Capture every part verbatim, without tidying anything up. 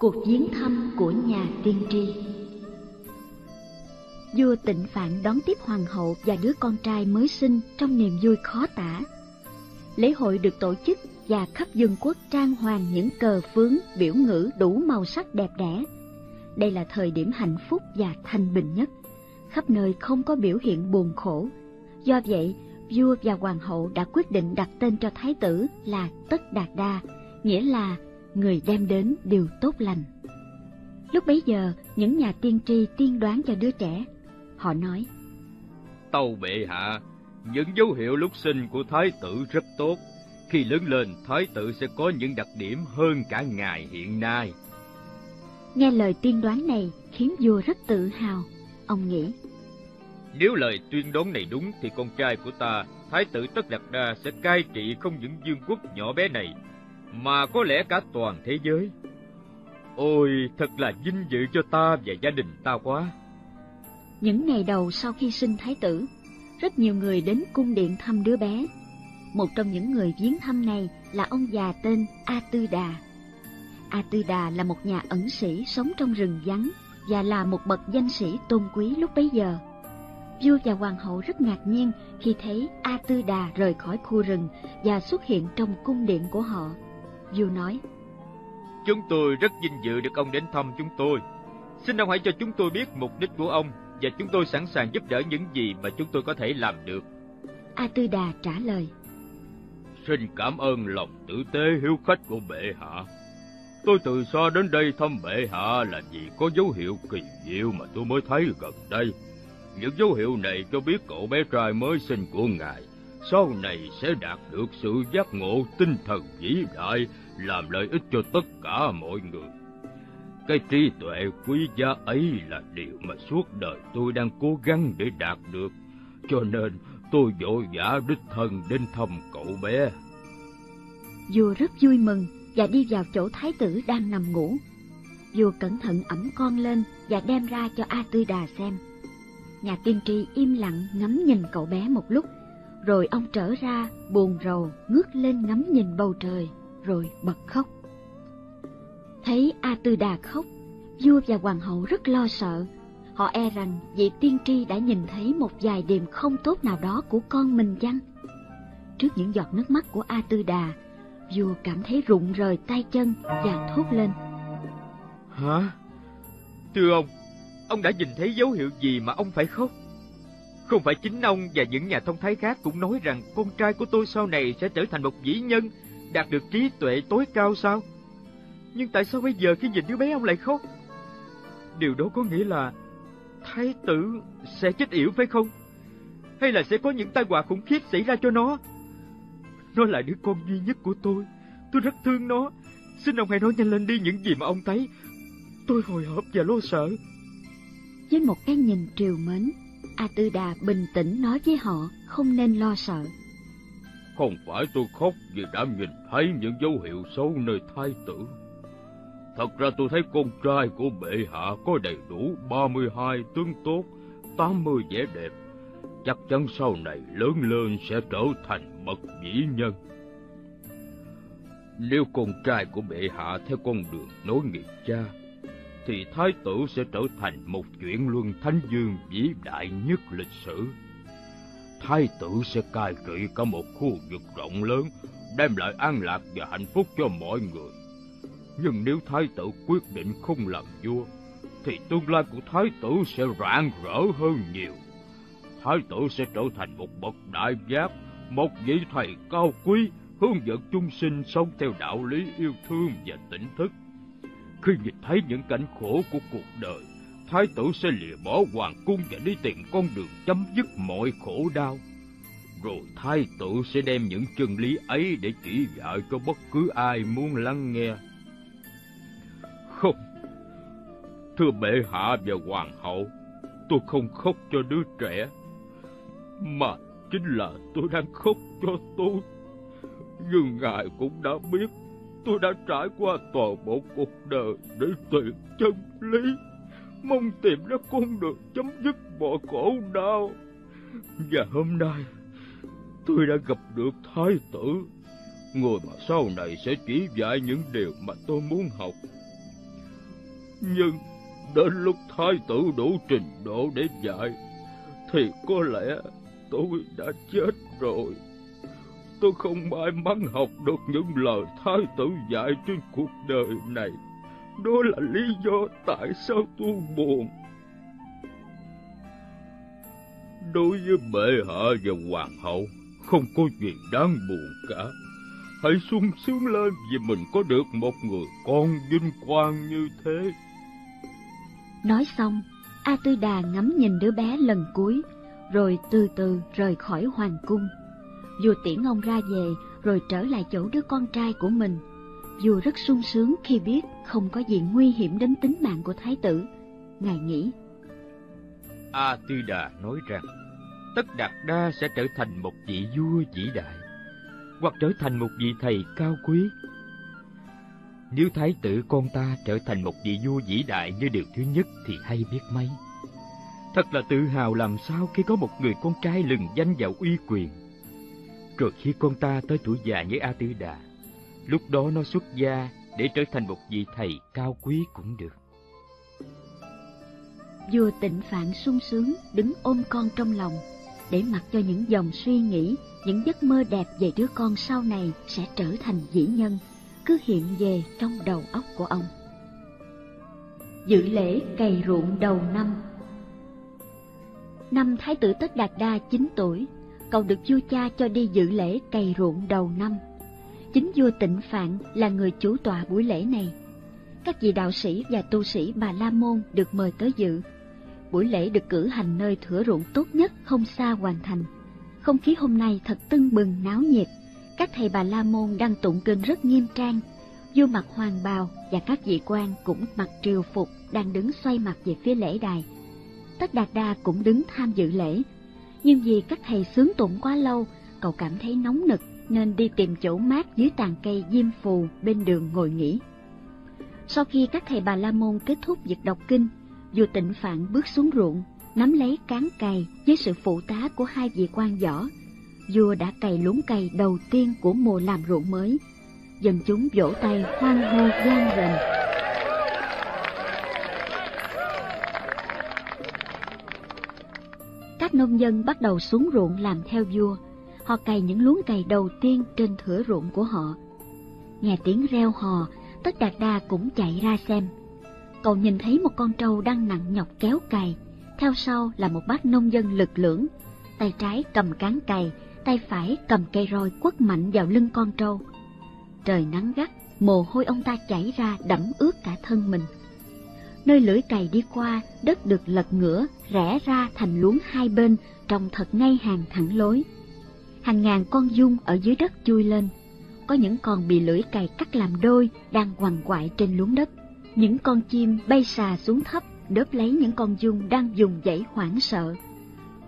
Cuộc viếng thăm của nhà tiên tri. Vua Tịnh Phạn đón tiếp hoàng hậu và đứa con trai mới sinh trong niềm vui khó tả. Lễ hội được tổ chức và khắp vương quốc trang hoàng những cờ phướng biểu ngữ đủ màu sắc đẹp đẽ. Đây là thời điểm hạnh phúc và thanh bình nhất. Khắp nơi không có biểu hiện buồn khổ. Do vậy, vua và hoàng hậu đã quyết định đặt tên cho thái tử là Tất Đạt Đa, nghĩa là người đem đến điều tốt lành. Lúc bấy giờ, những nhà tiên tri tiên đoán cho đứa trẻ. Họ nói: Tâu bệ hạ, những dấu hiệu lúc sinh của thái tử rất tốt. Khi lớn lên, thái tử sẽ có những đặc điểm hơn cả ngài hiện nay. Nghe lời tiên đoán này khiến vua rất tự hào. Ông nghĩ: Nếu lời tuyên đoán này đúng thì con trai của ta, thái tử Tất Đạt Đa, sẽ cai trị không những vương quốc nhỏ bé này mà có lẽ cả toàn thế giới. Ôi, thật là vinh dự cho ta và gia đình ta quá. Những ngày đầu sau khi sinh thái tử, rất nhiều người đến cung điện thăm đứa bé. Một trong những người viếng thăm này là ông già tên A Tư Đà. A Tư Đà là một nhà ẩn sĩ sống trong rừng vắng và là một bậc danh sĩ tôn quý lúc bấy giờ. Vua và hoàng hậu rất ngạc nhiên khi thấy A Tư Đà rời khỏi khu rừng và xuất hiện trong cung điện của họ. Vua nói: Chúng tôi rất vinh dự được ông đến thăm chúng tôi. Xin ông hãy cho chúng tôi biết mục đích của ông và chúng tôi sẵn sàng giúp đỡ những gì mà chúng tôi có thể làm được. A Tư Đà trả lời: Xin cảm ơn lòng tử tế hiếu khách của bệ hạ. Tôi từ xa đến đây thăm bệ hạ là vì có dấu hiệu kỳ diệu mà tôi mới thấy gần đây. Những dấu hiệu này cho biết cậu bé trai mới sinh của ngài sau này sẽ đạt được sự giác ngộ tinh thần vĩ đại, làm lợi ích cho tất cả mọi người. Cái trí tuệ quý giá ấy là điều mà suốt đời tôi đang cố gắng để đạt được, cho nên tôi vội vã đích thân đến thăm cậu bé. Vua rất vui mừng và đi vào chỗ thái tử đang nằm ngủ. Vua cẩn thận ẵm con lên và đem ra cho A Tư Đà xem. Nhà tiên tri im lặng ngắm nhìn cậu bé một lúc, rồi ông trở ra buồn rầu, ngước lên ngắm nhìn bầu trời, rồi bật khóc. Thấy A Tư Đà khóc, vua và hoàng hậu rất lo sợ. Họ e rằng vị tiên tri đã nhìn thấy một vài điểm không tốt nào đó của con mình chăng? Trước những giọt nước mắt của A Tư Đà, vua cảm thấy rụng rời tay chân và thốt lên: Hả? Thưa ông, ông đã nhìn thấy dấu hiệu gì mà ông phải khóc? Không phải chính ông và những nhà thông thái khác cũng nói rằng con trai của tôi sau này sẽ trở thành một vĩ nhân, đạt được trí tuệ tối cao sao? Nhưng tại sao bây giờ khi nhìn đứa bé ông lại khóc? Điều đó có nghĩa là thái tử sẽ chết yểu phải không? Hay là sẽ có những tai họa khủng khiếp xảy ra cho nó? Nó là đứa con duy nhất của tôi. Tôi rất thương nó. Xin ông hãy nói nhanh lên đi những gì mà ông thấy. Tôi hồi hộp và lo sợ. Với một cái nhìn trìu mến, A Tư Đà bình tĩnh nói với họ không nên lo sợ. Không phải tôi khóc vì đã nhìn thấy những dấu hiệu xấu nơi thái tử. Thật ra tôi thấy con trai của bệ hạ có đầy đủ ba mươi hai tướng tốt, tám mươi vẻ đẹp. Chắc chắn sau này lớn lên sẽ trở thành bậc vĩ nhân. Nếu con trai của bệ hạ theo con đường nối nghiệp cha, thì thái tử sẽ trở thành một chuyển luân thánh vương vĩ đại nhất lịch sử. Thái tử sẽ cai trị cả một khu vực rộng lớn, đem lại an lạc và hạnh phúc cho mọi người. Nhưng nếu thái tử quyết định không làm vua, thì tương lai của thái tử sẽ rạng rỡ hơn nhiều. Thái tử sẽ trở thành một bậc đại giác, một vị thầy cao quý, hướng dẫn chúng sinh sống theo đạo lý yêu thương và tỉnh thức. Khi nhìn thấy những cảnh khổ của cuộc đời, thái tử sẽ lìa bỏ hoàng cung và đi tìm con đường chấm dứt mọi khổ đau. Rồi thái tử sẽ đem những chân lý ấy để chỉ dạy cho bất cứ ai muốn lắng nghe. Không, thưa bệ hạ và hoàng hậu, tôi không khóc cho đứa trẻ, mà chính là tôi đang khóc cho tôi. Nhưng ngài cũng đã biết tôi đã trải qua toàn bộ cuộc đời để tìm chân lý, mong tìm ra con đường chấm dứt mọi khổ đau. Và hôm nay tôi đã gặp được thái tử, người mà sau này sẽ chỉ dạy những điều mà tôi muốn học. Nhưng đến lúc thái tử đủ trình độ để dạy thì có lẽ tôi đã chết rồi. Tôi không may mắn học được những lời thái tử dạy trên cuộc đời này. Đó là lý do tại sao tôi buồn. Đối với bệ hạ và hoàng hậu, không có gì đáng buồn cả. Hãy sung sướng lên vì mình có được một người con vinh quang như thế. Nói xong, A Tư Đà ngắm nhìn đứa bé lần cuối, rồi từ từ rời khỏi hoàng cung. Vua tiễn ông ra về, rồi trở lại chỗ đứa con trai của mình. Vua rất sung sướng khi biết không có gì nguy hiểm đến tính mạng của thái tử. Ngài nghĩ, A Tư Đà nói rằng, Tất Đạt Đa sẽ trở thành một vị vua vĩ đại, hoặc trở thành một vị thầy cao quý. Nếu thái tử con ta trở thành một vị vua vĩ đại như điều thứ nhất thì hay biết mấy. Thật là tự hào làm sao khi có một người con trai lừng danh và uy quyền. Rồi khi con ta tới tuổi già như A Tư Đà, lúc đó nó xuất gia để trở thành một vị thầy cao quý cũng được. Vua Tịnh Phạn sung sướng đứng ôm con trong lòng, để mặc cho những dòng suy nghĩ, những giấc mơ đẹp về đứa con sau này sẽ trở thành vĩ nhân cứ hiện về trong đầu óc của ông. Dự lễ cày ruộng đầu năm. Năm thái tử Tất Đạt Đa chín tuổi, cậu được vua cha cho đi dự lễ cày ruộng đầu năm. Chính vua Tịnh Phạn là người chủ tọa buổi lễ này. Các vị đạo sĩ và tu sĩ Bà La Môn được mời tới dự. Buổi lễ được cử hành nơi thửa ruộng tốt nhất không xa hoàng thành. Không khí hôm nay thật tưng bừng náo nhiệt. Các thầy Bà La Môn đang tụng kinh rất nghiêm trang. Vua mặc hoàng bào và các vị quan cũng mặc triều phục, đang đứng xoay mặt về phía lễ đài. Tất Đạt Đa cũng đứng tham dự lễ. Nhưng vì các thầy sướng tụng quá lâu, cậu cảm thấy nóng nực nên đi tìm chỗ mát dưới tàn cây diêm phù bên đường ngồi nghỉ. Sau khi các thầy Bà La Môn kết thúc việc đọc kinh, vua Tịnh Phạn bước xuống ruộng, nắm lấy cán cày với sự phụ tá của hai vị quan võ. Vua đã cày luống cày đầu tiên của mùa làm ruộng mới. Dân chúng vỗ tay hoan hô vang rền. Các nông dân bắt đầu xuống ruộng làm theo vua. Họ cày những luống cày đầu tiên trên thửa ruộng của họ. Nghe tiếng reo hò, Tất Đạt Đa cũng chạy ra xem. Cậu nhìn thấy một con trâu đang nặng nhọc kéo cày, theo sau là một bác nông dân lực lưỡng, tay trái cầm cán cày, tay phải cầm cây roi quất mạnh vào lưng con trâu. Trời nắng gắt, mồ hôi ông ta chảy ra đẫm ướt cả thân mình. Nơi lưỡi cày đi qua, đất được lật ngửa, rẽ ra thành luống hai bên, trông thật ngay hàng thẳng lối. Hàng ngàn con giun ở dưới đất chui lên. Có những con bị lưỡi cày cắt làm đôi, đang quằn quại trên luống đất. Những con chim bay xà xuống thấp, đớp lấy những con giun đang dùng dãy hoảng sợ.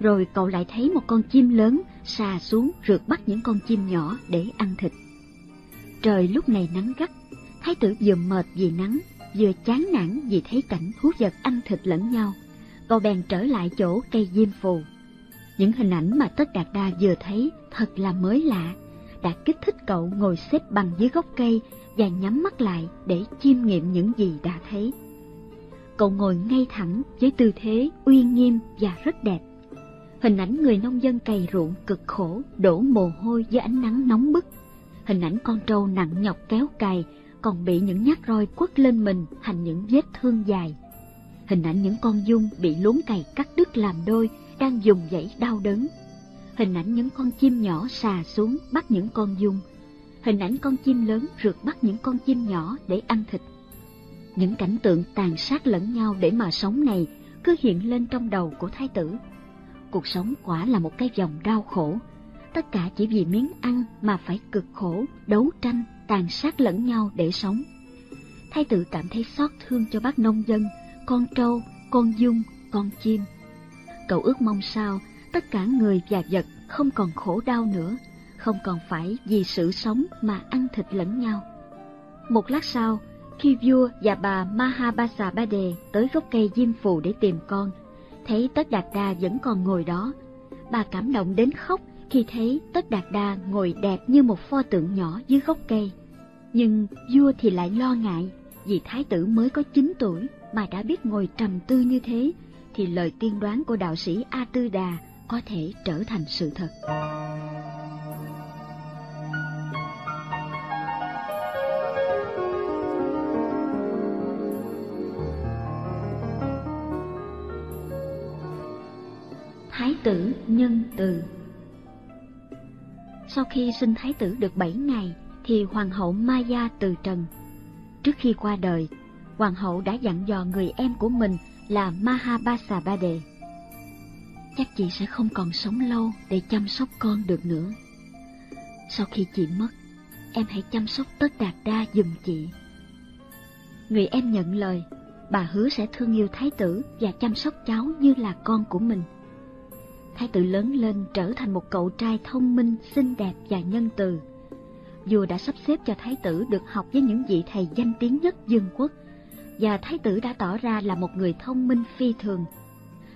Rồi cậu lại thấy một con chim lớn xà xuống rượt bắt những con chim nhỏ để ăn thịt. Trời lúc này nắng gắt, thái tử vừa mệt vì nắng, vừa chán nản vì thấy cảnh thú vật ăn thịt lẫn nhau. Cậu bèn trở lại chỗ cây diêm phù. Những hình ảnh mà Tất Đạt Đa vừa thấy thật là mới lạ, đã kích thích cậu ngồi xếp bằng dưới gốc cây và nhắm mắt lại để chiêm nghiệm những gì đã thấy. Cậu ngồi ngay thẳng với tư thế uy nghiêm và rất đẹp. Hình ảnh người nông dân cày ruộng cực khổ, đổ mồ hôi dưới ánh nắng nóng bức. Hình ảnh con trâu nặng nhọc kéo cày, còn bị những nhát roi quất lên mình thành những vết thương dài. Hình ảnh những con giun bị luống cày cắt đứt làm đôi, đang dùng dãy đau đớn. Hình ảnh những con chim nhỏ xà xuống bắt những con giun. Hình ảnh con chim lớn rượt bắt những con chim nhỏ để ăn thịt. Những cảnh tượng tàn sát lẫn nhau để mà sống này cứ hiện lên trong đầu của thái tử. Cuộc sống quả là một cái vòng đau khổ. Tất cả chỉ vì miếng ăn mà phải cực khổ, đấu tranh, tàn sát lẫn nhau để sống. Thái tử cảm thấy xót thương cho bác nông dân, con trâu, con giun, con chim. Cậu ước mong sao tất cả người và vật không còn khổ đau nữa, không còn phải vì sự sống mà ăn thịt lẫn nhau. Một lát sau, khi vua và bà Mahabasabade tới gốc cây diêm phù để tìm con, thấy Tất Đạt Đa vẫn còn ngồi đó. Bà cảm động đến khóc khi thấy Tất Đạt Đa ngồi đẹp như một pho tượng nhỏ dưới gốc cây. Nhưng vua thì lại lo ngại, Vì thái tử mới có chín tuổi mà đã biết ngồi trầm tư như thế, thì lời tiên đoán của đạo sĩ A Tư Đà có thể trở thành sự thật. Thái tử nhân từ. Sau khi sinh thái tử được bảy ngày thì hoàng hậu Maya từ trần. Trước khi qua đời, hoàng hậu đã dặn dò người em của mình là Mahabasabade: chắc chị sẽ không còn sống lâu để chăm sóc con được nữa. Sau khi chị mất, em hãy chăm sóc Tất Đạt Đa giùm chị. Người em nhận lời, bà hứa sẽ thương yêu thái tử và chăm sóc cháu như là con của mình. Thái tử lớn lên trở thành một cậu trai thông minh, xinh đẹp và nhân từ. Vua đã sắp xếp cho thái tử được học với những vị thầy danh tiếng nhất vương quốc, và thái tử đã tỏ ra là một người thông minh phi thường.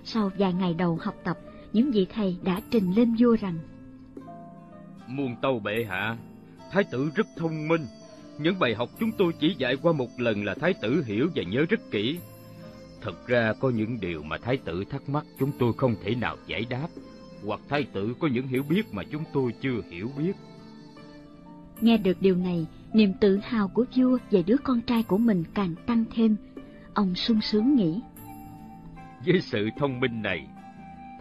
Sau vài ngày đầu học tập, những vị thầy đã trình lên vua rằng: muôn tâu bệ hạ, thái tử rất thông minh. Những bài học chúng tôi chỉ dạy qua một lần là thái tử hiểu và nhớ rất kỹ. Thật ra có những điều mà thái tử thắc mắc chúng tôi không thể nào giải đáp, hoặc thái tử có những hiểu biết mà chúng tôi chưa hiểu biết. Nghe được điều này, niềm tự hào của vua về đứa con trai của mình càng tăng thêm. Ông sung sướng nghĩ: với sự thông minh này,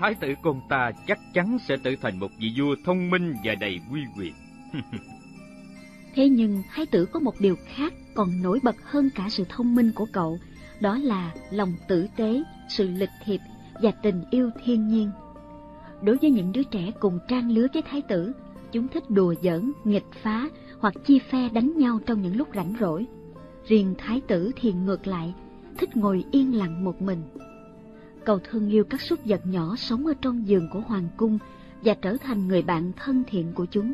thái tử con ta chắc chắn sẽ trở thành một vị vua thông minh và đầy uy quyền. Thế nhưng thái tử có một điều khác còn nổi bật hơn cả sự thông minh của cậu, đó là lòng tử tế, sự lịch thiệp và tình yêu thiên nhiên. Đối với những đứa trẻ cùng trang lứa với thái tử, chúng thích đùa giỡn, nghịch phá hoặc chia phe đánh nhau trong những lúc rảnh rỗi. Riêng thái tử thì ngược lại, thích ngồi yên lặng một mình. Cậu thương yêu các súc vật nhỏ sống ở trong vườn của hoàng cung và trở thành người bạn thân thiện của chúng.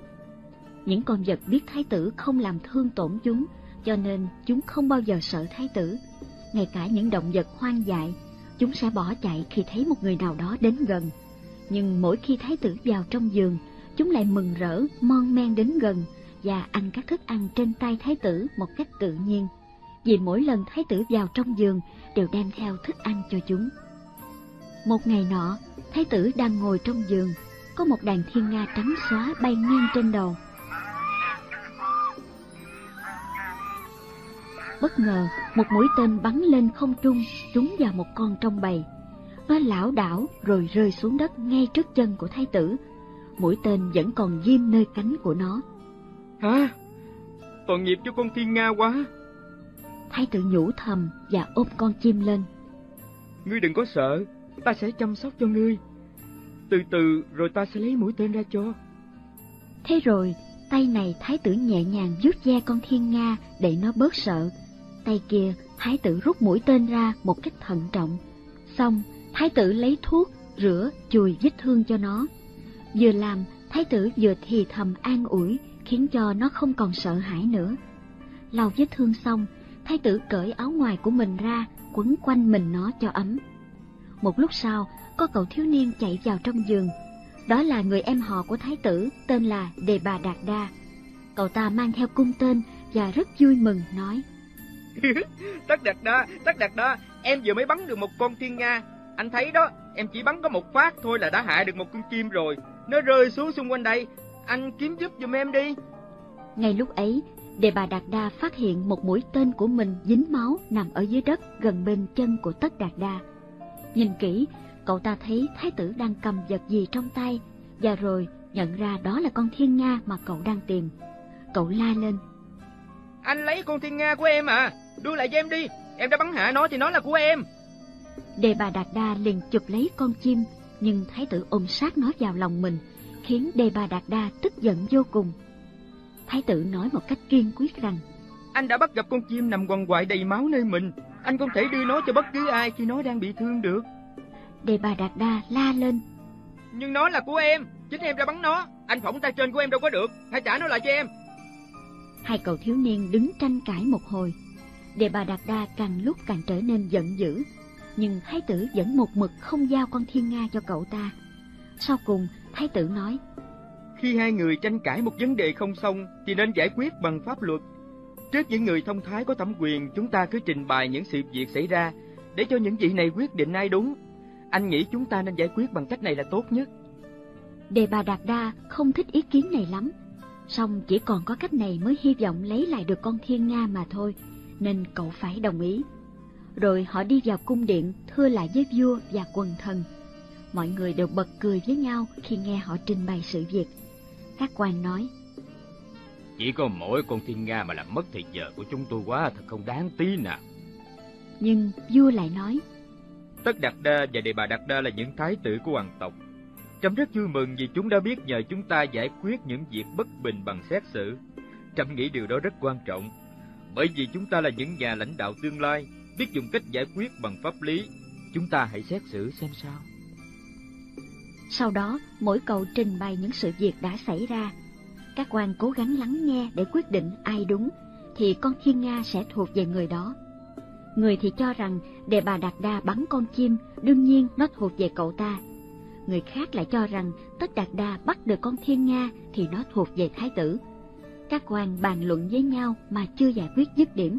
Những con vật biết thái tử không làm thương tổn chúng, cho nên chúng không bao giờ sợ thái tử. Ngay cả những động vật hoang dại, chúng sẽ bỏ chạy khi thấy một người nào đó đến gần. Nhưng mỗi khi thái tử vào trong vườn, chúng lại mừng rỡ, mon men đến gần và ăn các thức ăn trên tay thái tử một cách tự nhiên, vì mỗi lần thái tử vào trong vườn đều đem theo thức ăn cho chúng. Một ngày nọ, thái tử đang ngồi trong vườn, có một đàn thiên nga trắng xóa bay ngang trên đầu. Bất ngờ, một mũi tên bắn lên không trung, trúng vào một con trong bầy. Nó lảo đảo rồi rơi xuống đất ngay trước chân của thái tử. Mũi tên vẫn còn ghim nơi cánh của nó. Hả? Tội nghiệp cho con thiên nga quá! Thái tử nhủ thầm và ôm con chim lên. Ngươi đừng có sợ, ta sẽ chăm sóc cho ngươi. Từ từ rồi ta sẽ lấy mũi tên ra cho. Thế rồi, tay này thái tử nhẹ nhàng vuốt ve con thiên nga để nó bớt sợ. Tay kia, thái tử rút mũi tên ra một cách thận trọng. Xong, thái tử lấy thuốc, rửa, chùi vết thương cho nó. Vừa làm, thái tử vừa thì thầm an ủi, khiến cho nó không còn sợ hãi nữa. Lau vết thương xong, thái tử cởi áo ngoài của mình ra, quấn quanh mình nó cho ấm. Một lúc sau, có cậu thiếu niên chạy vào trong vườn. Đó là người em họ của thái tử, tên là Đề Bà Đạt Đa. Cậu ta mang theo cung tên và rất vui mừng nói: Tất Đạt Đa, Tất Đạt Đa, em vừa mới bắn được một con thiên nga. Anh thấy đó, em chỉ bắn có một phát thôi là đã hạ được một con chim rồi. Nó rơi xuống xung quanh đây, anh kiếm giúp giùm em đi. Ngay lúc ấy, Đề Bà Đạt Đa phát hiện một mũi tên của mình dính máu nằm ở dưới đất gần bên chân của Tất Đạt Đa. Nhìn kỹ, cậu ta thấy thái tử đang cầm vật gì trong tay, và rồi nhận ra đó là con thiên nga mà cậu đang tìm. Cậu la lên: Anh lấy con thiên nga của em à, đưa lại cho em đi, em đã bắn hạ nó thì nó là của em. Đề Bà Đạt Đa liền chụp lấy con chim, nhưng thái tử ôm sát nó vào lòng mình, khiến Đề Bà Đạt Đa tức giận vô cùng. Thái tử nói một cách kiên quyết rằng: Anh đã bắt gặp con chim nằm quằn quại đầy máu nơi mình, anh không thể đưa nó cho bất cứ ai khi nó đang bị thương được. Đề Bà Đạt Đa la lên: Nhưng nó là của em, chính em đã bắn nó, anh phỏng tay trên của em đâu có được, hãy trả nó lại cho em. Hai cậu thiếu niên đứng tranh cãi một hồi. Đề Bà Đạt Đa càng lúc càng trở nên giận dữ, nhưng thái tử vẫn một mực không giao con thiên nga cho cậu ta. Sau cùng, thái tử nói: Khi hai người tranh cãi một vấn đề không xong thì nên giải quyết bằng pháp luật. Trước những người thông thái có thẩm quyền, chúng ta cứ trình bày những sự việc xảy ra để cho những vị này quyết định ai đúng. Anh nghĩ chúng ta nên giải quyết bằng cách này là tốt nhất. Đề Bà Đạt Đa không thích ý kiến này lắm, song chỉ còn có cách này mới hy vọng lấy lại được con thiên nga mà thôi, nên cậu phải đồng ý. Rồi họ đi vào cung điện thưa lại với vua và quần thần. Mọi người đều bật cười với nhau khi nghe họ trình bày sự việc. Các quan nói: Chỉ có mỗi con thiên nga mà làm mất thì giờ của chúng tôi quá, thật không đáng tí nào. Nhưng vua lại nói: Tất Đạt Đa và Đề Bà Đạt Đa là những thái tử của hoàng tộc. Trẫm rất vui mừng vì chúng đã biết nhờ chúng ta giải quyết những việc bất bình bằng xét xử. Trẫm nghĩ điều đó rất quan trọng, bởi vì chúng ta là những nhà lãnh đạo tương lai, biết dùng cách giải quyết bằng pháp lý. Chúng ta hãy xét xử xem sao. Sau đó, mỗi cậu trình bày những sự việc đã xảy ra. Các quan cố gắng lắng nghe để quyết định ai đúng, thì con thiên nga sẽ thuộc về người đó. Người thì cho rằng Đề Bà Đạt Đa bắn con chim, đương nhiên nó thuộc về cậu ta. Người khác lại cho rằng Tất Đạt Đa bắt được con thiên nga thì nó thuộc về thái tử. Các quan bàn luận với nhau mà chưa giải quyết dứt điểm.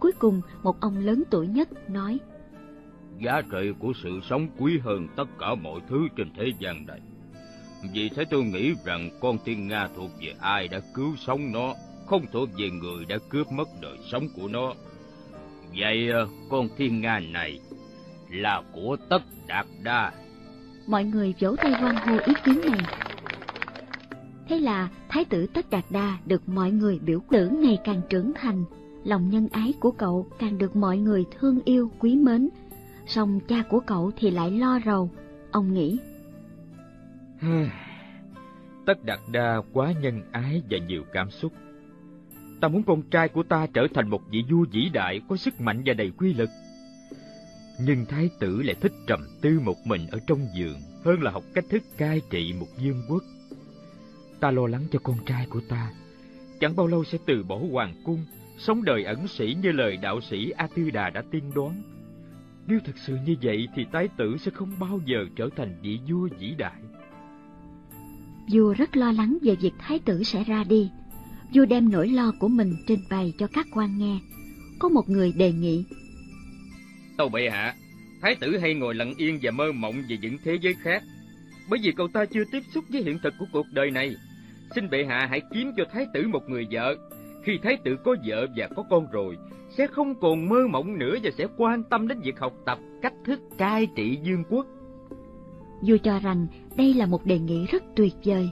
Cuối cùng, một ông lớn tuổi nhất nói: Giá trị của sự sống quý hơn tất cả mọi thứ trên thế gian này. Vì thế tôi nghĩ rằng con thiên nga thuộc về ai đã cứu sống nó, không thuộc về người đã cướp mất đời sống của nó. Vậy con thiên nga này là của Tất Đạt Đa. Mọi người vỗ tay hoan hô ý kiến này. Thế là thái tử Tất Đạt Đa được mọi người biểu tượng ngày càng trưởng thành. Lòng nhân ái của cậu càng được mọi người thương yêu quý mến. Song cha của cậu thì lại lo rầu. Ông nghĩ: Tất Đạt Đa quá nhân ái và nhiều cảm xúc. Ta muốn con trai của ta trở thành một vị vua vĩ đại, có sức mạnh và đầy quy lực. Nhưng thái tử lại thích trầm tư một mình ở trong giường hơn là học cách thức cai trị một vương quốc. Ta lo lắng cho con trai của ta, chẳng bao lâu sẽ từ bỏ hoàng cung, sống đời ẩn sĩ như lời đạo sĩ A Tư Đà đã tiên đoán. Nếu thật sự như vậy thì thái tử sẽ không bao giờ trở thành vị vua vĩ đại. Vua rất lo lắng về việc thái tử sẽ ra đi. Vua đem nỗi lo của mình trình bày cho các quan nghe. Có một người đề nghị: Tâu bệ hạ, thái tử hay ngồi lặng yên và mơ mộng về những thế giới khác, bởi vì cậu ta chưa tiếp xúc với hiện thực của cuộc đời này. Xin bệ hạ hãy kiếm cho thái tử một người vợ. Khi thái tử có vợ và có con rồi, sẽ không còn mơ mộng nữa và sẽ quan tâm đến việc học tập cách thức cai trị vương quốc. Vua cho rằng đây là một đề nghị rất tuyệt vời.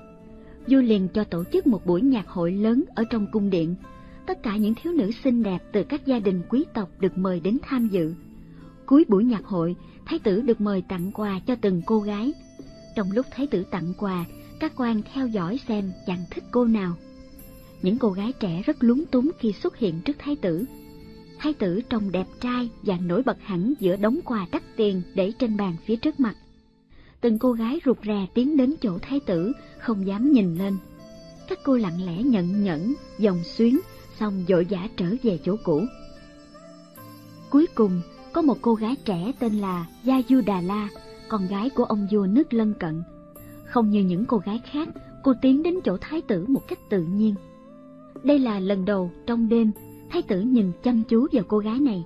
Vua liền cho tổ chức một buổi nhạc hội lớn ở trong cung điện. Tất cả những thiếu nữ xinh đẹp từ các gia đình quý tộc được mời đến tham dự. Cuối buổi nhạc hội, thái tử được mời tặng quà cho từng cô gái. Trong lúc thái tử tặng quà, các quan theo dõi xem chàng thích cô nào. Những cô gái trẻ rất lúng túng khi xuất hiện trước thái tử. Thái tử trông đẹp trai và nổi bật hẳn giữa đống quà đắt tiền để trên bàn phía trước mặt. Từng cô gái rụt rè tiến đến chỗ thái tử, không dám nhìn lên. Các cô lặng lẽ nhận nhẫn, vòng xuyến, xong vội vã trở về chỗ cũ. Cuối cùng, có một cô gái trẻ tên là Gia Du Đà La, con gái của ông vua nước lân cận. Không như những cô gái khác, cô tiến đến chỗ thái tử một cách tự nhiên. Đây là lần đầu trong đêm, thái tử nhìn chăm chú vào cô gái này.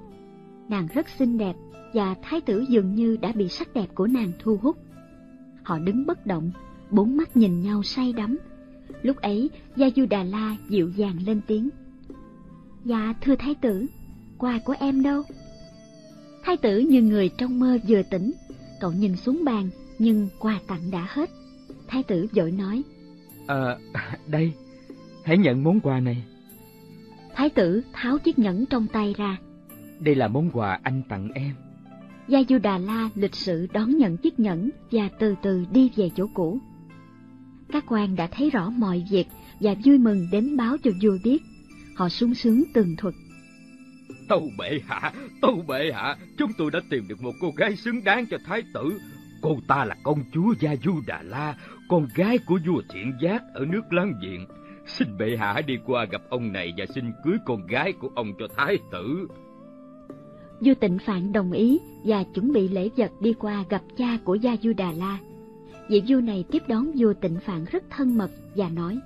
Nàng rất xinh đẹp, và thái tử dường như đã bị sắc đẹp của nàng thu hút. Họ đứng bất động, bốn mắt nhìn nhau say đắm. Lúc ấy, Gia Du Đà La dịu dàng lên tiếng: Dạ thưa thái tử, quà của em đâu? Thái tử như người trong mơ vừa tỉnh, cậu nhìn xuống bàn nhưng quà tặng đã hết. Thái tử vội nói: Ờ, à, đây, hãy nhận món quà này. Thái tử tháo chiếc nhẫn trong tay ra: Đây là món quà anh tặng em. Gia Du Đà La lịch sự đón nhận chiếc nhẫn và từ từ đi về chỗ cũ. Các quan đã thấy rõ mọi việc và vui mừng đến báo cho vua biết. Họ sung sướng tường thuật: Tâu bệ hạ, tâu bệ hạ, chúng tôi đã tìm được một cô gái xứng đáng cho thái tử. Cô ta là công chúa Gia Du Đà La, con gái của vua Thiện Giác ở nước láng giềng. Xin bệ hạ đi qua gặp ông này và xin cưới con gái của ông cho thái tử. Vua Tịnh Phạn đồng ý và chuẩn bị lễ vật đi qua gặp cha của Gia Du Đà La. Vị vua này tiếp đón vua Tịnh Phạn rất thân mật và nói: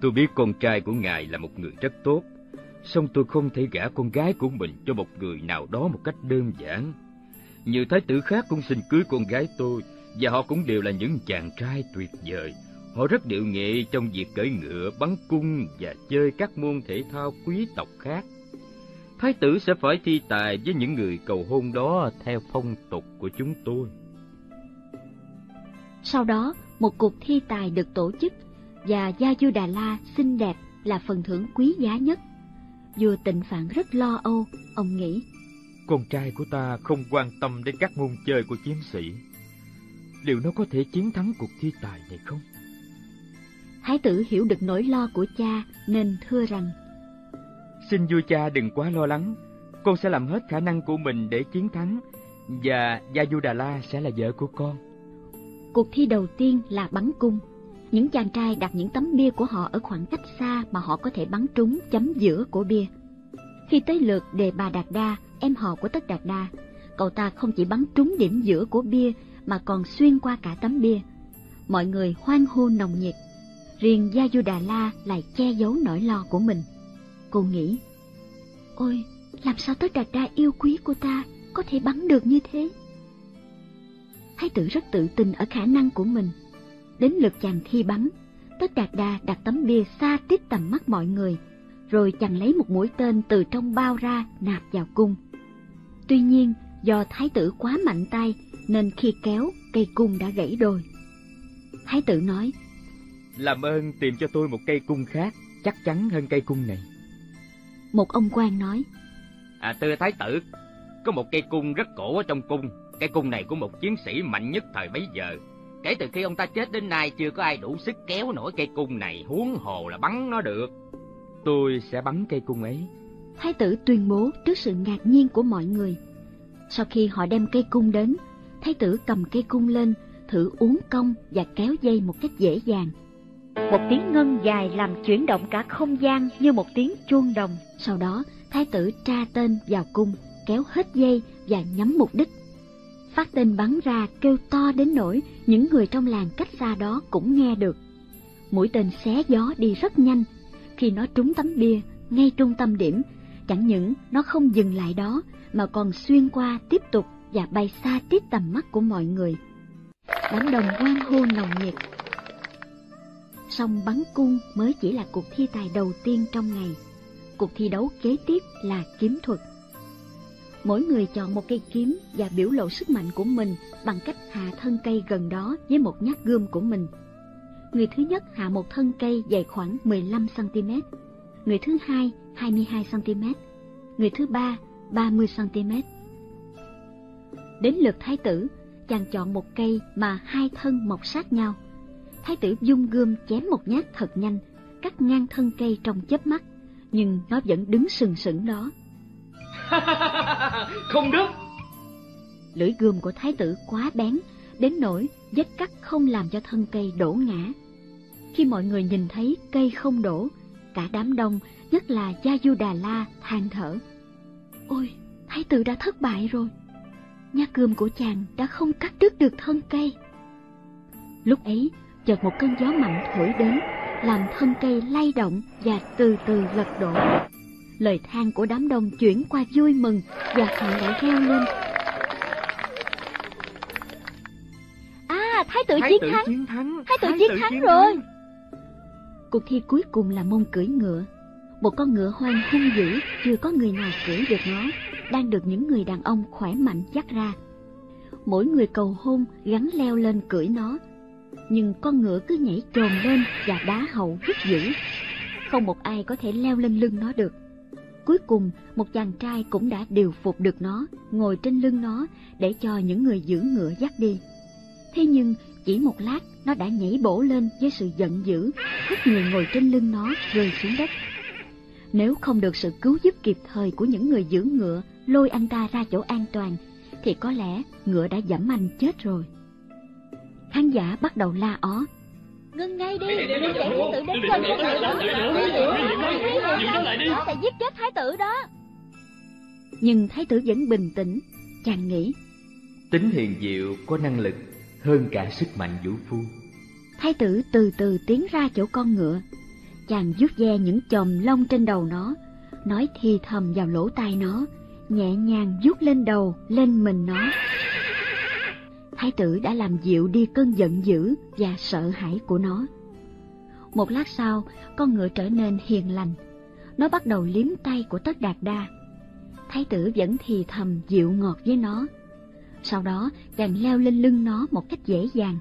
Tôi biết con trai của ngài là một người rất tốt, song tôi không thể gả con gái của mình cho một người nào đó một cách đơn giản. Nhiều thái tử khác cũng xin cưới con gái tôi, và họ cũng đều là những chàng trai tuyệt vời. Họ rất điệu nghệ trong việc cưỡi ngựa, bắn cung và chơi các môn thể thao quý tộc khác. Thái tử sẽ phải thi tài với những người cầu hôn đó theo phong tục của chúng tôi. Sau đó, một cuộc thi tài được tổ chức, và Gia Du Đà La xinh đẹp là phần thưởng quý giá nhất. Vua Tịnh Phạn rất lo âu, ông nghĩ: con trai của ta không quan tâm đến các môn chơi của chiến sĩ. Liệu nó có thể chiến thắng cuộc thi tài này không? Thái tử hiểu được nỗi lo của cha nên thưa rằng: xin vua cha đừng quá lo lắng, con sẽ làm hết khả năng của mình để chiến thắng, và Gia Du Đà La sẽ là vợ của con. Cuộc thi đầu tiên là bắn cung. Những chàng trai đặt những tấm bia của họ ở khoảng cách xa mà họ có thể bắn trúng chấm giữa của bia. Khi tới lượt Đề Bà Đạt Đa, em họ của Tất Đạt Đa, cậu ta không chỉ bắn trúng điểm giữa của bia mà còn xuyên qua cả tấm bia. Mọi người hoan hô nồng nhiệt. Riêng Gia Du Đà La lại che giấu nỗi lo của mình. Cô nghĩ: ôi, làm sao Tất Đạt Đa yêu quý của ta có thể bắn được như thế? Thái tử rất tự tin ở khả năng của mình. Đến lượt chàng thi bắn, Tất Đạt Đa đặt tấm bia xa tít tầm mắt mọi người, rồi chàng lấy một mũi tên từ trong bao ra nạp vào cung. Tuy nhiên, do thái tử quá mạnh tay nên khi kéo, cây cung đã gãy đôi. Thái tử nói: làm ơn tìm cho tôi một cây cung khác, chắc chắn hơn cây cung này. Một ông quan nói: à, thưa thái tử, có một cây cung rất cổ ở trong cung. Cây cung này của một chiến sĩ mạnh nhất thời bấy giờ. Kể từ khi ông ta chết đến nay, chưa có ai đủ sức kéo nổi cây cung này, huống hồ là bắn nó được. Tôi sẽ bắn cây cung ấy, thái tử tuyên bố trước sự ngạc nhiên của mọi người. Sau khi họ đem cây cung đến, thái tử cầm cây cung lên, thử uốn cong và kéo dây một cách dễ dàng. Một tiếng ngân dài làm chuyển động cả không gian như một tiếng chuông đồng. Sau đó, thái tử tra tên vào cung, kéo hết dây và nhắm mục đích. Phát tên bắn ra kêu to đến nỗi những người trong làng cách xa đó cũng nghe được. Mũi tên xé gió đi rất nhanh. Khi nó trúng tấm bia ngay trung tâm điểm, chẳng những nó không dừng lại đó mà còn xuyên qua tiếp tục và bay xa tít tầm mắt của mọi người. Đám đông hoan hô nồng nhiệt. Song bắn cung mới chỉ là cuộc thi tài đầu tiên trong ngày. Cuộc thi đấu kế tiếp là kiếm thuật. Mỗi người chọn một cây kiếm và biểu lộ sức mạnh của mình bằng cách hạ thân cây gần đó với một nhát gươm của mình. Người thứ nhất hạ một thân cây dài khoảng mười lăm xăng-ti-mét, người thứ hai hai mươi hai xăng-ti-mét, người thứ ba ba mươi xăng-ti-mét. Đến lượt thái tử, chàng chọn một cây mà hai thân mọc sát nhau. Thái tử dung gươm chém một nhát thật nhanh, cắt ngang thân cây trong chớp mắt, nhưng nó vẫn đứng sừng sững đó. Không được! Lưỡi gươm của thái tử quá bén, đến nỗi vết cắt không làm cho thân cây đổ ngã. Khi mọi người nhìn thấy cây không đổ, cả đám đông, nhất là Gia Du Đà La, than thở: ôi, thái tử đã thất bại rồi. Nhát gươm của chàng đã không cắt đứt được thân cây. Lúc ấy, chợt một cơn gió mạnh thổi đến, làm thân cây lay động và từ từ lật đổ. Lời than của đám đông chuyển qua vui mừng và họ lại reo lên: à, thái tử chiến thắng! Thái tử chiến thắng rồi! Cuộc thi cuối cùng là môn cưỡi ngựa. Một con ngựa hoang hung dữ, chưa có người nào cưỡi được nó, đang được những người đàn ông khỏe mạnh dắt ra. Mỗi người cầu hôn gắn leo lên cưỡi nó, nhưng con ngựa cứ nhảy chồm lên và đá hậu rất dữ. Không một ai có thể leo lên lưng nó được. Cuối cùng, một chàng trai cũng đã điều phục được nó, ngồi trên lưng nó để cho những người giữ ngựa dắt đi. Thế nhưng, chỉ một lát, nó đã nhảy bổ lên với sự giận dữ, hất người ngồi trên lưng nó rơi xuống đất. Nếu không được sự cứu giúp kịp thời của những người giữ ngựa lôi anh ta ra chỗ an toàn, thì có lẽ ngựa đã giẫm anh chết rồi. Khán giả bắt đầu la ó: ngưng ngay đi, đừng để thái tử đến gần của ngựa đó, nó sẽ giết chết thái tử đó. Nhưng thái tử vẫn bình tĩnh, chàng nghĩ: tính hiền diệu có năng lực hơn cả sức mạnh vũ phu. Thái tử từ từ tiến ra chỗ con ngựa, chàng vuốt ve những chòm lông trên đầu nó, nói thì thầm vào lỗ tai nó, nhẹ nhàng vuốt lên đầu, lên mình nó. Thái tử đã làm dịu đi cơn giận dữ và sợ hãi của nó. Một lát sau, con ngựa trở nên hiền lành. Nó bắt đầu liếm tay của Tất Đạt Đa. Thái tử vẫn thì thầm dịu ngọt với nó. Sau đó, chàng leo lên lưng nó một cách dễ dàng.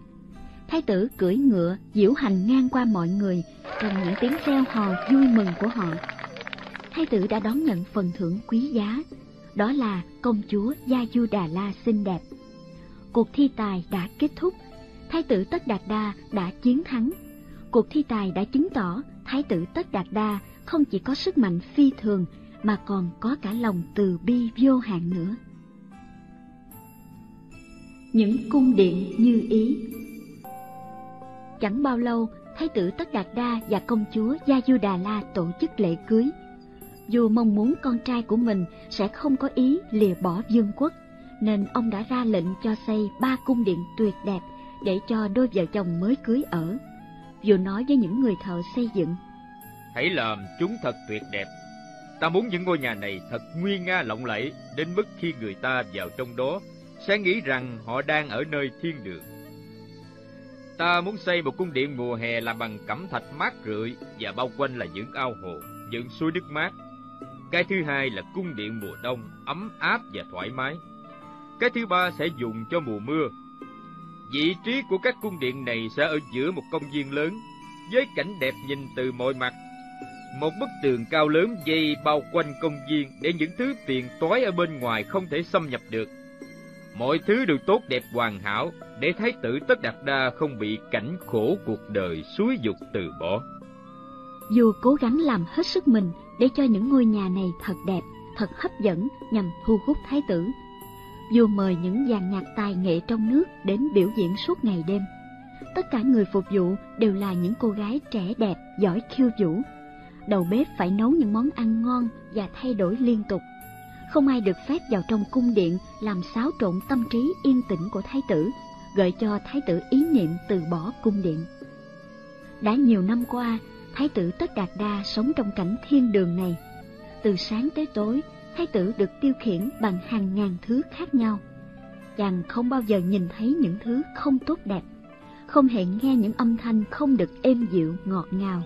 Thái tử cưỡi ngựa diễu hành ngang qua mọi người trong những tiếng reo hò vui mừng của họ. Thái tử đã đón nhận phần thưởng quý giá, đó là công chúa Gia Du Đà La xinh đẹp. Cuộc thi tài đã kết thúc, Thái tử Tất Đạt Đa đã chiến thắng. Cuộc thi tài đã chứng tỏ Thái tử Tất Đạt Đa không chỉ có sức mạnh phi thường mà còn có cả lòng từ bi vô hạn nữa. Những cung điện như ý. Chẳng bao lâu, Thái tử Tất Đạt Đa và công chúa Gia Du Đà La tổ chức lễ cưới. Dù mong muốn con trai của mình sẽ không có ý lìa bỏ vương quốc, nên ông đã ra lệnh cho xây ba cung điện tuyệt đẹp để cho đôi vợ chồng mới cưới ở. Vừa nói với những người thợ xây dựng: hãy làm chúng thật tuyệt đẹp. Ta muốn những ngôi nhà này thật nguy nga lộng lẫy, đến mức khi người ta vào trong đó sẽ nghĩ rằng họ đang ở nơi thiên đường. Ta muốn xây một cung điện mùa hè làm bằng cẩm thạch mát rượi và bao quanh là những ao hồ, những suối nước mát. Cái thứ hai là cung điện mùa đông ấm áp và thoải mái. Cái thứ ba sẽ dùng cho mùa mưa. Vị trí của các cung điện này sẽ ở giữa một công viên lớn với cảnh đẹp nhìn từ mọi mặt. Một bức tường cao lớn dây bao quanh công viên để những thứ phiền toái ở bên ngoài không thể xâm nhập được. Mọi thứ đều tốt đẹp hoàn hảo để Thái tử Tất Đạt Đa không bị cảnh khổ cuộc đời xúi giục từ bỏ. Dù cố gắng làm hết sức mình để cho những ngôi nhà này thật đẹp, thật hấp dẫn nhằm thu hút Thái tử. Dù mời những dàn nhạc tài nghệ trong nước đến biểu diễn suốt ngày đêm. Tất cả người phục vụ đều là những cô gái trẻ đẹp, giỏi khiêu vũ. Đầu bếp phải nấu những món ăn ngon và thay đổi liên tục. Không ai được phép vào trong cung điện làm xáo trộn tâm trí yên tĩnh của Thái tử, gợi cho Thái tử ý niệm từ bỏ cung điện. Đã nhiều năm qua, Thái tử Tất Đạt Đa sống trong cảnh thiên đường này. Từ sáng tới tối, Thái tử được tiêu khiển bằng hàng ngàn thứ khác nhau. Chàng không bao giờ nhìn thấy những thứ không tốt đẹp, không hề nghe những âm thanh không được êm dịu ngọt ngào.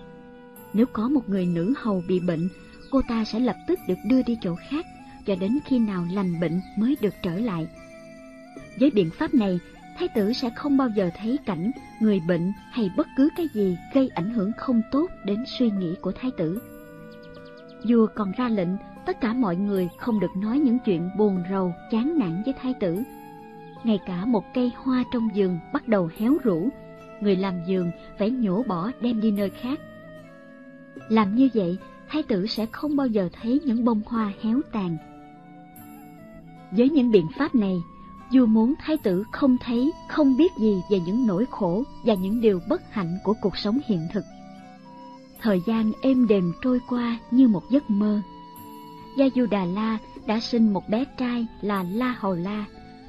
Nếu có một người nữ hầu bị bệnh, cô ta sẽ lập tức được đưa đi chỗ khác cho đến khi nào lành bệnh mới được trở lại. Với biện pháp này, Thái tử sẽ không bao giờ thấy cảnh người bệnh hay bất cứ cái gì gây ảnh hưởng không tốt đến suy nghĩ của Thái tử. Vua còn ra lệnh tất cả mọi người không được nói những chuyện buồn rầu chán nản với Thái tử. Ngay cả một cây hoa trong vườn bắt đầu héo rũ, người làm vườn phải nhổ bỏ đem đi nơi khác. Làm như vậy, Thái tử sẽ không bao giờ thấy những bông hoa héo tàn. Với những biện pháp này, dù muốn Thái tử không thấy, không biết gì về những nỗi khổ và những điều bất hạnh của cuộc sống hiện thực. Thời gian êm đềm trôi qua như một giấc mơ. Gia Du Đà La đã sinh một bé trai là La Hầu La,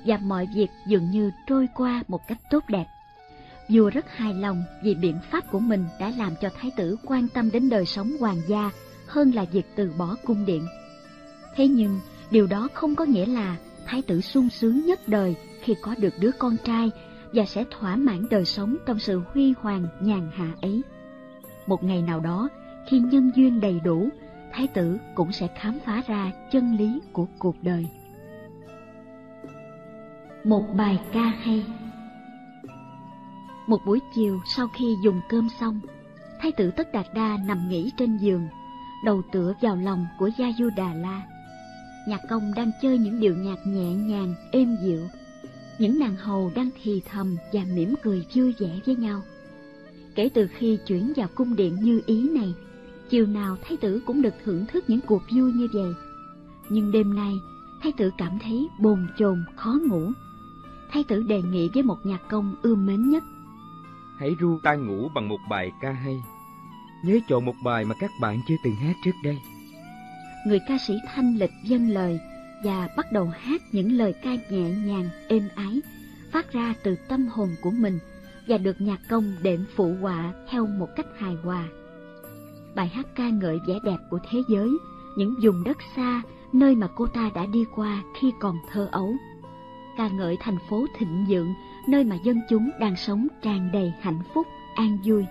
và mọi việc dường như trôi qua một cách tốt đẹp. Vua rất hài lòng vì biện pháp của mình đã làm cho Thái tử quan tâm đến đời sống hoàng gia hơn là việc từ bỏ cung điện. Thế nhưng, điều đó không có nghĩa là Thái tử sung sướng nhất đời khi có được đứa con trai và sẽ thỏa mãn đời sống trong sự huy hoàng nhàn hạ ấy. Một ngày nào đó, khi nhân duyên đầy đủ, Thái tử cũng sẽ khám phá ra chân lý của cuộc đời. Một bài ca hay. Một buổi chiều sau khi dùng cơm xong, Thái tử Tất Đạt Đa nằm nghỉ trên giường, đầu tựa vào lòng của Gia Du Đà La. Nhạc công đang chơi những điệu nhạc nhẹ nhàng, êm dịu. Những nàng hầu đang thì thầm và mỉm cười vui vẻ với nhau. Kể từ khi chuyển vào cung điện như ý này, chiều nào Thái tử cũng được thưởng thức những cuộc vui như vậy. Nhưng đêm nay, Thái tử cảm thấy bồn chồn, khó ngủ. Thái tử đề nghị với một nhạc công ưa mến nhất: hãy ru ta ngủ bằng một bài ca hay. Nhớ chọn một bài mà các bạn chưa từng hát trước đây. Người ca sĩ thanh lịch dâng lời và bắt đầu hát những lời ca nhẹ nhàng, êm ái, phát ra từ tâm hồn của mình và được nhạc công đệm phụ họa theo một cách hài hòa. Bài hát ca ngợi vẻ đẹp của thế giới, những vùng đất xa, nơi mà cô ta đã đi qua khi còn thơ ấu, ca ngợi thành phố thịnh vượng, nơi mà dân chúng đang sống tràn đầy hạnh phúc, an vui.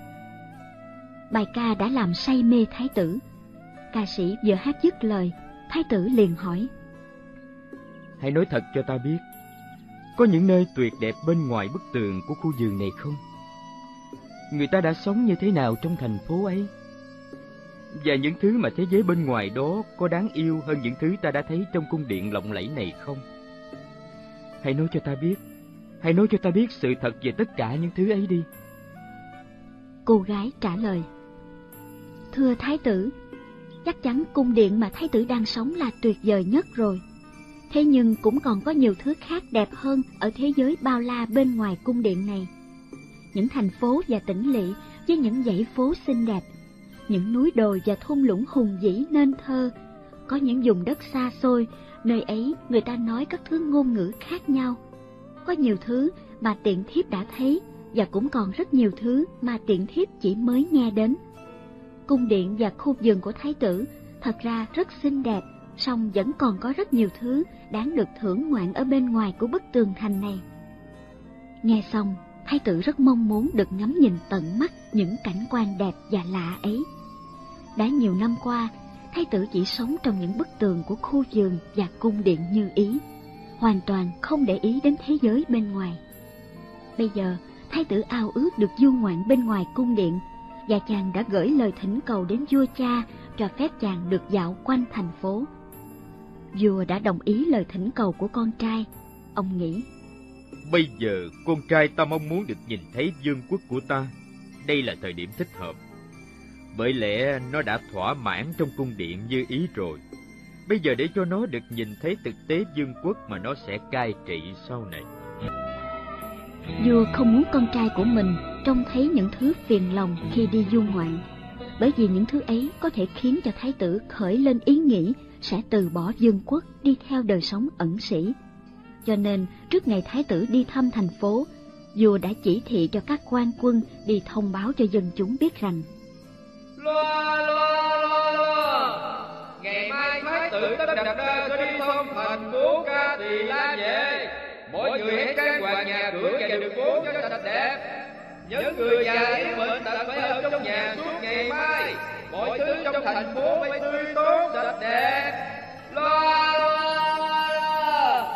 Bài ca đã làm say mê thái tử. Ca sĩ vừa hát dứt lời, thái tử liền hỏi: Hãy nói thật cho ta biết, có những nơi tuyệt đẹp bên ngoài bức tường của khu vườn này không? Người ta đã sống như thế nào trong thành phố ấy? Và những thứ mà thế giới bên ngoài đó có đáng yêu hơn những thứ ta đã thấy trong cung điện lộng lẫy này không? Hãy nói cho ta biết, hãy nói cho ta biết sự thật về tất cả những thứ ấy đi. Cô gái trả lời: Thưa thái tử, chắc chắn cung điện mà thái tử đang sống là tuyệt vời nhất rồi. Thế nhưng cũng còn có nhiều thứ khác đẹp hơn ở thế giới bao la bên ngoài cung điện này. Những thành phố và tỉnh lỵ với những dãy phố xinh đẹp, những núi đồi và thung lũng hùng vĩ nên thơ, có những vùng đất xa xôi, nơi ấy người ta nói các thứ ngôn ngữ khác nhau. Có nhiều thứ mà tiện thiếp đã thấy, và cũng còn rất nhiều thứ mà tiện thiếp chỉ mới nghe đến. Cung điện và khu vườn của thái tử thật ra rất xinh đẹp, song vẫn còn có rất nhiều thứ đáng được thưởng ngoạn ở bên ngoài của bức tường thành này. Nghe xong, thái tử rất mong muốn được ngắm nhìn tận mắt những cảnh quan đẹp và lạ ấy. Đã nhiều năm qua, thái tử chỉ sống trong những bức tường của khu vườn và cung điện như ý, hoàn toàn không để ý đến thế giới bên ngoài. Bây giờ, thái tử ao ước được du ngoạn bên ngoài cung điện, và chàng đã gửi lời thỉnh cầu đến vua cha cho phép chàng được dạo quanh thành phố. Vua đã đồng ý lời thỉnh cầu của con trai. Ông nghĩ: Bây giờ con trai ta mong muốn được nhìn thấy vương quốc của ta, đây là thời điểm thích hợp. Bởi lẽ nó đã thỏa mãn trong cung điện như ý rồi, bây giờ để cho nó được nhìn thấy thực tế vương quốc mà nó sẽ cai trị sau này. Vua không muốn con trai của mình trông thấy những thứ phiền lòng khi đi du ngoạn, bởi vì những thứ ấy có thể khiến cho thái tử khởi lên ý nghĩ sẽ từ bỏ vương quốc đi theo đời sống ẩn sĩ. Cho nên, trước ngày thái tử đi thăm thành phố, vua đã chỉ thị cho các quan quân đi thông báo cho dân chúng biết rằng: Loa, loa, loa, loa. Ngày mai thái tử Tất Đạt Đa sẽ đi thăm thành phố Ca Tỳ La Vệ. Mọi người hãy trang hoàng nhà cửa và đường phố cho sạch đẹp. Những người già yếu bệnh tật phải ở trong nhà suốt ngày mai. Mọi thứ trong thành phố phải tươi tốt sạch đẹp. Loa, loa, loa.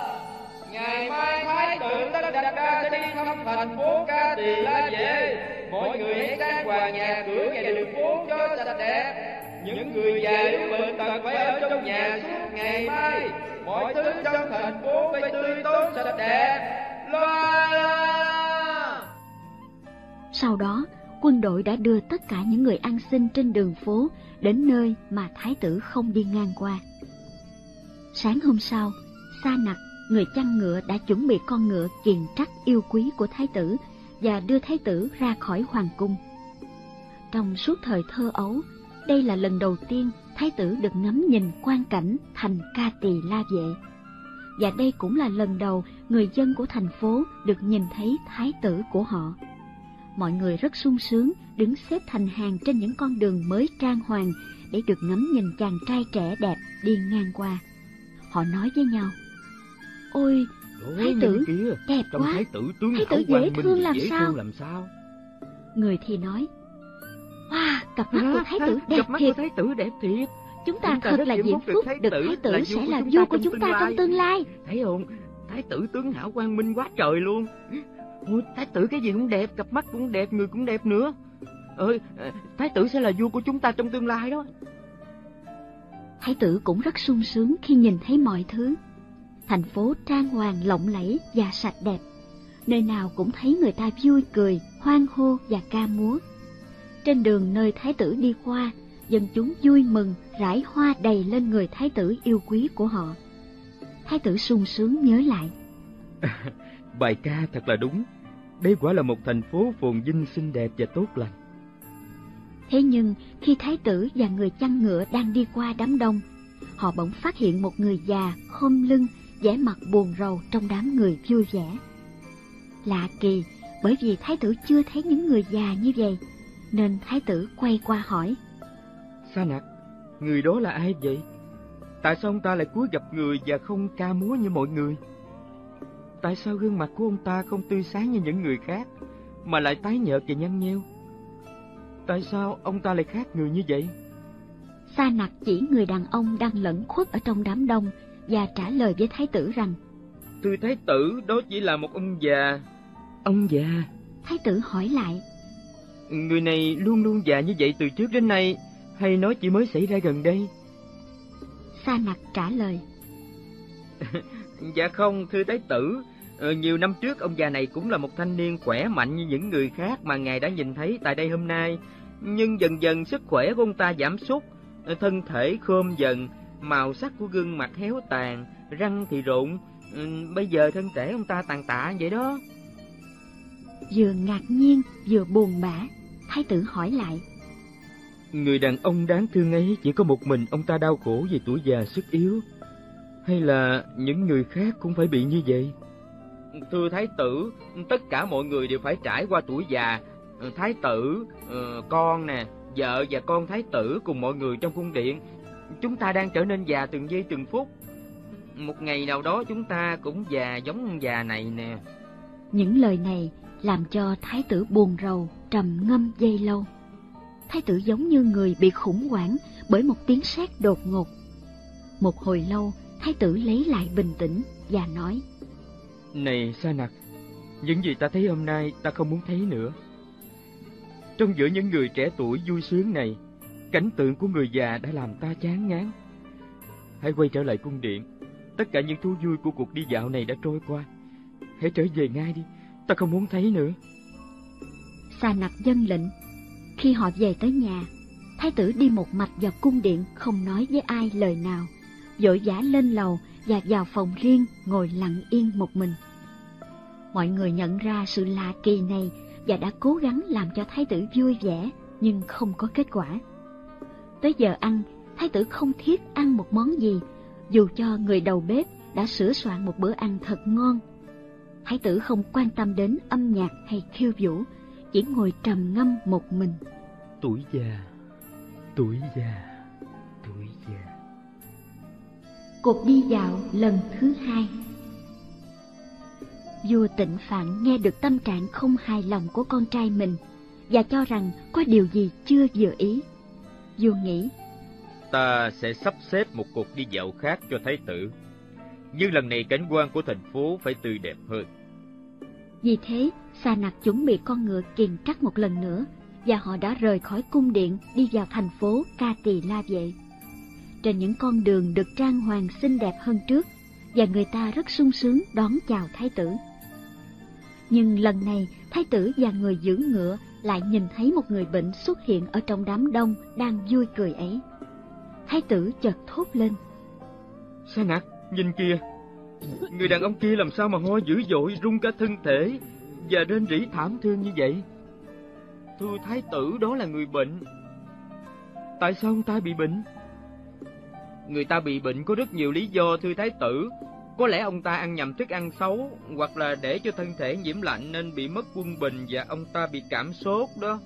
Ngày mai thái tử Tất Đạt Đa sẽ đi thăm thành phố Ca Tỳ La Vệ. Mọi người hãy trang hoàng nhà cửa và đường phố cho sạch đẹp. Những người già yếu bệnh tật phải ở trong nhà suốt ngày mai. Mọi thứ trong thành phố phải tươi tốt sạch đẹp. Loa, loa. Sau đó, quân đội đã đưa tất cả những người ăn xin trên đường phố đến nơi mà thái tử không đi ngang qua. Sáng hôm sau, Sa Nặc, người chăn ngựa, đã chuẩn bị con ngựa kiền trắc yêu quý của thái tử và đưa thái tử ra khỏi hoàng cung. Trong suốt thời thơ ấu, đây là lần đầu tiên thái tử được ngắm nhìn quang cảnh thành Ca Tỳ La Vệ, và đây cũng là lần đầu người dân của thành phố được nhìn thấy thái tử của họ. Mọi người rất sung sướng, đứng xếp thành hàng trên những con đường mới trang hoàng để được ngắm nhìn chàng trai trẻ đẹp đi ngang qua. Họ nói với nhau: Ôi, thái tử đẹp quá, thái tử dễ thương làm sao. Người thì nói: Wow, cặp mắt của thái tử đẹp thiệt. Chúng ta thật là diễm phúc được thái tử sẽ là vua của chúng ta trong tương lai. Thấy không, thái tử tướng hảo quang minh quá trời luôn. Ôi, thái tử cái gì cũng đẹp, cặp mắt cũng đẹp, người cũng đẹp nữa. Ơi, thái tử sẽ là vua của chúng ta trong tương lai đó. Thái tử cũng rất sung sướng khi nhìn thấy mọi thứ. Thành phố trang hoàng lộng lẫy và sạch đẹp, nơi nào cũng thấy người ta vui cười, hoan hô và ca múa. Trên đường nơi thái tử đi qua, dân chúng vui mừng rải hoa đầy lên người thái tử yêu quý của họ. Thái tử sung sướng nhớ lại: Bài ca thật là đúng, đây quả là một thành phố phồn vinh xinh đẹp và tốt lành. Thế nhưng khi thái tử và người chăn ngựa đang đi qua đám đông, họ bỗng phát hiện một người già khom lưng, vẻ mặt buồn rầu trong đám người vui vẻ. Lạ kỳ, bởi vì thái tử chưa thấy những người già như vậy, nên thái tử quay qua hỏi: Sa Nặc, người đó là ai vậy? Tại sao ông ta lại cúi gập người và không ca múa như mọi người? Tại sao gương mặt của ông ta không tươi sáng như những người khác, mà lại tái nhợt và nhăn nheo? Tại sao ông ta lại khác người như vậy? Sa Nặc chỉ người đàn ông đang lẫn khuất ở trong đám đông và trả lời với thái tử rằng: Thưa thái tử, đó chỉ là một ông già. Ông già? Thái tử hỏi lại: Người này luôn luôn già như vậy từ trước đến nay, hay nó chỉ mới xảy ra gần đây? Sa Nặc trả lời: Dạ không, thưa thái tử, ờ, nhiều năm trước ông già này cũng là một thanh niên khỏe mạnh như những người khác mà ngài đã nhìn thấy tại đây hôm nay. Nhưng dần dần sức khỏe của ông ta giảm sút, thân thể khom dần, màu sắc của gương mặt héo tàn, răng thì rụng. Bây giờ thân thể ông ta tàn tạ vậy đó. Vừa ngạc nhiên vừa buồn bã, thái tử hỏi lại: Người đàn ông đáng thương ấy chỉ có một mình ông ta đau khổ vì tuổi già sức yếu, hay là những người khác cũng phải bị như vậy? Thưa thái tử, tất cả mọi người đều phải trải qua tuổi già. Thái tử, con nè, vợ và con thái tử cùng mọi người trong cung điện, chúng ta đang trở nên già từng giây từng phút. Một ngày nào đó chúng ta cũng già giống ông già này nè. Những lời này làm cho thái tử buồn rầu, trầm ngâm giây lâu. Thái tử giống như người bị khủng hoảng bởi một tiếng sét đột ngột. Một hồi lâu, thái tử lấy lại bình tĩnh và nói: Này Sa Nặc, những gì ta thấy hôm nay ta không muốn thấy nữa. Trong giữa những người trẻ tuổi vui sướng này, cảnh tượng của người già đã làm ta chán ngán. Hãy quay trở lại cung điện. Tất cả những thú vui của cuộc đi dạo này đã trôi qua. Hãy trở về ngay đi, ta không muốn thấy nữa. Sa Nặc dân lệnh. Khi họ về tới nhà, thái tử đi một mạch vào cung điện, không nói với ai lời nào, vội vã lên lầu và vào phòng riêng ngồi lặng yên một mình. Mọi người nhận ra sự lạ kỳ này và đã cố gắng làm cho thái tử vui vẻ, nhưng không có kết quả. Tới giờ ăn, thái tử không thiết ăn một món gì, dù cho người đầu bếp đã sửa soạn một bữa ăn thật ngon. Thái tử không quan tâm đến âm nhạc hay khiêu vũ, chỉ ngồi trầm ngâm một mình. Tuổi già, tuổi già, tuổi già. Cuộc đi dạo lần thứ hai. Vua Tịnh Phạn nghe được tâm trạng không hài lòng của con trai mình và cho rằng có điều gì chưa vừa ý. Vua nghĩ: Ta sẽ sắp xếp một cuộc đi dạo khác cho thái tử, nhưng lần này cảnh quan của thành phố phải tươi đẹp hơn. Vì thế, Sa Nặc chuẩn bị con ngựa kiền cắt một lần nữa, và họ đã rời khỏi cung điện đi vào thành phố Ca Tỳ La Vệ. Trên những con đường được trang hoàng xinh đẹp hơn trước, và người ta rất sung sướng đón chào thái tử. Nhưng lần này, thái tử và người giữ ngựa lại nhìn thấy một người bệnh xuất hiện ở trong đám đông đang vui cười ấy. Thái tử chợt thốt lên: Sa Nặc, nhìn kìa! Người đàn ông kia làm sao mà ho dữ dội, run cả thân thể và rên rỉ thảm thương như vậy? Thưa thái tử, đó là người bệnh. Tại sao ông ta bị bệnh? Người ta bị bệnh có rất nhiều lý do, thưa thái tử. Có lẽ ông ta ăn nhầm thức ăn xấu, hoặc là để cho thân thể nhiễm lạnh nên bị mất quân bình, và ông ta bị cảm sốt đó.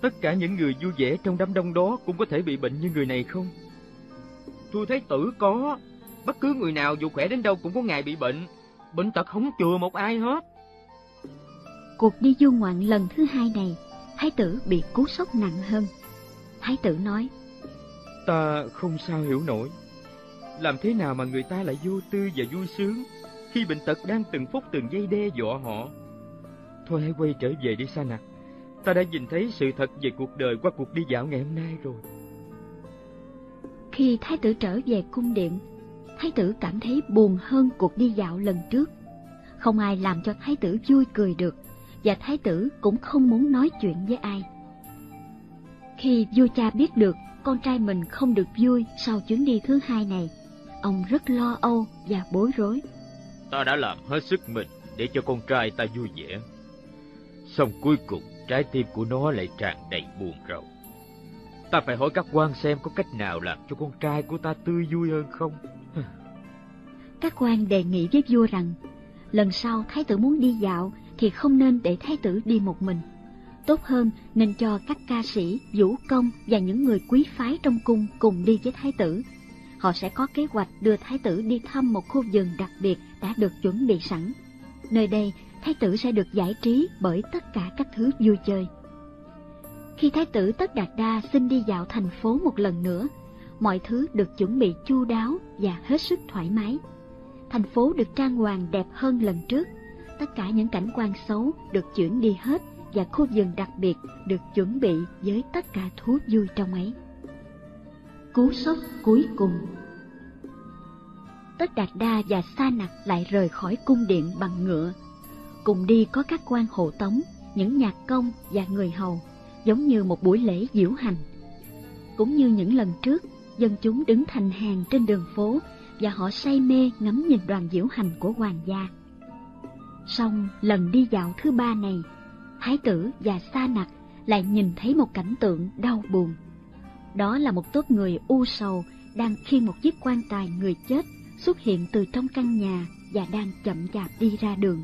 Tất cả những người vui vẻ trong đám đông đó cũng có thể bị bệnh như người này không? Thưa thái tử, có. Bất cứ người nào dù khỏe đến đâu cũng có ngày bị bệnh. Bệnh tật không chừa một ai hết. Cuộc đi du ngoạn lần thứ hai này, thái tử bị cú sốc nặng hơn. Thái tử nói: Ta không sao hiểu nổi, làm thế nào mà người ta lại vô tư và vui sướng khi bệnh tật đang từng phút từng giây đe dọa họ. Thôi hãy quay trở về đi Sa Nặc, ta đã nhìn thấy sự thật về cuộc đời qua cuộc đi dạo ngày hôm nay rồi. Khi thái tử trở về cung điện, thái tử cảm thấy buồn hơn cuộc đi dạo lần trước. Không ai làm cho thái tử vui cười được, và thái tử cũng không muốn nói chuyện với ai. Khi vua cha biết được con trai mình không được vui sau chuyến đi thứ hai này, ông rất lo âu và bối rối. Ta đã làm hết sức mình để cho con trai ta vui vẻ, song cuối cùng trái tim của nó lại tràn đầy buồn rầu. Ta phải hỏi các quan xem có cách nào làm cho con trai của ta tươi vui hơn không. Các quan đề nghị với vua rằng lần sau thái tử muốn đi dạo thì không nên để thái tử đi một mình. Tốt hơn nên cho các ca sĩ, vũ công và những người quý phái trong cung cùng đi với thái tử. họ sẽ có kế hoạch đưa thái tử đi thăm một khu vườn đặc biệt đã được chuẩn bị sẵn. Nơi đây, thái tử sẽ được giải trí bởi tất cả các thứ vui chơi. Khi thái tử Tất Đạt Đa xin đi dạo thành phố một lần nữa, mọi thứ được chuẩn bị chu đáo và hết sức thoải mái. Thành phố được trang hoàng đẹp hơn lần trước, tất cả những cảnh quan xấu được chuyển đi hết và khu vườn đặc biệt được chuẩn bị với tất cả thú vui trong ấy. Cú sốc cuối cùng. Tất Đạt Đa và Sa Nặc lại rời khỏi cung điện bằng ngựa. Cùng đi có các quan hộ tống, những nhạc công và người hầu, giống như một buổi lễ diễu hành. Cũng như những lần trước, dân chúng đứng thành hàng trên đường phố và họ say mê ngắm nhìn đoàn diễu hành của hoàng gia. Song lần đi dạo thứ ba này, thái tử và Sa Nặc lại nhìn thấy một cảnh tượng đau buồn. Đó là một tốp người u sầu đang khiêng một chiếc quan tài người chết xuất hiện từ trong căn nhà và đang chậm chạp đi ra đường.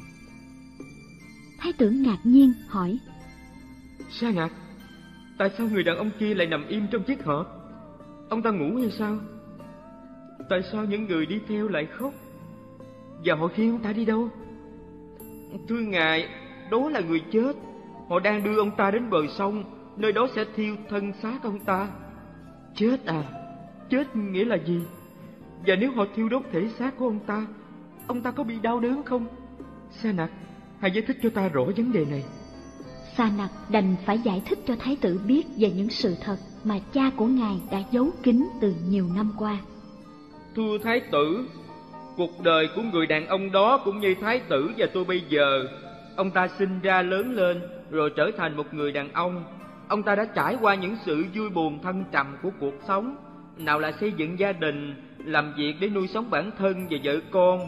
Thái tử ngạc nhiên hỏi: Sa Nặc, tại sao người đàn ông kia lại nằm im trong chiếc hộp? Ông ta ngủ hay sao? Tại sao những người đi theo lại khóc? Và họ khiêng ông ta đi đâu? Thưa ngài, đó là người chết. Họ đang đưa ông ta đến bờ sông, nơi đó sẽ thiêu thân xác ông ta. Chết à? Chết nghĩa là gì? Và nếu họ thiêu đốt thể xác của ông ta, ông ta có bị đau đớn không? Sa Nặc, hãy giải thích cho ta rõ vấn đề này. Sa Nặc đành phải giải thích cho thái tử biết về những sự thật mà cha của ngài đã giấu kín từ nhiều năm qua. Thưa thái tử, cuộc đời của người đàn ông đó cũng như thái tử và tôi bây giờ. Ông ta sinh ra lớn lên rồi trở thành một người đàn ông. Ông ta đã trải qua những sự vui buồn thăng trầm của cuộc sống. Nào là xây dựng gia đình, làm việc để nuôi sống bản thân và vợ con.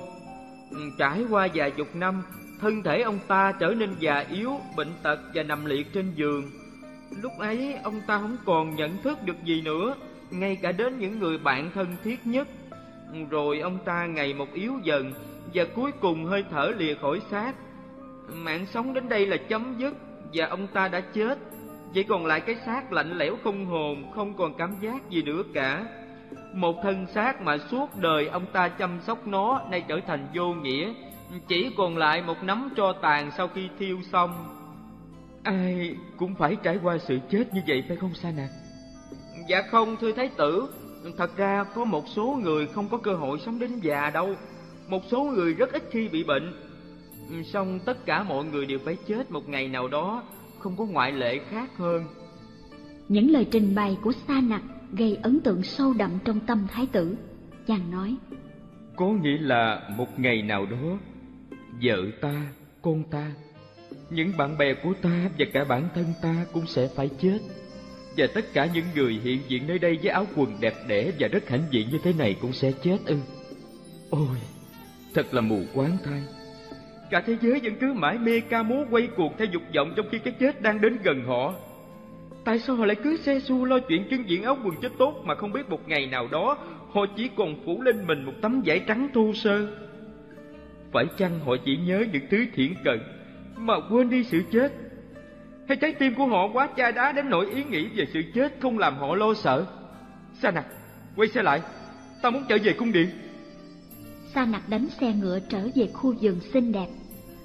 Trải qua vài chục năm, thân thể ông ta trở nên già yếu, bệnh tật và nằm liệt trên giường. Lúc ấy ông ta không còn nhận thức được gì nữa, ngay cả đến những người bạn thân thiết nhất. Rồi ông ta ngày một yếu dần và cuối cùng hơi thở lìa khỏi xác. Mạng sống đến đây là chấm dứt và ông ta đã chết. Vậy còn lại cái xác lạnh lẽo không hồn, không còn cảm giác gì nữa cả. Một thân xác mà suốt đời ông ta chăm sóc nó nay trở thành vô nghĩa, chỉ còn lại một nắm tro tàn sau khi thiêu xong. Ai cũng phải trải qua sự chết như vậy phải không Sa Nặc? Dạ không thưa thái tử, thật ra có một số người không có cơ hội sống đến già đâu. Một số người rất ít khi bị bệnh. Song tất cả mọi người đều phải chết một ngày nào đó, không có ngoại lệ khác hơn. Những lời trình bày của Sa Nặc gây ấn tượng sâu đậm trong tâm thái tử. Chàng nói: Có nghĩa là một ngày nào đó, vợ ta, con ta, những bạn bè của ta và cả bản thân ta cũng sẽ phải chết. Và tất cả những người hiện diện nơi đây với áo quần đẹp đẽ và rất hãnh diện như thế này cũng sẽ chết ư? Ôi, thật là mù quáng thay. Cả thế giới vẫn cứ mãi mê ca múa quay cuồng theo dục vọng trong khi cái chết đang đến gần họ. Tại sao họ lại cứ se su lo chuyện trưng diện áo quần cho tốt mà không biết một ngày nào đó họ chỉ còn phủ lên mình một tấm vải trắng thô sơ? Phải chăng họ chỉ nhớ những thứ thiện cận mà quên đi sự chết? Hay trái tim của họ quá chai đá đến nỗi ý nghĩ về sự chết không làm họ lo sợ? Sa Nặc, quay xe lại, ta muốn trở về cung điện. Sa Nặc đánh xe ngựa trở về khu vườn xinh đẹp.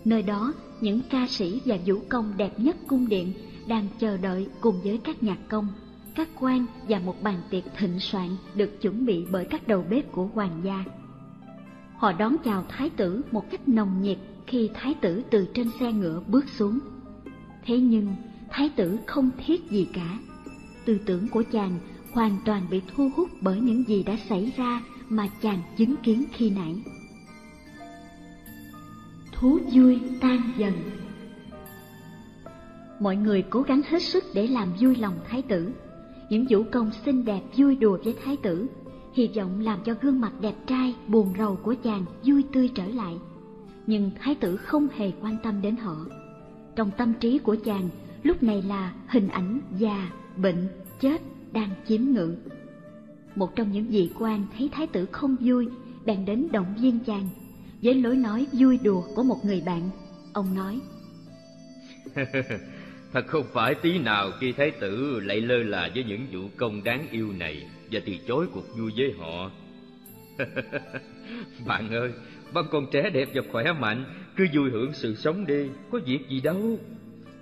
Nơi đó, những ca sĩ và vũ công đẹp nhất cung điện đang chờ đợi cùng với các nhạc công, các quan và một bàn tiệc thịnh soạn được chuẩn bị bởi các đầu bếp của hoàng gia. Họ đón chào thái tử một cách nồng nhiệt khi thái tử từ trên xe ngựa bước xuống. Thế nhưng, thái tử không thiết gì cả. Tư tưởng của chàng hoàn toàn bị thu hút bởi những gì đã xảy ra mà chàng chứng kiến khi nãy. Thú vui tan dần. Mọi người cố gắng hết sức để làm vui lòng thái tử. Những vũ công xinh đẹp vui đùa với thái tử, hy vọng làm cho gương mặt đẹp trai buồn rầu của chàng vui tươi trở lại. Nhưng thái tử không hề quan tâm đến họ. Trong tâm trí của chàng lúc này là hình ảnh già, bệnh, chết đang chiếm ngự. Một trong những vị quan thấy thái tử không vui bèn đến động viên chàng. Với lối nói vui đùa của một người bạn, ông nói: Thật không phải tí nào khi thái tử lại lơ là với những vũ công đáng yêu này và từ chối cuộc vui với họ. Bạn ơi, bạn còn trẻ đẹp và khỏe mạnh, cứ vui hưởng sự sống đi, có việc gì đâu.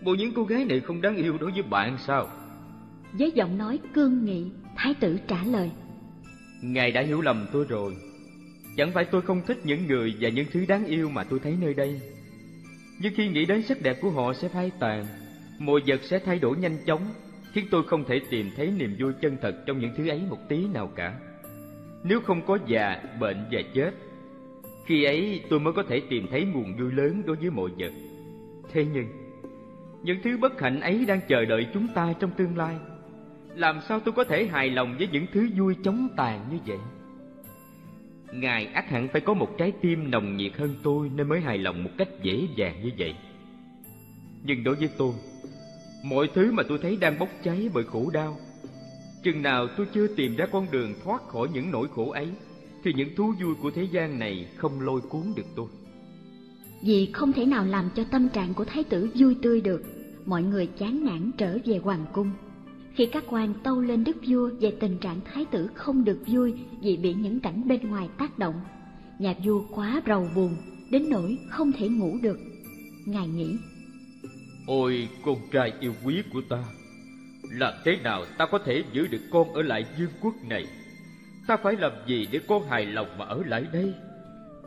Bộ những cô gái này không đáng yêu đối với bạn sao? Với giọng nói cương nghị, thái tử trả lời: Ngài đã hiểu lầm tôi rồi. Chẳng phải tôi không thích những người và những thứ đáng yêu mà tôi thấy nơi đây, nhưng khi nghĩ đến sắc đẹp của họ sẽ phai tàn, mọi vật sẽ thay đổi nhanh chóng, khiến tôi không thể tìm thấy niềm vui chân thật trong những thứ ấy một tí nào cả. Nếu không có già, bệnh và chết, khi ấy tôi mới có thể tìm thấy nguồn vui lớn đối với mọi vật. Thế nhưng, những thứ bất hạnh ấy đang chờ đợi chúng ta trong tương lai. Làm sao tôi có thể hài lòng với những thứ vui chóng tàn như vậy? Ngài ắt hẳn phải có một trái tim nồng nhiệt hơn tôi nên mới hài lòng một cách dễ dàng như vậy. Nhưng đối với tôi, mọi thứ mà tôi thấy đang bốc cháy bởi khổ đau, chừng nào tôi chưa tìm ra con đường thoát khỏi những nỗi khổ ấy, thì những thú vui của thế gian này không lôi cuốn được tôi. Vì không thể nào làm cho tâm trạng của thái tử vui tươi được, mọi người chán nản trở về hoàng cung. Khi các quan tâu lên đức vua về tình trạng thái tử không được vui vì bị những cảnh bên ngoài tác động, nhà vua quá rầu buồn đến nỗi không thể ngủ được. Ngài nghĩ: Ôi con trai yêu quý của ta, làm thế nào ta có thể giữ được con ở lại vương quốc này? Ta phải làm gì để con hài lòng mà ở lại đây?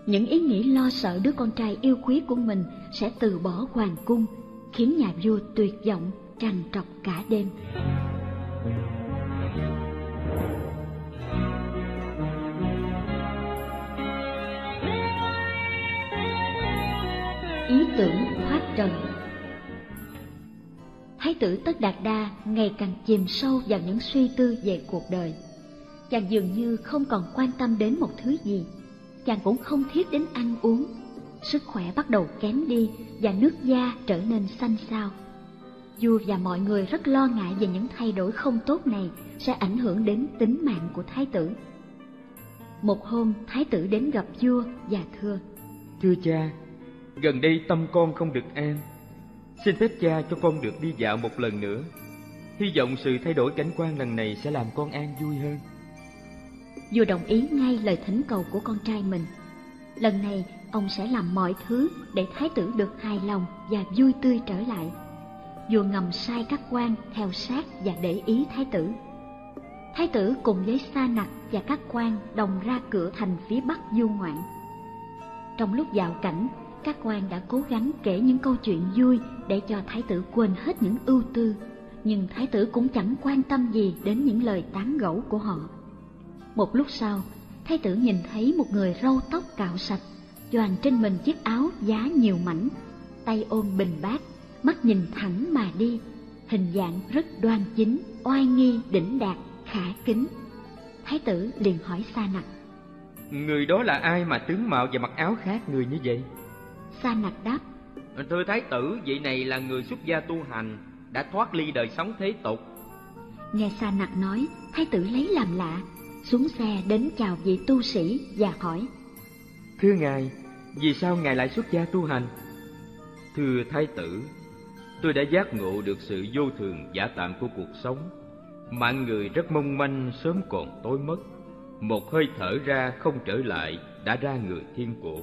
Những ý nghĩ lo sợ đứa con trai yêu quý của mình sẽ từ bỏ hoàng cung khiến nhà vua tuyệt vọng trằn trọc cả đêm. Ý tưởng thoát trần. Thái tử Tất Đạt Đa ngày càng chìm sâu vào những suy tư về cuộc đời. Chàng dường như không còn quan tâm đến một thứ gì. Chàng cũng không thiết đến ăn uống. Sức khỏe bắt đầu kém đi và nước da trở nên xanh xao. Vua và mọi người rất lo ngại về những thay đổi không tốt này sẽ ảnh hưởng đến tính mạng của thái tử. Một hôm, thái tử đến gặp vua và thưa: Thưa cha, gần đây tâm con không được an. Xin phép cha cho con được đi dạo một lần nữa. Hy vọng sự thay đổi cảnh quan lần này sẽ làm con an vui hơn. Vua đồng ý ngay lời thỉnh cầu của con trai mình. Lần này, ông sẽ làm mọi thứ để thái tử được hài lòng và vui tươi trở lại. Vua ngầm sai các quan theo sát và để ý thái tử. Thái tử cùng với Sa Nặc và các quan đồng ra cửa thành phía bắc du ngoạn. Trong lúc dạo cảnh, các quan đã cố gắng kể những câu chuyện vui để cho thái tử quên hết những ưu tư, nhưng thái tử cũng chẳng quan tâm gì đến những lời tán gẫu của họ. Một lúc sau, thái tử nhìn thấy một người râu tóc cạo sạch, choàng trên mình chiếc áo vá nhiều mảnh, tay ôm bình bát, mắt nhìn thẳng mà đi, hình dạng rất đoan chính, oai nghi, đỉnh đạt, khả kính. Thái tử liền hỏi Sa Nặc: Người đó là ai mà tướng mạo và mặc áo khác người như vậy? Sa Nặc đáp: Thưa thái tử, vị này là người xuất gia tu hành, đã thoát ly đời sống thế tục. Nghe Sa Nặc nói, thái tử lấy làm lạ, xuống xe đến chào vị tu sĩ và hỏi: Thưa ngài, vì sao ngài lại xuất gia tu hành? Thưa thái tử, tôi đã giác ngộ được sự vô thường giả tạm của cuộc sống. Mạng người rất mong manh, sớm còn tối mất, một hơi thở ra không trở lại, đã ra người thiên cổ.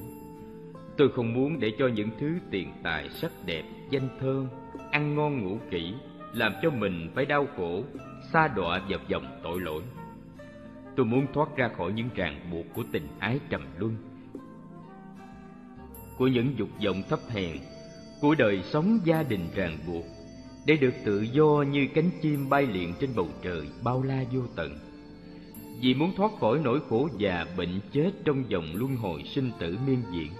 Tôi không muốn để cho những thứ tiền tài, sắc đẹp, danh thơm, ăn ngon ngủ kỹ làm cho mình phải đau khổ, sa đọa vào vòng tội lỗi. Tôi muốn thoát ra khỏi những ràng buộc của tình ái trầm luân, của những dục vọng thấp hèn, của đời sống gia đình ràng buộc, để được tự do như cánh chim bay liệng trên bầu trời bao la vô tận. Vì muốn thoát khỏi nỗi khổ già bệnh chết trong vòng luân hồi sinh tử miên diện,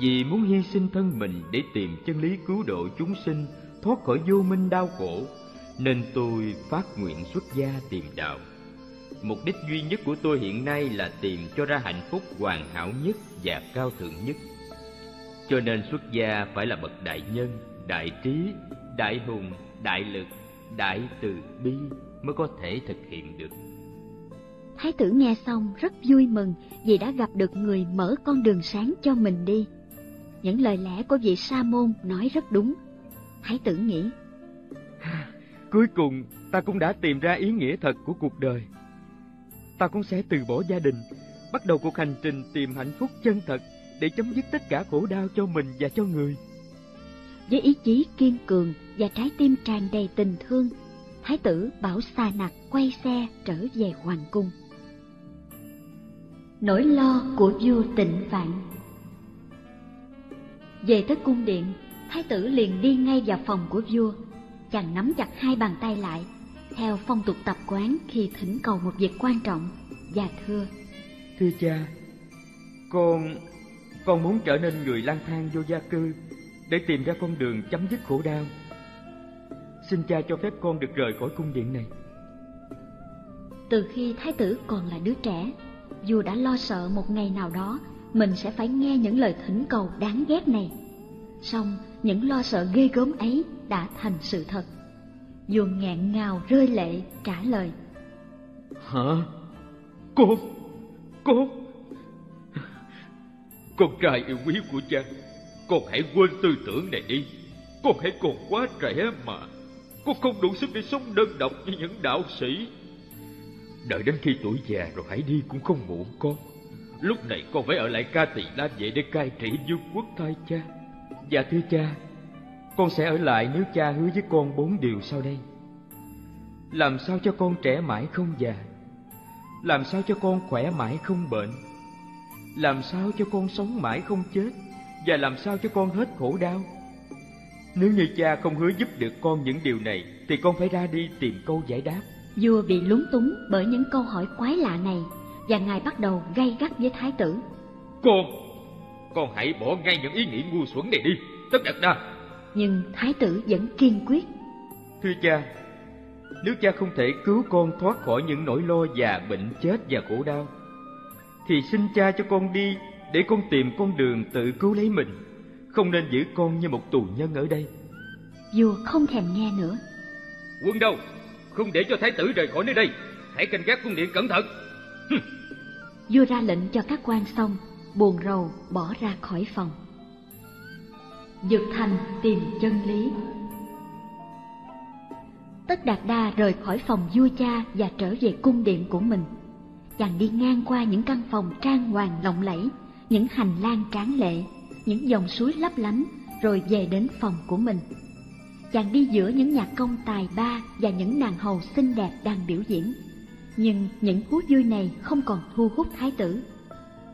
vì muốn hy sinh thân mình để tìm chân lý cứu độ chúng sinh thoát khỏi vô minh đau khổ, nên tôi phát nguyện xuất gia tìm đạo. Mục đích duy nhất của tôi hiện nay là tìm cho ra hạnh phúc hoàn hảo nhất và cao thượng nhất. Cho nên xuất gia phải là bậc đại nhân, đại trí, đại hùng, đại lực, đại từ bi mới có thể thực hiện được. Thái tử nghe xong rất vui mừng vì đã gặp được người mở con đường sáng cho mình đi. Những lời lẽ của vị sa môn nói rất đúng. Thái tử nghĩ: Cuối cùng ta cũng đã tìm ra ý nghĩa thật của cuộc đời. Ta cũng sẽ từ bỏ gia đình, bắt đầu cuộc hành trình tìm hạnh phúc chân thật để chấm dứt tất cả khổ đau cho mình và cho người. Với ý chí kiên cường và trái tim tràn đầy tình thương, Thái tử bảo Sa Nặc quay xe trở về hoàng cung. Nỗi lo của vua Tịnh Phạn. Về tới cung điện, Thái tử liền đi ngay vào phòng của vua. Chàng nắm chặt hai bàn tay lại, theo phong tục tập quán khi thỉnh cầu một việc quan trọng, và thưa: Thưa cha, con con muốn trở nên người lang thang vô gia cư để tìm ra con đường chấm dứt khổ đau. Xin cha cho phép con được rời khỏi cung điện này. Từ khi Thái tử còn là đứa trẻ, vua đã lo sợ một ngày nào đó mình sẽ phải nghe những lời thỉnh cầu đáng ghét này. Song những lo sợ ghê gớm ấy đã thành sự thật. Vua nghẹn ngào rơi lệ trả lời: Hả? Cô, cô, con trai yêu quý của cha, con hãy quên tư tưởng này đi. Con hãy còn quá trẻ mà, con không đủ sức để sống đơn độc như những đạo sĩ. Đợi đến khi tuổi già rồi hãy đi cũng không muộn con. Lúc này con phải ở lại Ca Tỳ La Vệ để cai trị vương quốc thay cha. Dạ thưa cha, con sẽ ở lại nếu cha hứa với con bốn điều sau đây: làm sao cho con trẻ mãi không già, làm sao cho con khỏe mãi không bệnh, làm sao cho con sống mãi không chết, và làm sao cho con hết khổ đau. Nếu như cha không hứa giúp được con những điều này thì con phải ra đi tìm câu giải đáp. Vua bị lúng túng bởi những câu hỏi quái lạ này, và ngài bắt đầu gay gắt với Thái tử: Con, con hãy bỏ ngay những ý nghĩ ngu xuẩn này đi, Tất Đạt Đa. Nhưng Thái tử vẫn kiên quyết: Thưa cha, nếu cha không thể cứu con thoát khỏi những nỗi lo già bệnh chết và khổ đau, thì xin cha cho con đi để con tìm con đường tự cứu lấy mình, không nên giữ con như một tù nhân ở đây. Vua không thèm nghe nữa. Quân đâu, không để cho Thái tử rời khỏi nơi đây, hãy canh gác cung điện cẩn thận. Vua ra lệnh cho các quan xong, buồn rầu bỏ ra khỏi phòng. Vượt thành tìm chân lý. Tất Đạt Đa rời khỏi phòng vua cha và trở về cung điện của mình. Chàng đi ngang qua những căn phòng trang hoàng lộng lẫy, những hành lang tráng lệ, những dòng suối lấp lánh, rồi về đến phòng của mình. Chàng đi giữa những nhạc công tài ba và những nàng hầu xinh đẹp đang biểu diễn. Nhưng những thú vui này không còn thu hút Thái tử.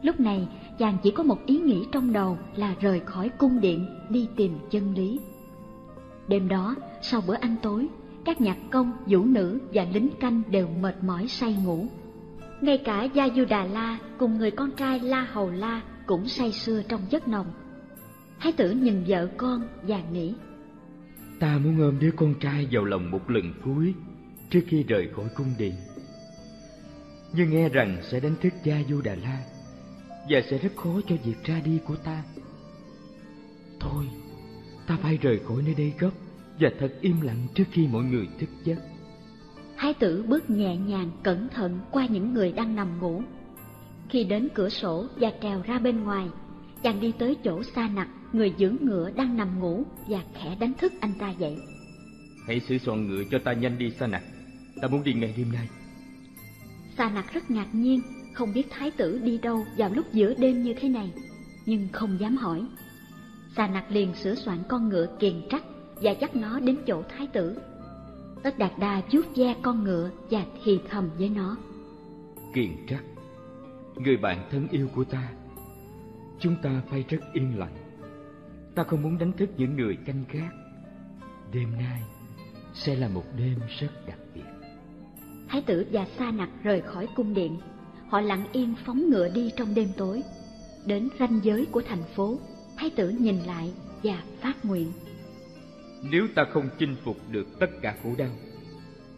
Lúc này, chàng chỉ có một ý nghĩ trong đầu là rời khỏi cung điện đi tìm chân lý. Đêm đó, sau bữa ăn tối, các nhạc công, vũ nữ và lính canh đều mệt mỏi say ngủ. Ngay cả Gia Du Đà La cùng người con trai La Hầu La cũng say sưa trong giấc nồng. Thái tử nhìn vợ con và nghĩ: Ta muốn ôm đứa con trai vào lòng một lần cuối trước khi rời khỏi cung điện. Nhưng nghe rằng sẽ đánh thức Gia Du Đà La và sẽ rất khó cho việc ra đi của ta. Thôi, ta phải rời khỏi nơi đây gấp và thật im lặng trước khi mọi người thức giấc. Thái tử bước nhẹ nhàng cẩn thận qua những người đang nằm ngủ. Khi đến cửa sổ và trèo ra bên ngoài, chàng đi tới chỗ Sa Nặc, người dưỡng ngựa đang nằm ngủ, và khẽ đánh thức anh ta dậy. Hãy sửa soạn ngựa cho ta nhanh đi Sa Nặc, ta muốn đi ngay đêm nay. Sa Nặc rất ngạc nhiên, không biết Thái tử đi đâu vào lúc giữa đêm như thế này, nhưng không dám hỏi. Sa Nặc liền sửa soạn con ngựa kiền trắc và dắt nó đến chỗ Thái tử. Tất Đạt Đa vuốt ve con ngựa và thì thầm với nó: Kiền trắc, người bạn thân yêu của ta, chúng ta phải rất yên lặng. Ta không muốn đánh thức những người canh gác. Đêm nay sẽ là một đêm rất đặc biệt. Thái tử và Sa Nặc rời khỏi cung điện. Họ lặng yên phóng ngựa đi trong đêm tối. Đến ranh giới của thành phố, Thái tử nhìn lại và phát nguyện: Nếu ta không chinh phục được tất cả khổ đau,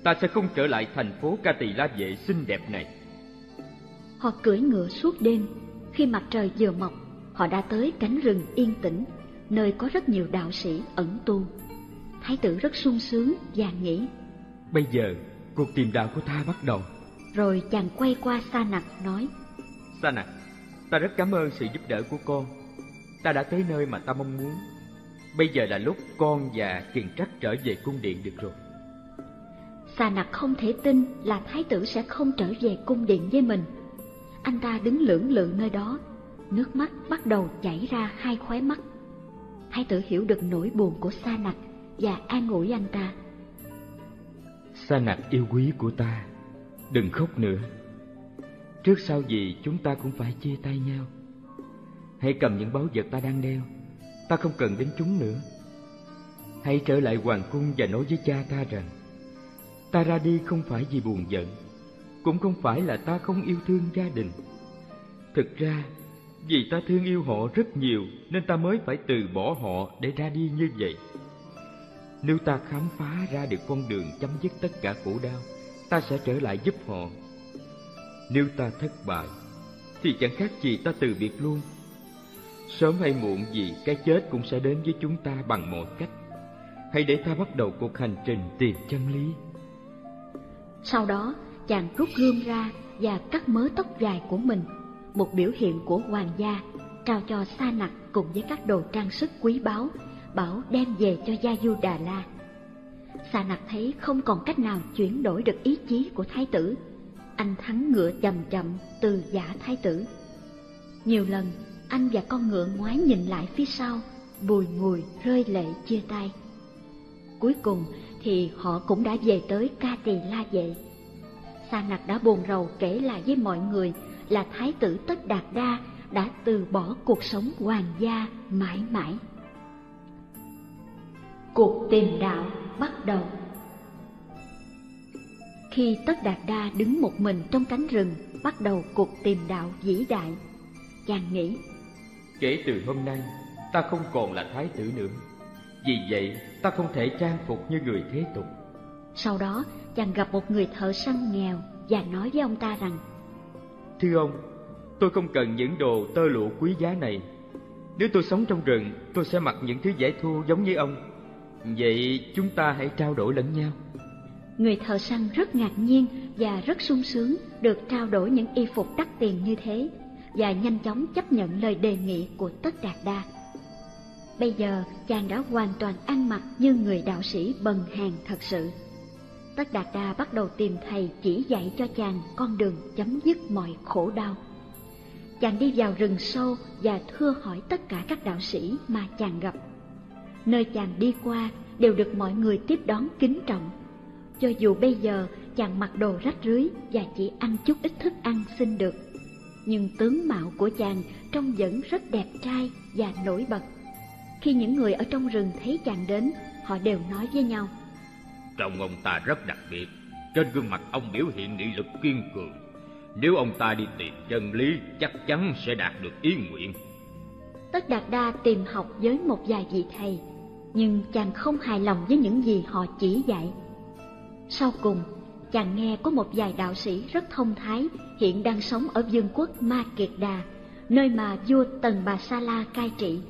ta sẽ không trở lại thành phố Ca Tỳ La Vệ xinh đẹp này. Họ cưỡi ngựa suốt đêm. Khi mặt trời vừa mọc, họ đã tới cánh rừng yên tĩnh, nơi có rất nhiều đạo sĩ ẩn tu. Thái tử rất sung sướng và nghĩ: Bây giờ cuộc tìm đạo của ta bắt đầu. Rồi chàng quay qua Sa Nặc nói: Sa Nặc, ta rất cảm ơn sự giúp đỡ của con. Ta đã tới nơi mà ta mong muốn. Bây giờ là lúc con và Kiền Trắc trở về cung điện được rồi. Sa Nặc không thể tin là Thái tử sẽ không trở về cung điện với mình. anh ta đứng lưỡng lự nơi đó, nước mắt bắt đầu chảy ra hai khóe mắt. Hãy tự hiểu được nỗi buồn của Sa Nặc và an ủi anh ta. Sa Nặc yêu quý của ta, đừng khóc nữa. Trước sau gì chúng ta cũng phải chia tay nhau. Hãy cầm những báu vật ta đang đeo, ta không cần đến chúng nữa. Hãy trở lại hoàng cung và nói với cha ta rằng ta ra đi không phải vì buồn giận, cũng không phải là ta không yêu thương gia đình. Thực ra vì ta thương yêu họ rất nhiều nên ta mới phải từ bỏ họ để ra đi như vậy. Nếu ta khám phá ra được con đường chấm dứt tất cả khổ đau, ta sẽ trở lại giúp họ. Nếu ta thất bại thì chẳng khác gì ta từ biệt luôn. Sớm hay muộn gì cái chết cũng sẽ đến với chúng ta bằng mọi cách. Hãy để ta bắt đầu cuộc hành trình tìm chân lý. Sau đó chàng rút gươm ra và cắt mớ tóc dài của mình, một biểu hiện của hoàng gia, trao cho Sa Nặc cùng với các đồ trang sức quý báu, bảo đem về cho Gia Du Đà La. Sa Nặc thấy không còn cách nào chuyển đổi được ý chí của thái tử, anh thắng ngựa chậm chậm từ giả thái tử. Nhiều lần anh và con ngựa ngoái nhìn lại phía sau, bùi ngùi rơi lệ chia tay. Cuối cùng thì họ cũng đã về tới Ca Tỳ La Vệ. Sa Nặc đã buồn rầu kể lại với mọi người là thái tử Tất Đạt Đa đã từ bỏ cuộc sống hoàng gia mãi mãi. Cuộc tìm đạo bắt đầu. Khi Tất Đạt Đa đứng một mình trong cánh rừng bắt đầu cuộc tìm đạo vĩ đại, chàng nghĩ: kể từ hôm nay ta không còn là thái tử nữa, vì vậy ta không thể trang phục như người thế tục. Sau đó chàng gặp một người thợ săn nghèo và nói với ông ta rằng: thưa ông, tôi không cần những đồ tơ lụa quý giá này. Nếu tôi sống trong rừng, tôi sẽ mặc những thứ giải thô giống như ông. Vậy chúng ta hãy trao đổi lẫn nhau. Người thợ săn rất ngạc nhiên và rất sung sướng được trao đổi những y phục đắt tiền như thế, và nhanh chóng chấp nhận lời đề nghị của Tất Đạt Đa. Bây giờ chàng đã hoàn toàn ăn mặc như người đạo sĩ bần hàn thật sự. Tất Đạt Đa bắt đầu tìm thầy chỉ dạy cho chàng con đường chấm dứt mọi khổ đau. Chàng đi vào rừng sâu và thưa hỏi tất cả các đạo sĩ mà chàng gặp. Nơi chàng đi qua đều được mọi người tiếp đón kính trọng. Cho dù bây giờ chàng mặc đồ rách rưới và chỉ ăn chút ít thức ăn xin được, nhưng tướng mạo của chàng trông vẫn rất đẹp trai và nổi bật. Khi những người ở trong rừng thấy chàng đến, họ đều nói với nhau: trông ông ta rất đặc biệt, trên gương mặt ông biểu hiện nghị lực kiên cường. Nếu ông ta đi tìm chân lý, chắc chắn sẽ đạt được ý nguyện. Tất Đạt Đa tìm học với một vài vị thầy, nhưng chàng không hài lòng với những gì họ chỉ dạy. Sau cùng, chàng nghe có một vài đạo sĩ rất thông thái hiện đang sống ở vương quốc Ma Kiệt Đà, nơi mà vua Tần Bà Sa La cai trị.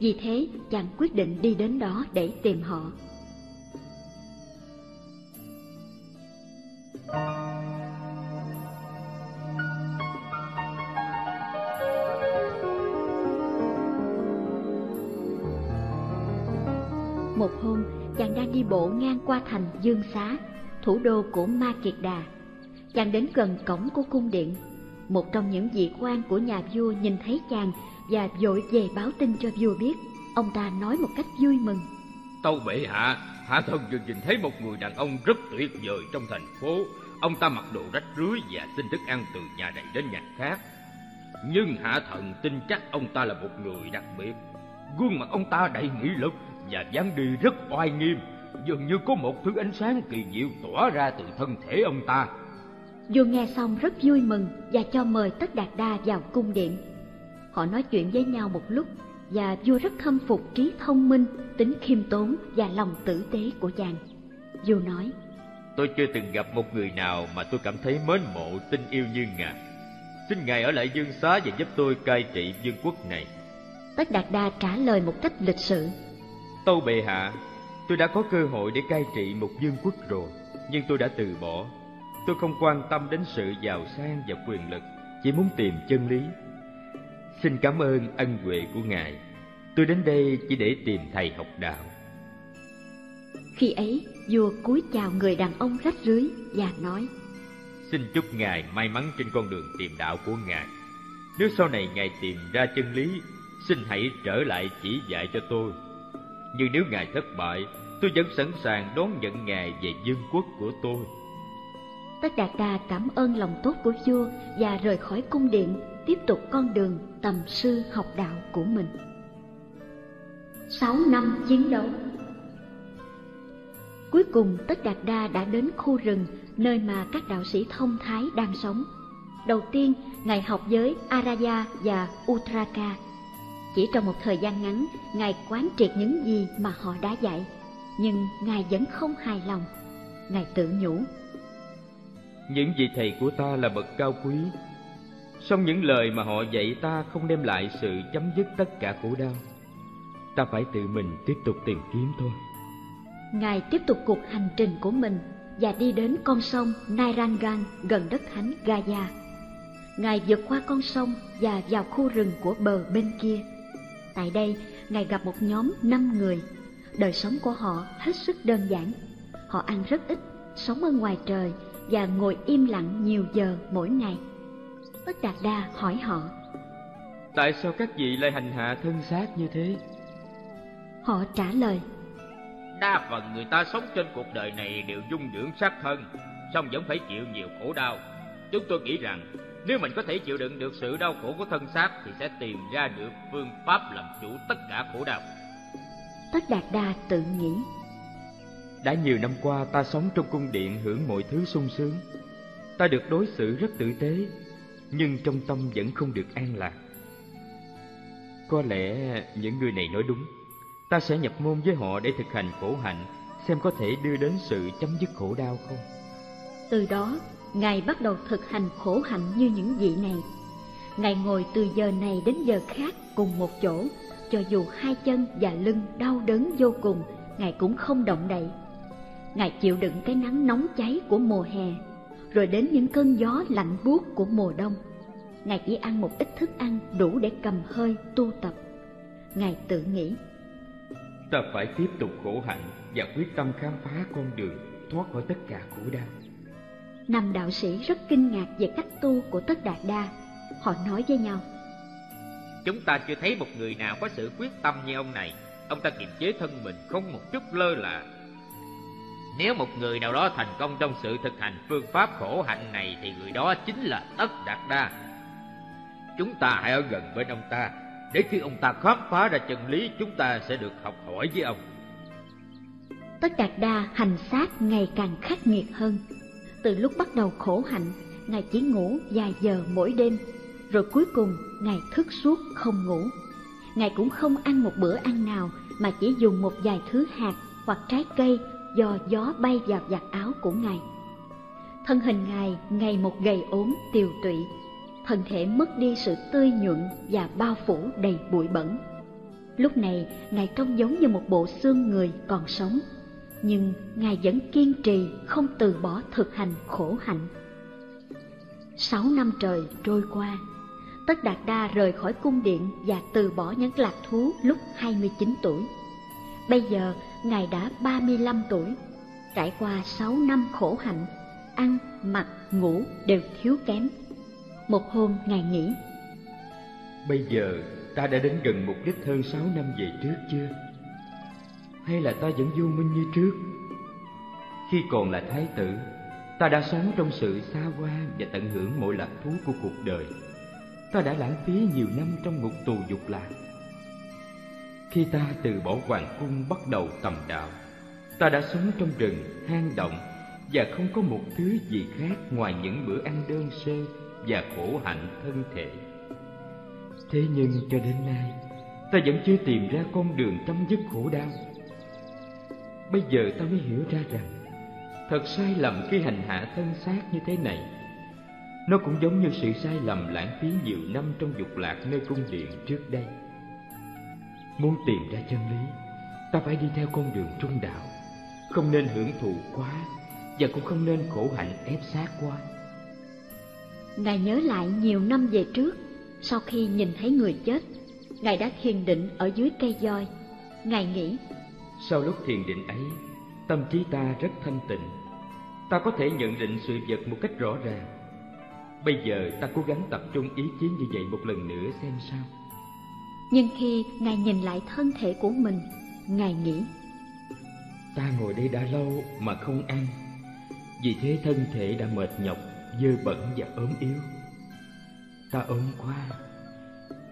Vì thế, chàng quyết định đi đến đó để tìm họ. Một hôm, chàng đang đi bộ ngang qua thành Dương Xá, thủ đô của Ma Kiệt Đà. Chàng đến gần cổng của cung điện. Một trong những vị quan của nhà vua nhìn thấy chàng và vội về báo tin cho vua biết. Ông ta nói một cách vui mừng: tâu bệ hạ, hạ thần vừa nhìn thấy một người đàn ông rất tuyệt vời trong thành phố. Ông ta mặc đồ rách rưới và xin thức ăn từ nhà này đến nhà khác, nhưng hạ thần tin chắc ông ta là một người đặc biệt. Gương mặt ông ta đầy nghị lực và dáng đi rất oai nghiêm, dường như có một thứ ánh sáng kỳ diệu tỏa ra từ thân thể ông ta. Vua nghe xong rất vui mừng và cho mời Tất Đạt Đa vào cung điện. Họ nói chuyện với nhau một lúc và vua rất khâm phục trí thông minh, tính khiêm tốn và lòng tử tế của chàng. Vua nói: tôi chưa từng gặp một người nào mà tôi cảm thấy mến mộ, tin yêu như ngài. Xin ngài ở lại Dương Xá và giúp tôi cai trị vương quốc này. Tất Đạt Đa trả lời một cách lịch sự: tâu bệ hạ, tôi đã có cơ hội để cai trị một vương quốc rồi, nhưng tôi đã từ bỏ. Tôi không quan tâm đến sự giàu sang và quyền lực, chỉ muốn tìm chân lý. Xin cảm ơn ân huệ của ngài. Tôi đến đây chỉ để tìm thầy học đạo. Khi ấy, vua cúi chào người đàn ông rách rưới và nói: xin chúc Ngài may mắn trên con đường tìm đạo của Ngài. Nếu sau này Ngài tìm ra chân lý, xin hãy trở lại chỉ dạy cho tôi. Nhưng nếu Ngài thất bại, tôi vẫn sẵn sàng đón nhận Ngài về vương quốc của tôi. Tất Đạt Đa cảm ơn lòng tốt của vua và rời khỏi cung điện, tiếp tục con đường tầm sư học đạo của mình. Sáu năm chiến đấu. Cuối cùng Tất Đạt Đa đã đến khu rừng nơi mà các đạo sĩ thông thái đang sống. Đầu tiên, Ngài học với Araya và Uddaka. Chỉ trong một thời gian ngắn, Ngài quán triệt những gì mà họ đã dạy, nhưng Ngài vẫn không hài lòng. Ngài tự nhủ: những vị thầy của ta là bậc cao quý, song những lời mà họ dạy ta không đem lại sự chấm dứt tất cả khổ đau. Ta phải tự mình tiếp tục tìm kiếm thôi. Ngài tiếp tục cuộc hành trình của mình và đi đến con sông Nairangan gần đất thánh Gaya. Ngài vượt qua con sông và vào khu rừng của bờ bên kia. Tại đây, Ngài gặp một nhóm năm người. Đời sống của họ hết sức đơn giản. Họ ăn rất ít, sống ở ngoài trời và ngồi im lặng nhiều giờ mỗi ngày. Tất Đạt Đa hỏi họ: tại sao các vị lại hành hạ thân xác như thế? Họ trả lời: đa phần người ta sống trên cuộc đời này đều dung dưỡng xác thân, song vẫn phải chịu nhiều khổ đau. Chúng tôi nghĩ rằng nếu mình có thể chịu đựng được sự đau khổ của thân xác thì sẽ tìm ra được phương pháp làm chủ tất cả khổ đau. Tất Đạt Đa tự nghĩ: đã nhiều năm qua ta sống trong cung điện hưởng mọi thứ sung sướng, ta được đối xử rất tử tế, nhưng trong tâm vẫn không được an lạc. Có lẽ những người này nói đúng, ta sẽ nhập môn với họ để thực hành khổ hạnh, xem có thể đưa đến sự chấm dứt khổ đau không. Từ đó, Ngài bắt đầu thực hành khổ hạnh như những vị này. Ngài ngồi từ giờ này đến giờ khác cùng một chỗ, cho dù hai chân và lưng đau đớn vô cùng, Ngài cũng không động đậy. Ngài chịu đựng cái nắng nóng cháy của mùa hè, rồi đến những cơn gió lạnh buốt của mùa đông. Ngài chỉ ăn một ít thức ăn đủ để cầm hơi tu tập. Ngài tự nghĩ: ta phải tiếp tục khổ hạnh và quyết tâm khám phá con đường thoát khỏi tất cả khổ đau. Năm đạo sĩ rất kinh ngạc về cách tu của Tất Đạt Đa. Họ nói với nhau: chúng ta chưa thấy một người nào có sự quyết tâm như ông này. Ông ta kiềm chế thân mình không một chút lơ là. Nếu một người nào đó thành công trong sự thực hành phương pháp khổ hạnh này thì người đó chính là Tất Đạt Đa. Chúng ta hãy ở gần bên ông ta, để khi ông ta khám phá ra chân lý, chúng ta sẽ được học hỏi với ông. Tất Đạt Đa hành xác ngày càng khắc nghiệt hơn. Từ lúc bắt đầu khổ hạnh, Ngài chỉ ngủ vài giờ mỗi đêm, rồi cuối cùng Ngài thức suốt không ngủ. Ngài cũng không ăn một bữa ăn nào, mà chỉ dùng một vài thứ hạt hoặc trái cây do gió bay vào vạt áo của Ngài. Thân hình Ngài ngày một gầy ốm tiều tụy, thân thể mất đi sự tươi nhuận và bao phủ đầy bụi bẩn. Lúc này, Ngài trông giống như một bộ xương người còn sống, nhưng Ngài vẫn kiên trì không từ bỏ thực hành khổ hạnh. Sáu năm trời trôi qua, Tất Đạt Đa rời khỏi cung điện và từ bỏ những lạc thú lúc hai mươi chín tuổi. Bây giờ, Ngài đã ba mươi lăm tuổi, trải qua sáu năm khổ hạnh, ăn, mặc, ngủ đều thiếu kém. Một hôm Ngài nghĩ: bây giờ ta đã đến gần mục đích hơn sáu năm về trước chưa? Hay là ta vẫn vô minh như trước? Khi còn là thái tử, ta đã sống trong sự xa hoa và tận hưởng mọi lạc thú của cuộc đời. Ta đã lãng phí nhiều năm trong ngục tù dục lạc. Khi ta từ bỏ hoàng cung bắt đầu tầm đạo, ta đã sống trong rừng, hang động và không có một thứ gì khác ngoài những bữa ăn đơn sơ và khổ hạnh thân thể. Thế nhưng cho đến nay, ta vẫn chưa tìm ra con đường chấm dứt khổ đau. Bây giờ ta mới hiểu ra rằng thật sai lầm khi hành hạ thân xác như thế này. Nó cũng giống như sự sai lầm lãng phí nhiều năm trong dục lạc nơi cung điện trước đây. Muốn tìm ra chân lý, ta phải đi theo con đường trung đạo, không nên hưởng thụ quá và cũng không nên khổ hạnh ép xác quá. Ngài nhớ lại nhiều năm về trước, sau khi nhìn thấy người chết, Ngài đã thiền định ở dưới cây voi. Ngài nghĩ: sau lúc thiền định ấy, tâm trí ta rất thanh tịnh, ta có thể nhận định sự vật một cách rõ ràng. Bây giờ ta cố gắng tập trung ý chí như vậy một lần nữa xem sao. Nhưng khi Ngài nhìn lại thân thể của mình, Ngài nghĩ: ta ngồi đây đã lâu mà không ăn, vì thế thân thể đã mệt nhọc, dơ bẩn và ốm yếu. Ta ốm quá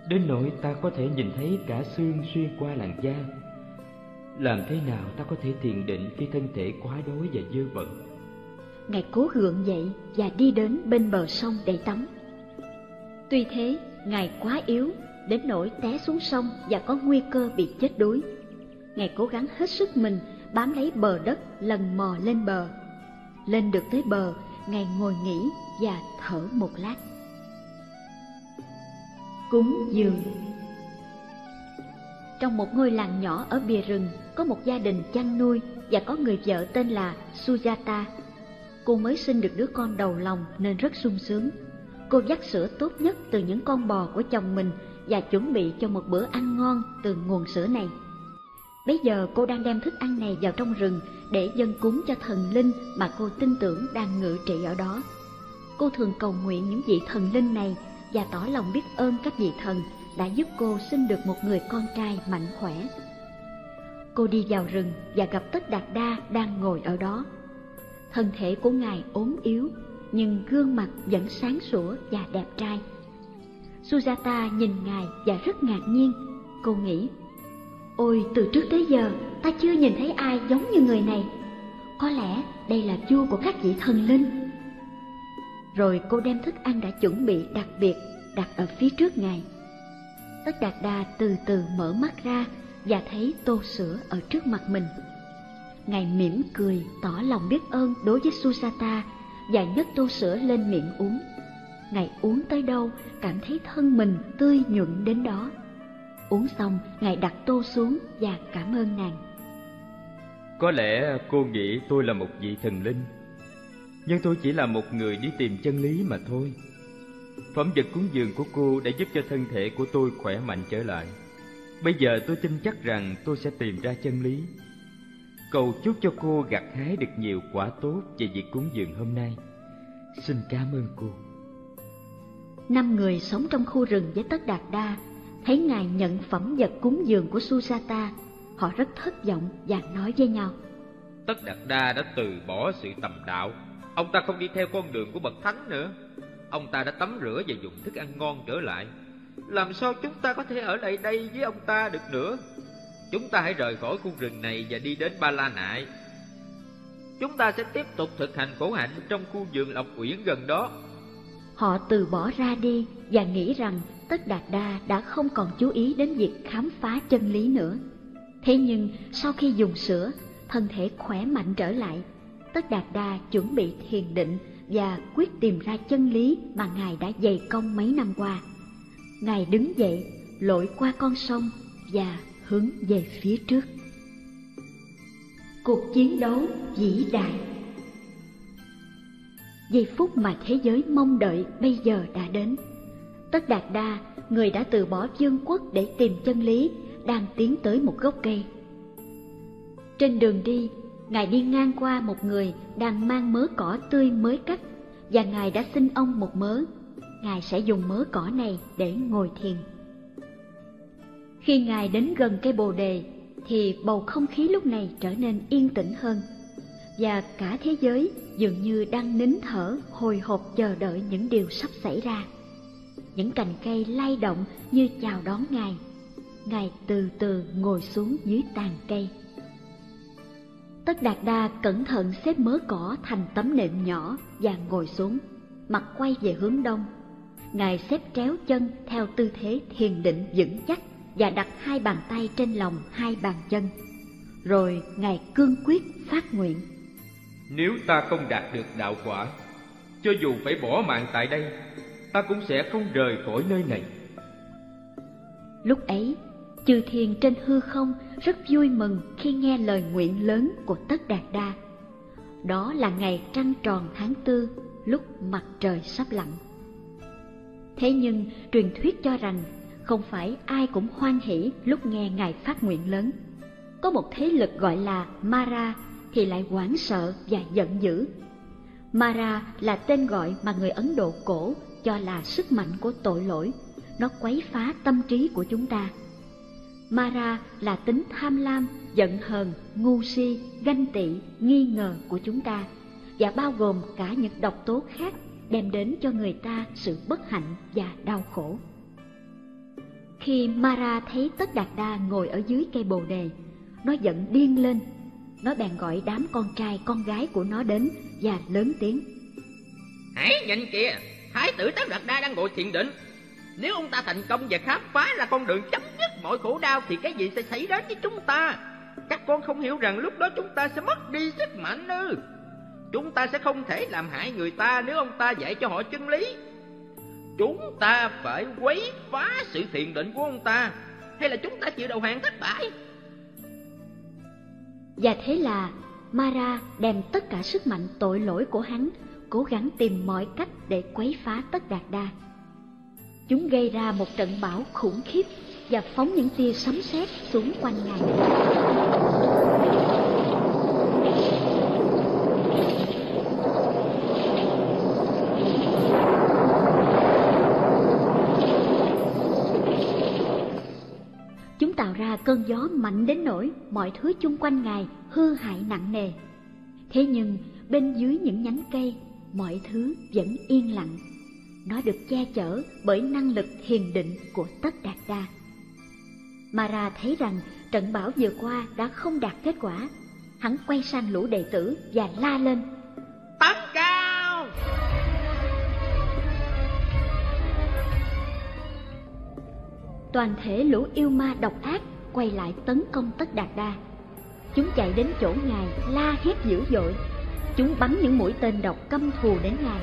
đến nỗi ta có thể nhìn thấy cả xương xuyên qua làn da. Làm thế nào ta có thể thiền định khi thân thể quá đói và dơ bẩn? Ngài cố gượng dậy và đi đến bên bờ sông để tắm. Tuy thế, Ngài quá yếu đến nỗi té xuống sông và có nguy cơ bị chết đuối. Ngài cố gắng hết sức mình bám lấy bờ đất, lần mò lên bờ. Lên được tới bờ, Ngài ngồi nghỉ và thở một lát. Cúng dường. Trong một ngôi làng nhỏ ở bìa rừng, có một gia đình chăn nuôi và có người vợ tên là Sujata. Cô mới sinh được đứa con đầu lòng nên rất sung sướng. Cô vắt sữa tốt nhất từ những con bò của chồng mình và chuẩn bị cho một bữa ăn ngon từ nguồn sữa này. Bây giờ cô đang đem thức ăn này vào trong rừng để dâng cúng cho thần linh mà cô tin tưởng đang ngự trị ở đó. Cô thường cầu nguyện những vị thần linh này và tỏ lòng biết ơn các vị thần đã giúp cô sinh được một người con trai mạnh khỏe. Cô đi vào rừng và gặp Tất Đạt Đa đang ngồi ở đó. Thân thể của Ngài ốm yếu, nhưng gương mặt vẫn sáng sủa và đẹp trai. Sujata nhìn Ngài và rất ngạc nhiên. Cô nghĩ: ôi, từ trước tới giờ ta chưa nhìn thấy ai giống như người này. Có lẽ đây là vua của các vị thần linh. Rồi cô đem thức ăn đã chuẩn bị đặc biệt đặt ở phía trước Ngài. Tất Đạt Đa từ từ mở mắt ra và thấy tô sữa ở trước mặt mình. Ngài mỉm cười tỏ lòng biết ơn đối với Sujata và nhấc tô sữa lên miệng uống. Ngài uống tới đâu cảm thấy thân mình tươi nhuận đến đó. Uống xong, Ngài đặt tô xuống và cảm ơn nàng. Có lẽ cô nghĩ tôi là một vị thần linh, nhưng tôi chỉ là một người đi tìm chân lý mà thôi. Phẩm vật cúng dường của cô đã giúp cho thân thể của tôi khỏe mạnh trở lại. Bây giờ tôi tin chắc rằng tôi sẽ tìm ra chân lý. Cầu chúc cho cô gặt hái được nhiều quả tốt về việc cúng dường hôm nay. Xin cảm ơn cô. Năm người sống trong khu rừng với Tất Đạt Đa thấy Ngài nhận phẩm vật cúng dường của Sujata, họ rất thất vọng và nói với nhau: Tất Đạt Đa đã từ bỏ sự tầm đạo. Ông ta không đi theo con đường của bậc thánh nữa. Ông ta đã tắm rửa và dùng thức ăn ngon trở lại. Làm sao chúng ta có thể ở lại đây với ông ta được nữa? Chúng ta hãy rời khỏi khu rừng này và đi đến Ba La Nại. Chúng ta sẽ tiếp tục thực hành khổ hạnh trong khu vườn Lộc Uyển gần đó. Họ từ bỏ ra đi và nghĩ rằng Tất Đạt Đa đã không còn chú ý đến việc khám phá chân lý nữa. Thế nhưng sau khi dùng sữa, thân thể khỏe mạnh trở lại. Tất Đạt Đa chuẩn bị thiền định và quyết tìm ra chân lý mà Ngài đã dày công mấy năm qua. Ngài đứng dậy, lội qua con sông và hướng về phía trước. Cuộc chiến đấu vĩ đại. Giây phút mà thế giới mong đợi bây giờ đã đến. Tất Đạt Đa, người đã từ bỏ vương quốc để tìm chân lý, đang tiến tới một gốc cây. Trên đường đi, Ngài đi ngang qua một người đang mang mớ cỏ tươi mới cắt, và Ngài đã xin ông một mớ. Ngài sẽ dùng mớ cỏ này để ngồi thiền. Khi Ngài đến gần cây bồ đề, thì bầu không khí lúc này trở nên yên tĩnh hơn, và cả thế giới dường như đang nín thở hồi hộp chờ đợi những điều sắp xảy ra. Những cành cây lay động như chào đón Ngài. Ngài từ từ ngồi xuống dưới tàn cây. Tất Đạt Đa cẩn thận xếp mớ cỏ thành tấm nệm nhỏ và ngồi xuống, mặt quay về hướng đông. Ngài xếp tréo chân theo tư thế thiền định vững chắc và đặt hai bàn tay trên lòng hai bàn chân. Rồi Ngài cương quyết phát nguyện: nếu ta không đạt được đạo quả, cho dù phải bỏ mạng tại đây, ta cũng sẽ không rời khỏi nơi này. Lúc ấy, chư thiên trên hư không rất vui mừng khi nghe lời nguyện lớn của Tất Đạt Đa. Đó là ngày trăng tròn tháng tư, lúc mặt trời sắp lặn. Thế nhưng truyền thuyết cho rằng không phải ai cũng hoan hỉ lúc nghe Ngài phát nguyện lớn. Có một thế lực gọi là Mara thì lại hoảng sợ và giận dữ. Mara là tên gọi mà người Ấn Độ cổ cho là sức mạnh của tội lỗi, nó quấy phá tâm trí của chúng ta. Mara là tính tham lam, giận hờn, ngu si, ganh tị, nghi ngờ của chúng ta, và bao gồm cả những độc tố khác đem đến cho người ta sự bất hạnh và đau khổ. Khi Mara thấy Tất Đạt Đa ngồi ở dưới cây bồ đề, nó giận điên lên. Nó bèn gọi đám con trai con gái của nó đến và lớn tiếng: "Hãy nhìn kìa, Thái tử Tất Đạt Đa đang ngồi thiền định. Nếu ông ta thành công và khám phá ra con đường chấm dứt mọi khổ đau thì cái gì sẽ xảy đến với chúng ta? Các con không hiểu rằng lúc đó chúng ta sẽ mất đi sức mạnh ư? Chúng ta sẽ không thể làm hại người ta nếu ông ta dạy cho họ chân lý. Chúng ta phải quấy phá sự thiền định của ông ta, hay là chúng ta chịu đầu hàng thất bại." Và thế là Mara đem tất cả sức mạnh tội lỗi của hắn cố gắng tìm mọi cách để quấy phá Tất Đạt Đa. Chúng gây ra một trận bão khủng khiếp và phóng những tia sấm sét xuống quanh ngài. Chúng tạo ra cơn gió mạnh đến nỗi mọi thứ chung quanh ngài hư hại nặng nề. Thế nhưng bên dưới những nhánh cây, mọi thứ vẫn yên lặng. Nó được che chở bởi năng lực thiền định của Tất Đạt Đa. Mara thấy rằng trận bão vừa qua đã không đạt kết quả. Hắn quay sang lũ đệ tử và la lên: "Tấn cao!" Toàn thể lũ yêu ma độc ác quay lại tấn công Tất Đạt Đa. Chúng chạy đến chỗ ngài la hét dữ dội. Chúng bắn những mũi tên độc căm thù đến ngài.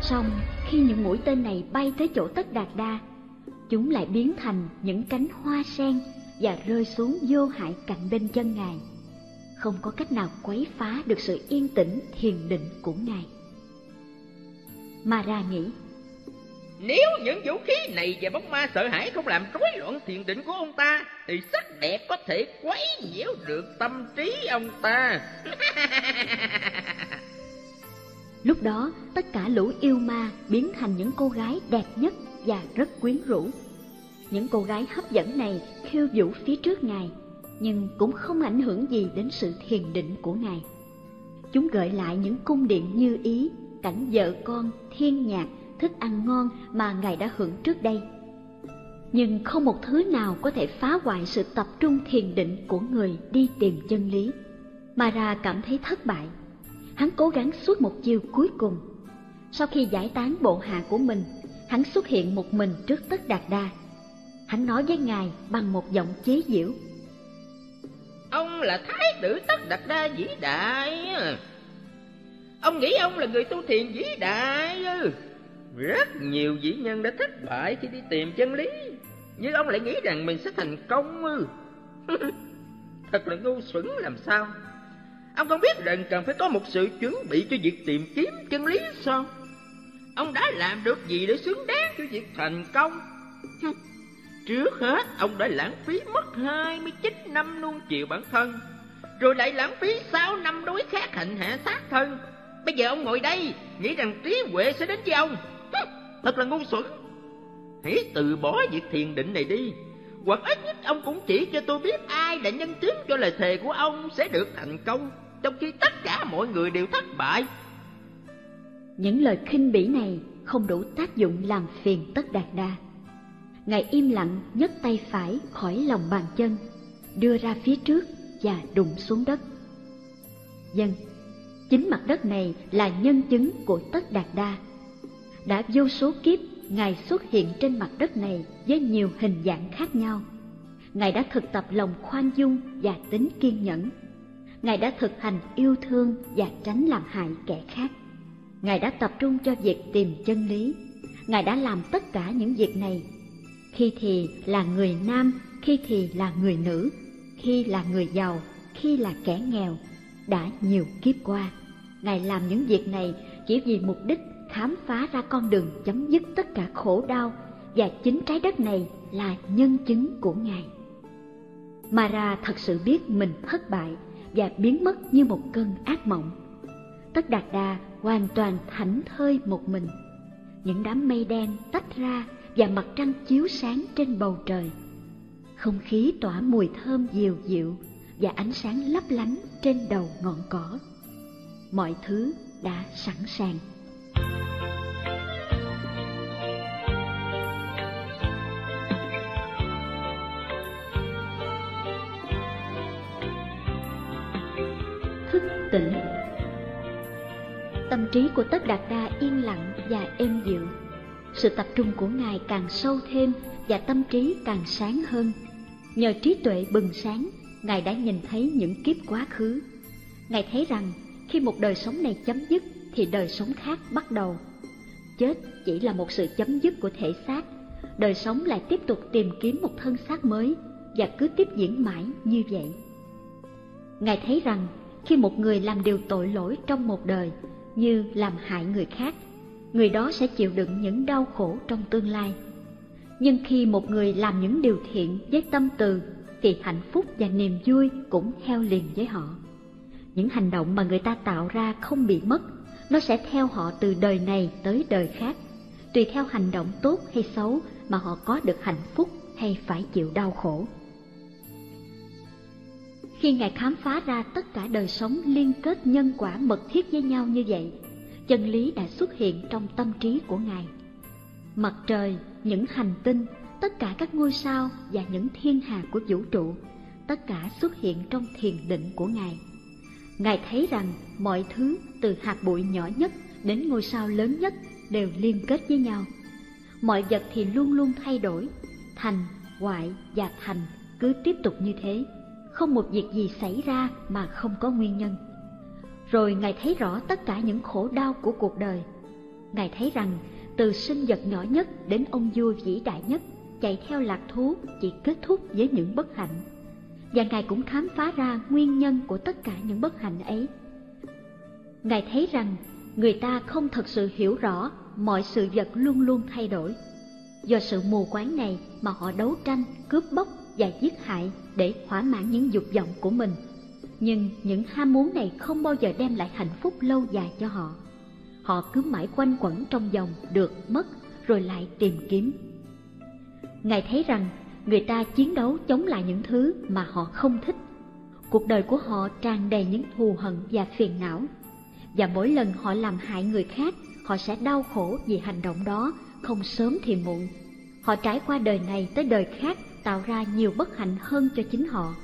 Song khi những mũi tên này bay tới chỗ Tất Đạt Đa, chúng lại biến thành những cánh hoa sen và rơi xuống vô hại cạnh bên chân ngài. Không có cách nào quấy phá được sự yên tĩnh thiền định của ngài. Mara nghĩ: "Nếu những vũ khí này và bóng ma sợ hãi không làm rối loạn thiền định của ông ta, thì sắc đẹp có thể quấy nhiễu được tâm trí ông ta." Lúc đó, tất cả lũ yêu ma biến thành những cô gái đẹp nhất và rất quyến rũ. Những cô gái hấp dẫn này khiêu vũ phía trước ngài, nhưng cũng không ảnh hưởng gì đến sự thiền định của ngài. Chúng gợi lại những cung điện như ý, cảnh vợ con, thiên nhạc, thức ăn ngon mà ngài đã hưởng trước đây. Nhưng không một thứ nào có thể phá hoại sự tập trung thiền định của người đi tìm chân lý. Mara cảm thấy thất bại. Hắn cố gắng suốt một chiều cuối cùng. Sau khi giải tán bộ hạ của mình, hắn xuất hiện một mình trước Tất Đạt Đa. Hắn nói với ngài bằng một giọng chế giễu: "Ông là thái tử Tất Đạt Đa vĩ đại. Ông nghĩ ông là người tu thiền vĩ đại. Rất nhiều vĩ nhân đã thất bại khi đi tìm chân lý, nhưng ông lại nghĩ rằng mình sẽ thành công. Thật là ngu xuẩn làm sao. Ông không biết rằng cần phải có một sự chuẩn bị cho việc tìm kiếm chân lý sao? Ông đã làm được gì để xứng đáng cho việc thành công? Trước hết, ông đã lãng phí mất hai mươi chín năm nuông chiều bản thân, rồi lại lãng phí sáu năm đối khác hành hạ sát thân. Bây giờ ông ngồi đây, nghĩ rằng trí huệ sẽ đến với ông. Thật là ngu xuẩn. Hãy từ bỏ việc thiền định này đi, hoặc ít nhất ông cũng chỉ cho tôi biết ai đã nhân chứng cho lời thề của ông sẽ được thành công, trong khi tất cả mọi người đều thất bại." Những lời khinh bỉ này không đủ tác dụng làm phiền Tất Đạt Đa. Ngài im lặng nhấc tay phải khỏi lòng bàn chân, đưa ra phía trước và đụng xuống đất. Dân, chính mặt đất này là nhân chứng của Tất Đạt Đa. Đã vô số kiếp, ngài xuất hiện trên mặt đất này với nhiều hình dạng khác nhau. Ngài đã thực tập lòng khoan dung và tính kiên nhẫn. Ngài đã thực hành yêu thương và tránh làm hại kẻ khác. Ngài đã tập trung cho việc tìm chân lý. Ngài đã làm tất cả những việc này. Khi thì là người nam, khi thì là người nữ, khi là người giàu, khi là kẻ nghèo. Đã nhiều kiếp qua, ngài làm những việc này chỉ vì mục đích khám phá ra con đường chấm dứt tất cả khổ đau, và chính trái đất này là nhân chứng của ngài. Mara thật sự biết mình thất bại và biến mất như một cơn ác mộng. Tất Đạt Đa hoàn toàn thảnh thơi một mình. Những đám mây đen tách ra và mặt trăng chiếu sáng trên bầu trời. Không khí tỏa mùi thơm dịu dịu và ánh sáng lấp lánh trên đầu ngọn cỏ. Mọi thứ đã sẵn sàng. Thức tỉnh. Tâm trí của Tất Đạt Đa yên lặng và êm dịu. Sự tập trung của Ngài càng sâu thêm và tâm trí càng sáng hơn. Nhờ trí tuệ bừng sáng, Ngài đã nhìn thấy những kiếp quá khứ. Ngài thấy rằng khi một đời sống này chấm dứt thì đời sống khác bắt đầu. Chết chỉ là một sự chấm dứt của thể xác, đời sống lại tiếp tục tìm kiếm một thân xác mới và cứ tiếp diễn mãi như vậy. Ngài thấy rằng khi một người làm điều tội lỗi trong một đời như làm hại người khác, người đó sẽ chịu đựng những đau khổ trong tương lai. Nhưng khi một người làm những điều thiện với tâm từ thì hạnh phúc và niềm vui cũng theo liền với họ. Những hành động mà người ta tạo ra không bị mất, nó sẽ theo họ từ đời này tới đời khác, tùy theo hành động tốt hay xấu mà họ có được hạnh phúc hay phải chịu đau khổ. Khi Ngài khám phá ra tất cả đời sống liên kết nhân quả mật thiết với nhau như vậy, chân lý đã xuất hiện trong tâm trí của Ngài. Mặt trời, những hành tinh, tất cả các ngôi sao và những thiên hà của vũ trụ, tất cả xuất hiện trong thiền định của Ngài. Ngài thấy rằng mọi thứ từ hạt bụi nhỏ nhất đến ngôi sao lớn nhất đều liên kết với nhau. Mọi vật thì luôn luôn thay đổi, thành, hoại và thành cứ tiếp tục như thế. Không một việc gì xảy ra mà không có nguyên nhân. Rồi Ngài thấy rõ tất cả những khổ đau của cuộc đời. Ngài thấy rằng từ sinh vật nhỏ nhất đến ông vua vĩ đại nhất chạy theo lạc thú chỉ kết thúc với những bất hạnh. Và Ngài cũng khám phá ra nguyên nhân của tất cả những bất hạnh ấy. Ngài thấy rằng người ta không thật sự hiểu rõ mọi sự vật luôn luôn thay đổi. Do sự mù quáng này mà họ đấu tranh, cướp bóc và giết hại để thỏa mãn những dục vọng của mình. Nhưng những ham muốn này không bao giờ đem lại hạnh phúc lâu dài cho họ. Họ cứ mãi quanh quẩn trong vòng được mất rồi lại tìm kiếm. Ngài thấy rằng người ta chiến đấu chống lại những thứ mà họ không thích. Cuộc đời của họ tràn đầy những thù hận và phiền não. Và mỗi lần họ làm hại người khác, họ sẽ đau khổ vì hành động đó, không sớm thì muộn. Họ trải qua đời này tới đời khác tạo ra nhiều bất hạnh hơn cho chính họ.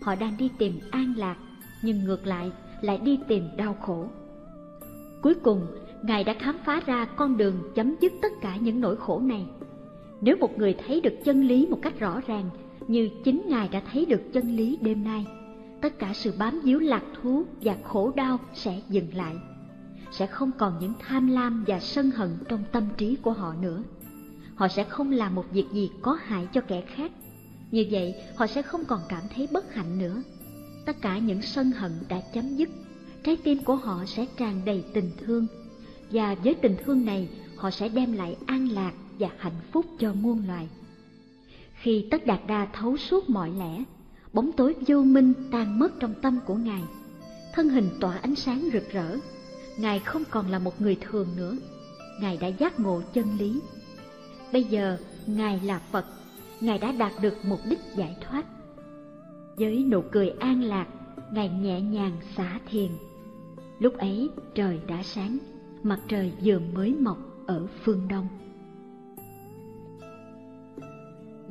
Họ đang đi tìm an lạc, nhưng ngược lại lại đi tìm đau khổ. Cuối cùng, Ngài đã khám phá ra con đường chấm dứt tất cả những nỗi khổ này. Nếu một người thấy được chân lý một cách rõ ràng, như chính Ngài đã thấy được chân lý đêm nay, tất cả sự bám víu lạc thú và khổ đau sẽ dừng lại. Sẽ không còn những tham lam và sân hận trong tâm trí của họ nữa. Họ sẽ không làm một việc gì có hại cho kẻ khác. Như vậy, họ sẽ không còn cảm thấy bất hạnh nữa. Tất cả những sân hận đã chấm dứt. Trái tim của họ sẽ tràn đầy tình thương. Và với tình thương này, họ sẽ đem lại an lạc và hạnh phúc cho muôn loài. Khi Tất Đạt Đa thấu suốt mọi lẽ, bóng tối vô minh tan mất trong tâm của Ngài. Thân hình tỏa ánh sáng rực rỡ. Ngài không còn là một người thường nữa. Ngài đã giác ngộ chân lý. Bây giờ, Ngài là Phật. Ngài đã đạt được mục đích giải thoát. Với nụ cười an lạc, Ngài nhẹ nhàng xả thiền. Lúc ấy trời đã sáng, mặt trời vừa mới mọc ở phương đông.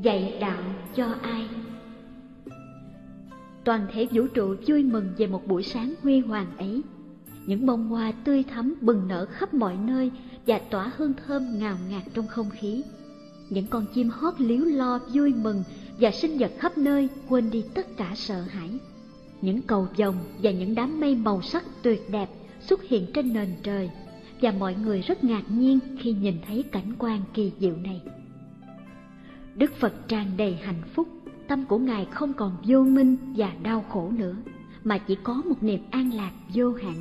Dạy đạo cho ai? Toàn thể vũ trụ vui mừng về một buổi sáng huy hoàng ấy. Những bông hoa tươi thắm bừng nở khắp mọi nơi và tỏa hương thơm ngào ngạt trong không khí. Những con chim hót líu lo vui mừng và sinh vật khắp nơi quên đi tất cả sợ hãi. Những cầu vồng và những đám mây màu sắc tuyệt đẹp xuất hiện trên nền trời, và mọi người rất ngạc nhiên khi nhìn thấy cảnh quan kỳ diệu này. Đức Phật tràn đầy hạnh phúc, tâm của Ngài không còn vô minh và đau khổ nữa, mà chỉ có một niềm an lạc vô hạn.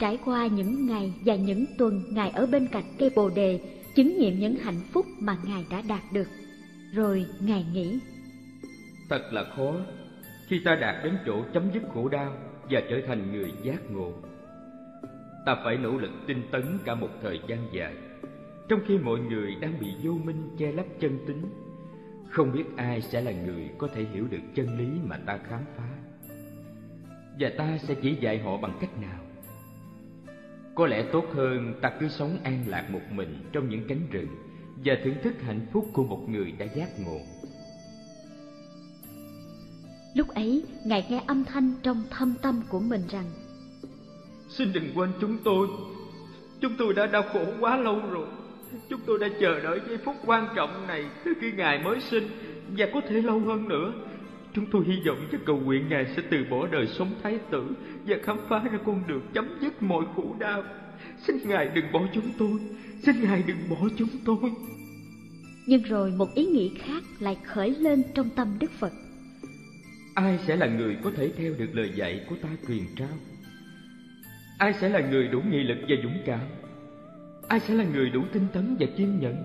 Trải qua những ngày và những tuần Ngài ở bên cạnh cây bồ đề, chứng nghiệm những hạnh phúc mà Ngài đã đạt được. Rồi Ngài nghĩ: thật là khó khi ta đạt đến chỗ chấm dứt khổ đau và trở thành người giác ngộ. ta phải nỗ lực tinh tấn cả một thời gian dài, trong khi mọi người đang bị vô minh che lấp chân tính. Không biết ai sẽ là người có thể hiểu được chân lý mà ta khám phá, và ta sẽ chỉ dạy họ bằng cách nào. Có lẽ tốt hơn ta cứ sống an lạc một mình trong những cánh rừng và thưởng thức hạnh phúc của một người đã giác ngộ. Lúc ấy, Ngài nghe âm thanh trong thâm tâm của mình rằng: Xin đừng quên chúng tôi. Chúng tôi đã đau khổ quá lâu rồi. Chúng tôi đã chờ đợi giây phút quan trọng này từ khi Ngài mới sinh, và có thể lâu hơn nữa. Chúng tôi hy vọng với cầu nguyện Ngài sẽ từ bỏ đời sống thái tử và khám phá ra con đường chấm dứt mọi khổ đau. Xin Ngài đừng bỏ chúng tôi. Xin Ngài đừng bỏ chúng tôi. Nhưng rồi một ý nghĩ khác lại khởi lên trong tâm Đức Phật: Ai sẽ là người có thể theo được lời dạy của ta truyền trao? Ai sẽ là người đủ nghị lực và dũng cảm? Ai sẽ là người đủ tinh tấn và kiên nhẫn?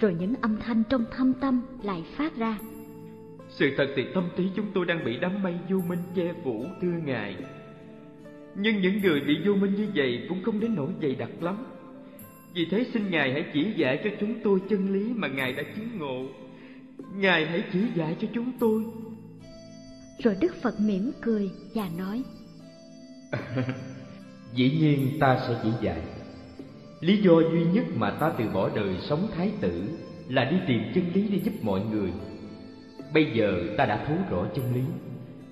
Rồi những âm thanh trong thâm tâm lại phát ra: Sự thật thì tâm trí chúng tôi đang bị đám mây vô minh che phủ, thưa Ngài. Nhưng những người bị vô minh như vậy cũng không đến nỗi dày đặc lắm. Vì thế xin Ngài hãy chỉ dạy cho chúng tôi chân lý mà Ngài đã chứng ngộ. Ngài hãy chỉ dạy cho chúng tôi. Rồi Đức Phật mỉm cười và nói: Dĩ nhiên ta sẽ chỉ dạy. Lý do duy nhất mà ta từ bỏ đời sống thái tử là đi tìm chân lý để giúp mọi người. Bây giờ ta đã thấu rõ chân lý,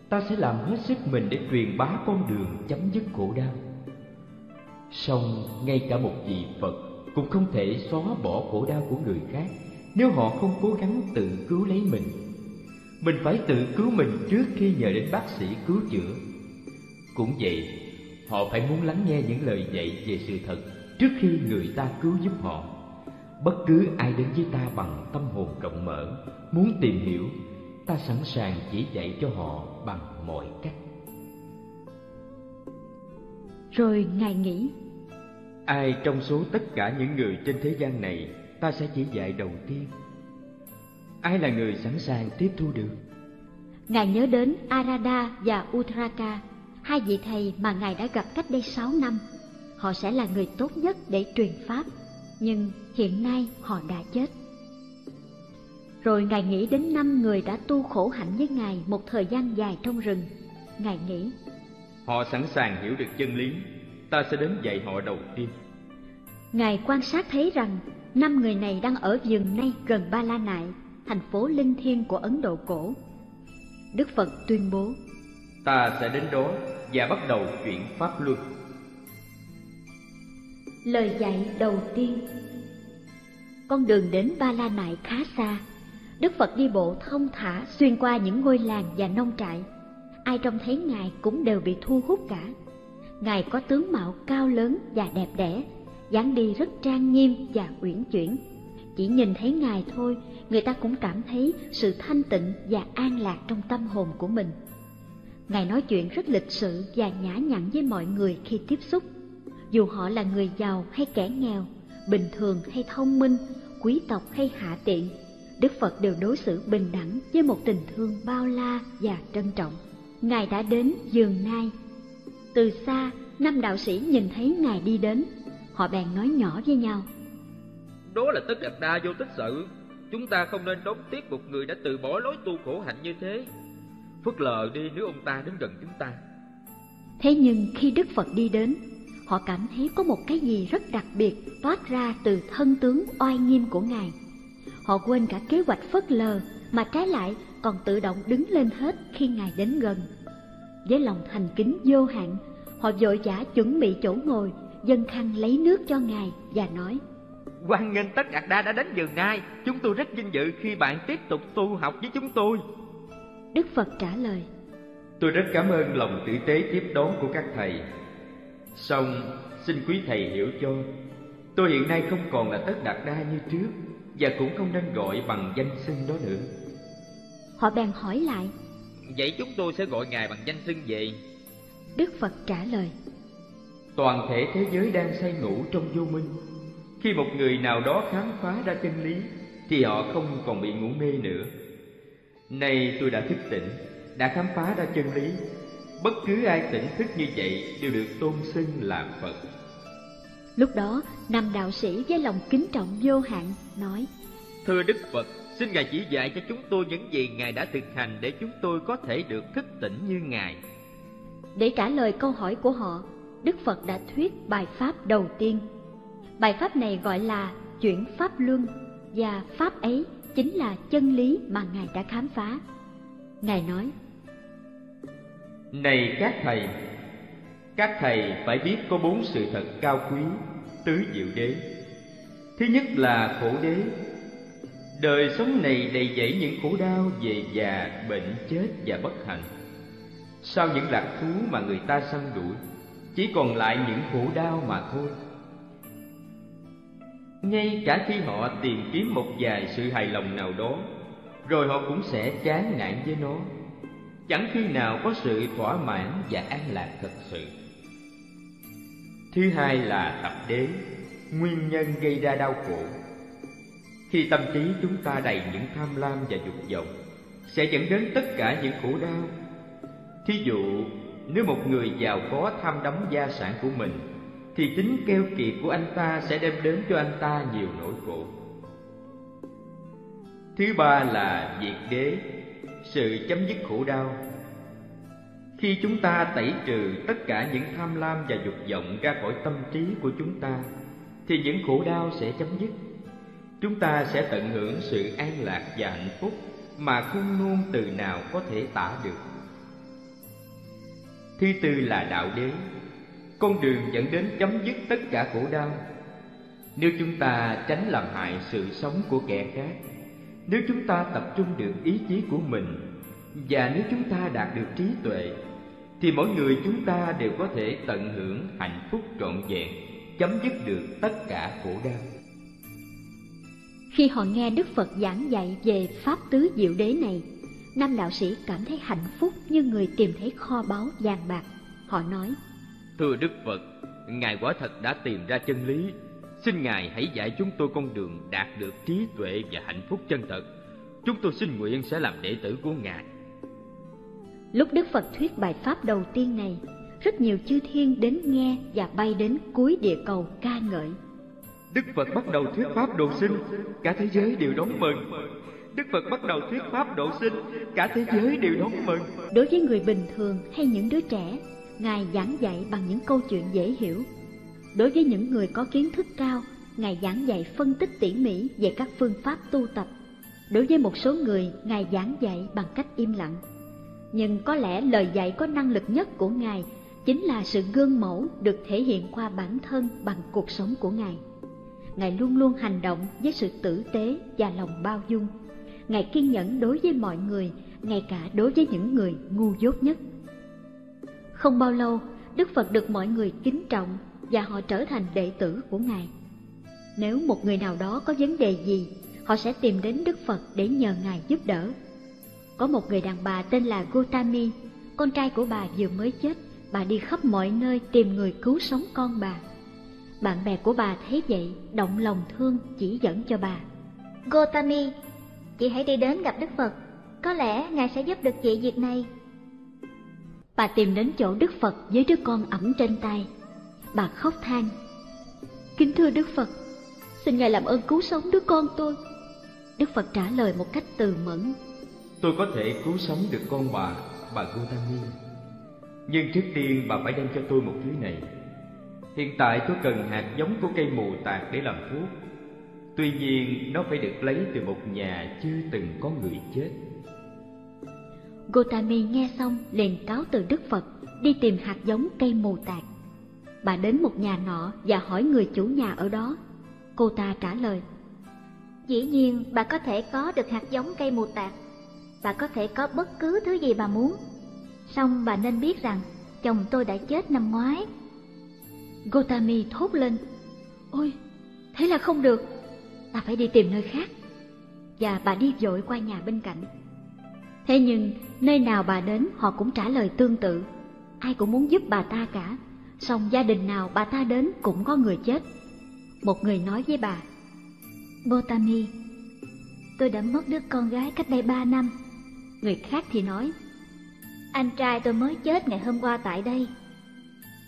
ta sẽ làm hết sức mình để truyền bá con đường chấm dứt khổ đau. Song ngay cả một vị Phật cũng không thể xóa bỏ khổ đau của người khác nếu họ không cố gắng tự cứu lấy mình. Mình phải tự cứu mình trước khi nhờ đến bác sĩ cứu chữa. Cũng vậy, họ phải muốn lắng nghe những lời dạy về sự thật trước khi người ta cứu giúp họ. Bất cứ ai đến với ta bằng tâm hồn rộng mở, muốn tìm hiểu, ta sẵn sàng chỉ dạy cho họ bằng mọi cách. Rồi Ngài nghĩ: Ai trong số tất cả những người trên thế gian này ta sẽ chỉ dạy đầu tiên? Ai là người sẵn sàng tiếp thu được? Ngài nhớ đến Arada và Uddaka, hai vị thầy mà Ngài đã gặp cách đây sáu năm. Họ sẽ là người tốt nhất để truyền pháp, nhưng hiện nay họ đã chết. Rồi Ngài nghĩ đến năm người đã tu khổ hạnh với Ngài một thời gian dài trong rừng. Ngài nghĩ: Họ sẵn sàng hiểu được chân lý, ta sẽ đến dạy họ đầu tiên. Ngài quan sát thấy rằng năm người này đang ở vườn nay gần Ba La Nại, thành phố linh thiêng của Ấn Độ cổ. Đức Phật tuyên bố: Ta sẽ đến đó và bắt đầu chuyển pháp luân. Lời dạy đầu tiên. Con đường đến Ba La Nại khá xa. Đức Phật đi bộ thong thả xuyên qua những ngôi làng và nông trại. Ai trông thấy Ngài cũng đều bị thu hút cả. Ngài có tướng mạo cao lớn và đẹp đẽ, dáng đi rất trang nghiêm và uyển chuyển. Chỉ nhìn thấy Ngài thôi, người ta cũng cảm thấy sự thanh tịnh và an lạc trong tâm hồn của mình. Ngài nói chuyện rất lịch sự và nhã nhặn với mọi người khi tiếp xúc. Dù họ là người giàu hay kẻ nghèo, bình thường hay thông minh, quý tộc hay hạ tiện, Đức Phật đều đối xử bình đẳng với một tình thương bao la và trân trọng. Ngài đã đến vườn nai. Từ xa, năm đạo sĩ nhìn thấy Ngài đi đến. Họ bèn nói nhỏ với nhau: Đó là Tất Đạt Đa vô tích sự. Chúng ta không nên đón tiếc một người đã từ bỏ lối tu khổ hạnh như thế. Phớt lờ đi nếu ông ta đến gần chúng ta. Thế nhưng khi Đức Phật đi đến, họ cảm thấy có một cái gì rất đặc biệt toát ra từ thân tướng oai nghiêm của Ngài. Họ quên cả kế hoạch phớt lờ, mà trái lại còn tự động đứng lên hết khi Ngài đến gần. Với lòng thành kính vô hạn, họ vội vã chuẩn bị chỗ ngồi, dâng khăn lấy nước cho Ngài và nói: Hoan nghênh Tất Đạt Đa đã đến vườn Nai. Chúng tôi rất vinh dự khi bạn tiếp tục tu học với chúng tôi. Đức Phật trả lời: Tôi rất cảm ơn lòng tử tế tiếp đón của các thầy. Song xin quý thầy hiểu cho, tôi hiện nay không còn là Tất Đạt Đa như trước, và cũng không nên gọi bằng danh xưng đó nữa. Họ bèn hỏi lại: Vậy chúng tôi sẽ gọi Ngài bằng danh xưng gì? Đức Phật trả lời: Toàn thể thế giới đang say ngủ trong vô minh. Khi một người nào đó khám phá ra chân lý thì họ không còn bị ngủ mê nữa. Nay tôi đã thức tỉnh, đã khám phá ra chân lý, bất cứ ai tỉnh thức như vậy đều được tôn xưng là Phật. Lúc đó, nam đạo sĩ với lòng kính trọng vô hạn nói: Thưa Đức Phật, xin Ngài chỉ dạy cho chúng tôi những gì Ngài đã thực hành để chúng tôi có thể được thức tỉnh như Ngài. Để trả lời câu hỏi của họ, Đức Phật đã thuyết bài pháp đầu tiên. Bài pháp này gọi là chuyển pháp luân, và pháp ấy chính là chân lý mà Ngài đã khám phá. Ngài nói: Này các thầy, các thầy phải biết có bốn sự thật cao quý, tứ diệu đế. Thứ nhất là khổ đế. Đời sống này đầy dẫy những khổ đau về già, bệnh, chết và bất hạnh. Sau những lạc thú mà người ta săn đuổi, chỉ còn lại những khổ đau mà thôi. Ngay cả khi họ tìm kiếm một vài sự hài lòng nào đó, rồi họ cũng sẽ chán nản với nó. Chẳng khi nào có sự thỏa mãn và an lạc thật sự. Thứ hai là tập đế, nguyên nhân gây ra đau khổ. Khi tâm trí chúng ta đầy những tham lam và dục vọng, sẽ dẫn đến tất cả những khổ đau. Thí dụ, nếu một người giàu có tham đắm gia sản của mình, thì chính keo kiệt của anh ta sẽ đem đến cho anh ta nhiều nỗi khổ. Thứ ba là diệt đế, sự chấm dứt khổ đau. Khi chúng ta tẩy trừ tất cả những tham lam và dục vọng ra khỏi tâm trí của chúng ta, thì những khổ đau sẽ chấm dứt. Chúng ta sẽ tận hưởng sự an lạc và hạnh phúc mà không ngôn từ nào có thể tả được. Thứ tư là đạo đế, con đường dẫn đến chấm dứt tất cả khổ đau. Nếu chúng ta tránh làm hại sự sống của kẻ khác, nếu chúng ta tập trung được ý chí của mình, và nếu chúng ta đạt được trí tuệ, thì mỗi người chúng ta đều có thể tận hưởng hạnh phúc trọn vẹn, chấm dứt được tất cả khổ đau. Khi họ nghe Đức Phật giảng dạy về Pháp Tứ Diệu Đế này, nam đạo sĩ cảm thấy hạnh phúc như người tìm thấy kho báu vàng bạc. Họ nói: Thưa Đức Phật, Ngài quả thật đã tìm ra chân lý. Xin Ngài hãy dạy chúng tôi con đường đạt được trí tuệ và hạnh phúc chân thật. Chúng tôi xin nguyện sẽ làm đệ tử của Ngài. Lúc Đức Phật thuyết bài pháp đầu tiên này, rất nhiều chư thiên đến nghe và bay đến cuối địa cầu ca ngợi. Đức Phật bắt đầu thuyết pháp độ sinh, cả thế giới đều đón mừng. Đức Phật bắt đầu thuyết pháp độ sinh, cả thế giới đều đón mừng. Đối với người bình thường hay những đứa trẻ, Ngài giảng dạy bằng những câu chuyện dễ hiểu. Đối với những người có kiến thức cao, Ngài giảng dạy phân tích tỉ mỉ về các phương pháp tu tập. Đối với một số người, Ngài giảng dạy bằng cách im lặng. Nhưng có lẽ lời dạy có năng lực nhất của Ngài chính là sự gương mẫu được thể hiện qua bản thân bằng cuộc sống của Ngài. Ngài luôn luôn hành động với sự tử tế và lòng bao dung. Ngài kiên nhẫn đối với mọi người, ngay cả đối với những người ngu dốt nhất. Không bao lâu, Đức Phật được mọi người kính trọng và họ trở thành đệ tử của Ngài. Nếu một người nào đó có vấn đề gì, họ sẽ tìm đến Đức Phật để nhờ Ngài giúp đỡ. Có một người đàn bà tên là Gotami, con trai của bà vừa mới chết, bà đi khắp mọi nơi tìm người cứu sống con bà. Bạn bè của bà thấy vậy, động lòng thương chỉ dẫn cho bà. Gotami, chị hãy đi đến gặp Đức Phật, có lẽ Ngài sẽ giúp được chị việc này. Bà tìm đến chỗ Đức Phật với đứa con ẵm trên tay. Bà khóc than: Kính thưa Đức Phật, xin Ngài làm ơn cứu sống đứa con tôi. Đức Phật trả lời một cách từ mẫn: Tôi có thể cứu sống được con bà, bà Gotami. Nhưng trước tiên bà phải đem cho tôi một thứ này. Hiện tại tôi cần hạt giống của cây mù tạt để làm thuốc. Tuy nhiên nó phải được lấy từ một nhà chưa từng có người chết. Gotami nghe xong liền cáo từ Đức Phật, đi tìm hạt giống cây mù tạt. Bà đến một nhà nọ và hỏi người chủ nhà ở đó. Cô ta trả lời: Dĩ nhiên bà có thể có được hạt giống cây mù tạt. Bà có thể có bất cứ thứ gì bà muốn. Song bà nên biết rằng chồng tôi đã chết năm ngoái. Gotami thốt lên: Ôi, thế là không được, ta phải đi tìm nơi khác. Và bà đi vội qua nhà bên cạnh. Thế nhưng nơi nào bà đến họ cũng trả lời tương tự. Ai cũng muốn giúp bà ta cả, song gia đình nào bà ta đến cũng có người chết. Một người nói với bà: Gotami, tôi đã mất đứa con gái cách đây ba năm. Người khác thì nói: Anh trai tôi mới chết ngày hôm qua tại đây.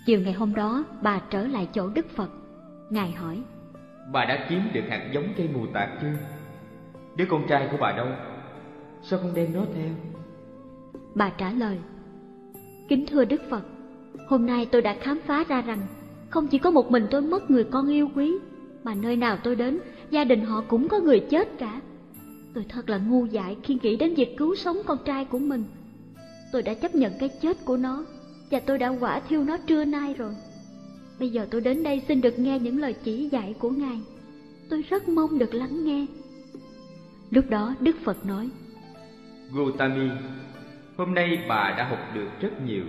Chiều ngày hôm đó bà trở lại chỗ Đức Phật. Ngài hỏi: Bà đã kiếm được hạt giống cây mù tạt chưa? Đứa con trai của bà đâu? Sao không đem nó theo? Bà trả lời: Kính thưa Đức Phật, hôm nay tôi đã khám phá ra rằng không chỉ có một mình tôi mất người con yêu quý, mà nơi nào tôi đến, gia đình họ cũng có người chết cả. Tôi thật là ngu dại khi nghĩ đến việc cứu sống con trai của mình. Tôi đã chấp nhận cái chết của nó, và tôi đã hỏa thiêu nó trưa nay rồi. Bây giờ tôi đến đây xin được nghe những lời chỉ dạy của Ngài. Tôi rất mong được lắng nghe. Lúc đó Đức Phật nói: Gotami, hôm nay bà đã học được rất nhiều.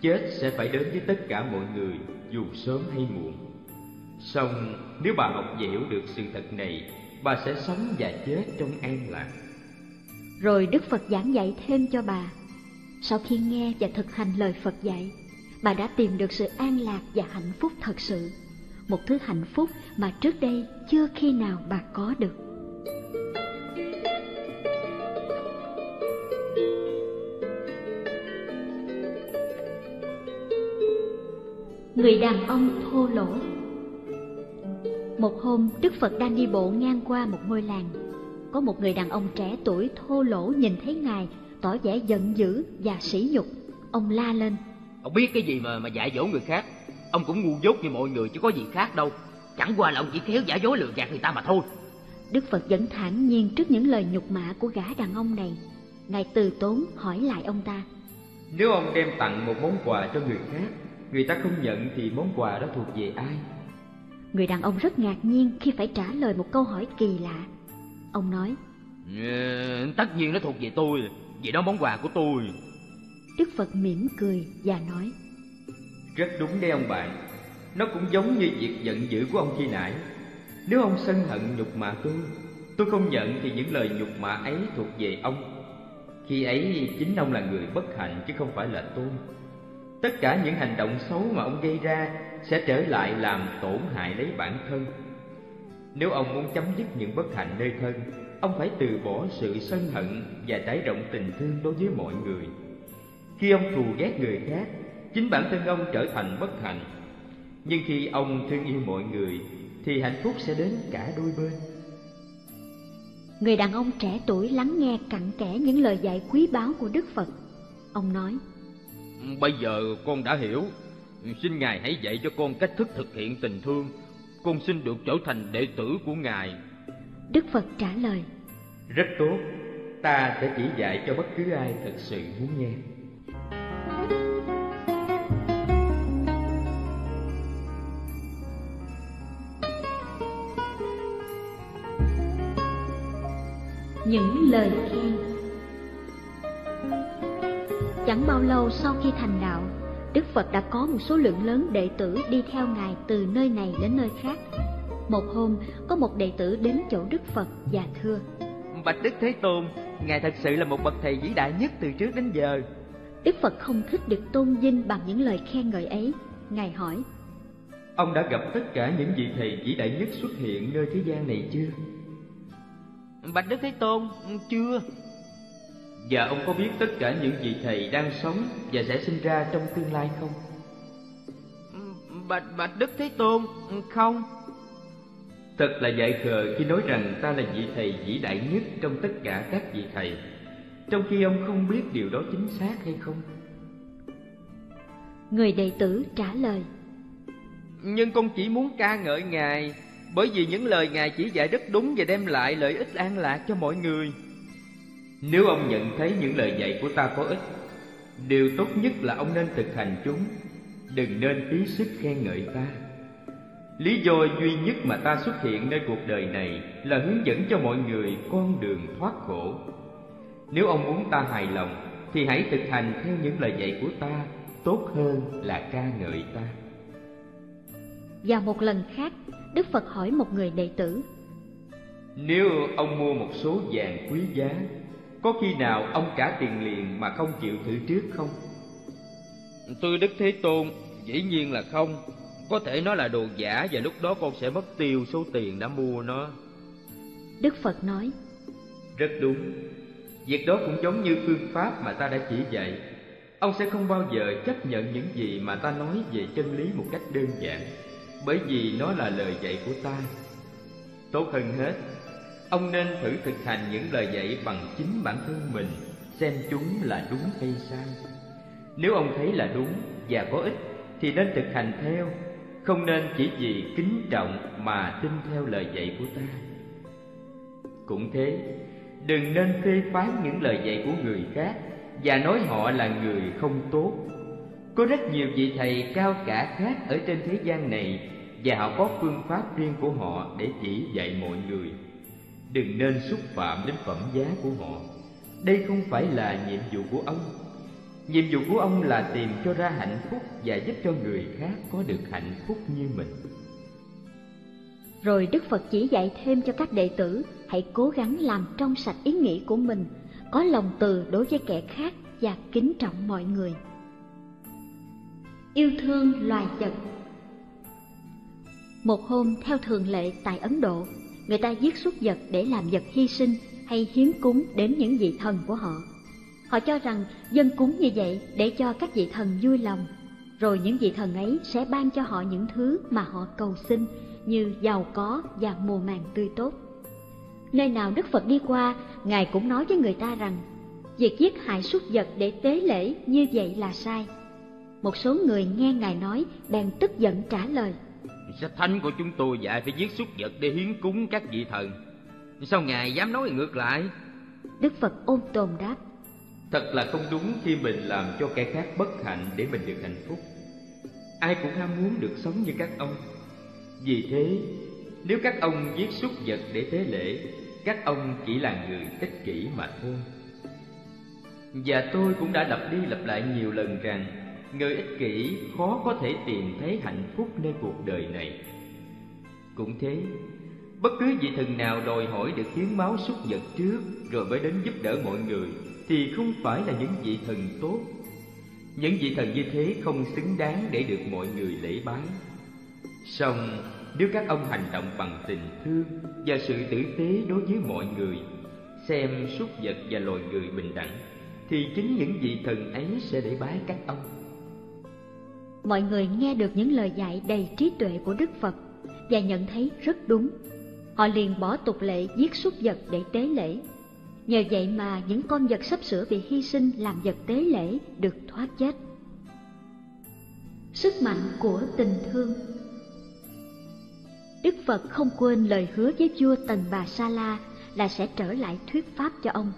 Chết sẽ phải đến với tất cả mọi người, dù sớm hay muộn. Song nếu bà học và hiểu được sự thật này, bà sẽ sống và chết trong an lạc. Rồi Đức Phật giảng dạy thêm cho bà. Sau khi nghe và thực hành lời Phật dạy, bà đã tìm được sự an lạc và hạnh phúc thật sự, một thứ hạnh phúc mà trước đây chưa khi nào bà có được. Người đàn ông thô lỗ. Một hôm, Đức Phật đang đi bộ ngang qua một ngôi làng. Có một người đàn ông trẻ tuổi thô lỗ nhìn thấy Ngài, tỏ vẻ giận dữ và sỉ nhục. Ông la lên: Ông biết cái gì mà mà dạy dỗ người khác? Ông cũng ngu dốt như mọi người chứ có gì khác đâu. Chẳng qua là ông chỉ khéo giả dối lừa gạt người ta mà thôi. Đức Phật vẫn thản nhiên trước những lời nhục mạ của gã đàn ông này. Ngài từ tốn hỏi lại ông ta: Nếu ông đem tặng một món quà cho người khác, người ta không nhận thì món quà đó thuộc về ai? Người đàn ông rất ngạc nhiên khi phải trả lời một câu hỏi kỳ lạ. Ông nói: ừ, tất nhiên nó thuộc về tôi, vì đó món quà của tôi. Đức Phật mỉm cười và nói: Rất đúng đấy ông bạn. Nó cũng giống như việc giận dữ của ông khi nãy. Nếu ông sân hận nhục mạ tôi, tôi không nhận thì những lời nhục mạ ấy thuộc về ông. Khi ấy chính ông là người bất hạnh chứ không phải là tôi. Tất cả những hành động xấu mà ông gây ra sẽ trở lại làm tổn hại lấy bản thân. Nếu ông muốn chấm dứt những bất hạnh nơi thân, ông phải từ bỏ sự sân hận và trải rộng tình thương đối với mọi người. Khi ông thù ghét người khác, chính bản thân ông trở thành bất hạnh. Nhưng khi ông thương yêu mọi người, thì hạnh phúc sẽ đến cả đôi bên. Người đàn ông trẻ tuổi lắng nghe cặn kẽ những lời dạy quý báu của Đức Phật. Ông nói: Bây giờ con đã hiểu. Xin Ngài hãy dạy cho con cách thức thực hiện tình thương. Con xin được trở thành đệ tử của Ngài. Đức Phật trả lời: Rất tốt, ta sẽ chỉ dạy cho bất cứ ai thật sự muốn nghe. Những lời khen. Chẳng bao lâu sau khi thành đạo, Đức Phật đã có một số lượng lớn đệ tử đi theo Ngài từ nơi này đến nơi khác. Một hôm, có một đệ tử đến chỗ Đức Phật và thưa: Bạch Đức Thế Tôn, Ngài thật sự là một bậc thầy vĩ đại nhất từ trước đến giờ. Đức Phật không thích được tôn vinh bằng những lời khen ngợi ấy. Ngài hỏi: Ông đã gặp tất cả những vị thầy vĩ đại nhất xuất hiện nơi thế gian này chưa? Bạch Đức Thế Tôn, chưa. Và ông có biết tất cả những vị thầy đang sống và sẽ sinh ra trong tương lai không? Bạch Bạch Đức Thế Tôn, không. Thật là dại khờ khi nói rằng ta là vị thầy vĩ đại nhất trong tất cả các vị thầy, trong khi ông không biết điều đó chính xác hay không. Người đệ tử trả lời: Nhưng con chỉ muốn ca ngợi Ngài, bởi vì những lời Ngài chỉ dạy rất đúng và đem lại lợi ích an lạc cho mọi người. Nếu ông nhận thấy những lời dạy của ta có ích, điều tốt nhất là ông nên thực hành chúng. Đừng nên phí sức khen ngợi ta. Lý do duy nhất mà ta xuất hiện nơi cuộc đời này là hướng dẫn cho mọi người con đường thoát khổ. Nếu ông muốn ta hài lòng, thì hãy thực hành theo những lời dạy của ta, tốt hơn là ca ngợi ta. Và một lần khác, Đức Phật hỏi một người đệ tử: Nếu ông mua một số vàng quý giá, có khi nào ông trả tiền liền mà không chịu thử trước không? Thưa Đức Thế Tôn, dĩ nhiên là không. Có thể nó là đồ giả và lúc đó con sẽ mất tiêu số tiền đã mua nó. Đức Phật nói: Rất đúng. Việc đó cũng giống như phương pháp mà ta đã chỉ dạy. Ông sẽ không bao giờ chấp nhận những gì mà ta nói về chân lý một cách đơn giản, bởi vì nó là lời dạy của ta. Tốt hơn hết, ông nên thử thực hành những lời dạy bằng chính bản thân mình, xem chúng là đúng hay sai. Nếu ông thấy là đúng và có ích thì nên thực hành theo, không nên chỉ vì kính trọng mà tin theo lời dạy của ta. Cũng thế, đừng nên phê phán những lời dạy của người khác và nói họ là người không tốt. Có rất nhiều vị thầy cao cả khác ở trên thế gian này, và họ có phương pháp riêng của họ để chỉ dạy mọi người. Đừng nên xúc phạm đến phẩm giá của họ. Đây không phải là nhiệm vụ của ông. Nhiệm vụ của ông là tìm cho ra hạnh phúc và giúp cho người khác có được hạnh phúc như mình. Rồi Đức Phật chỉ dạy thêm cho các đệ tử, hãy cố gắng làm trong sạch ý nghĩ của mình, có lòng từ đối với kẻ khác và kính trọng mọi người. Yêu thương loài vật. Một hôm, theo thường lệ tại Ấn Độ, người ta giết súc vật để làm vật hy sinh hay hiến cúng đến những vị thần của họ. Họ cho rằng dâng cúng như vậy để cho các vị thần vui lòng, rồi những vị thần ấy sẽ ban cho họ những thứ mà họ cầu xin như giàu có và mùa màng tươi tốt. Nơi nào Đức Phật đi qua, Ngài cũng nói với người ta rằng việc giết hại súc vật để tế lễ như vậy là sai. Một số người nghe Ngài nói bèn tức giận trả lời: Sách thánh của chúng tôi dạy phải giết súc vật để hiến cúng các vị thần, sao Ngài dám nói ngược lại? Đức Phật ôn tồn đáp: Thật là không đúng khi mình làm cho kẻ khác bất hạnh để mình được hạnh phúc. Ai cũng ham muốn được sống như các ông. Vì thế, nếu các ông giết súc vật để tế lễ, các ông chỉ là người ích kỷ mà thôi. Và tôi cũng đã lặp đi lặp lại nhiều lần rằng người ích kỷ khó có thể tìm thấy hạnh phúc nơi cuộc đời này. Cũng thế, bất cứ vị thần nào đòi hỏi được hiến máu súc vật trước rồi mới đến giúp đỡ mọi người thì không phải là những vị thần tốt. Những vị thần như thế không xứng đáng để được mọi người lễ bái. Song nếu các ông hành động bằng tình thương và sự tử tế đối với mọi người, xem súc vật và loài người bình đẳng, thì chính những vị thần ấy sẽ lễ bái các ông. Mọi người nghe được những lời dạy đầy trí tuệ của Đức Phật và nhận thấy rất đúng. Họ liền bỏ tục lệ giết súc vật để tế lễ. Nhờ vậy mà những con vật sắp sửa bị hy sinh làm vật tế lễ được thoát chết. Sức mạnh của tình thương. Đức Phật không quên lời hứa với vua Tần Bà Sa La là sẽ trở lại thuyết pháp cho ông.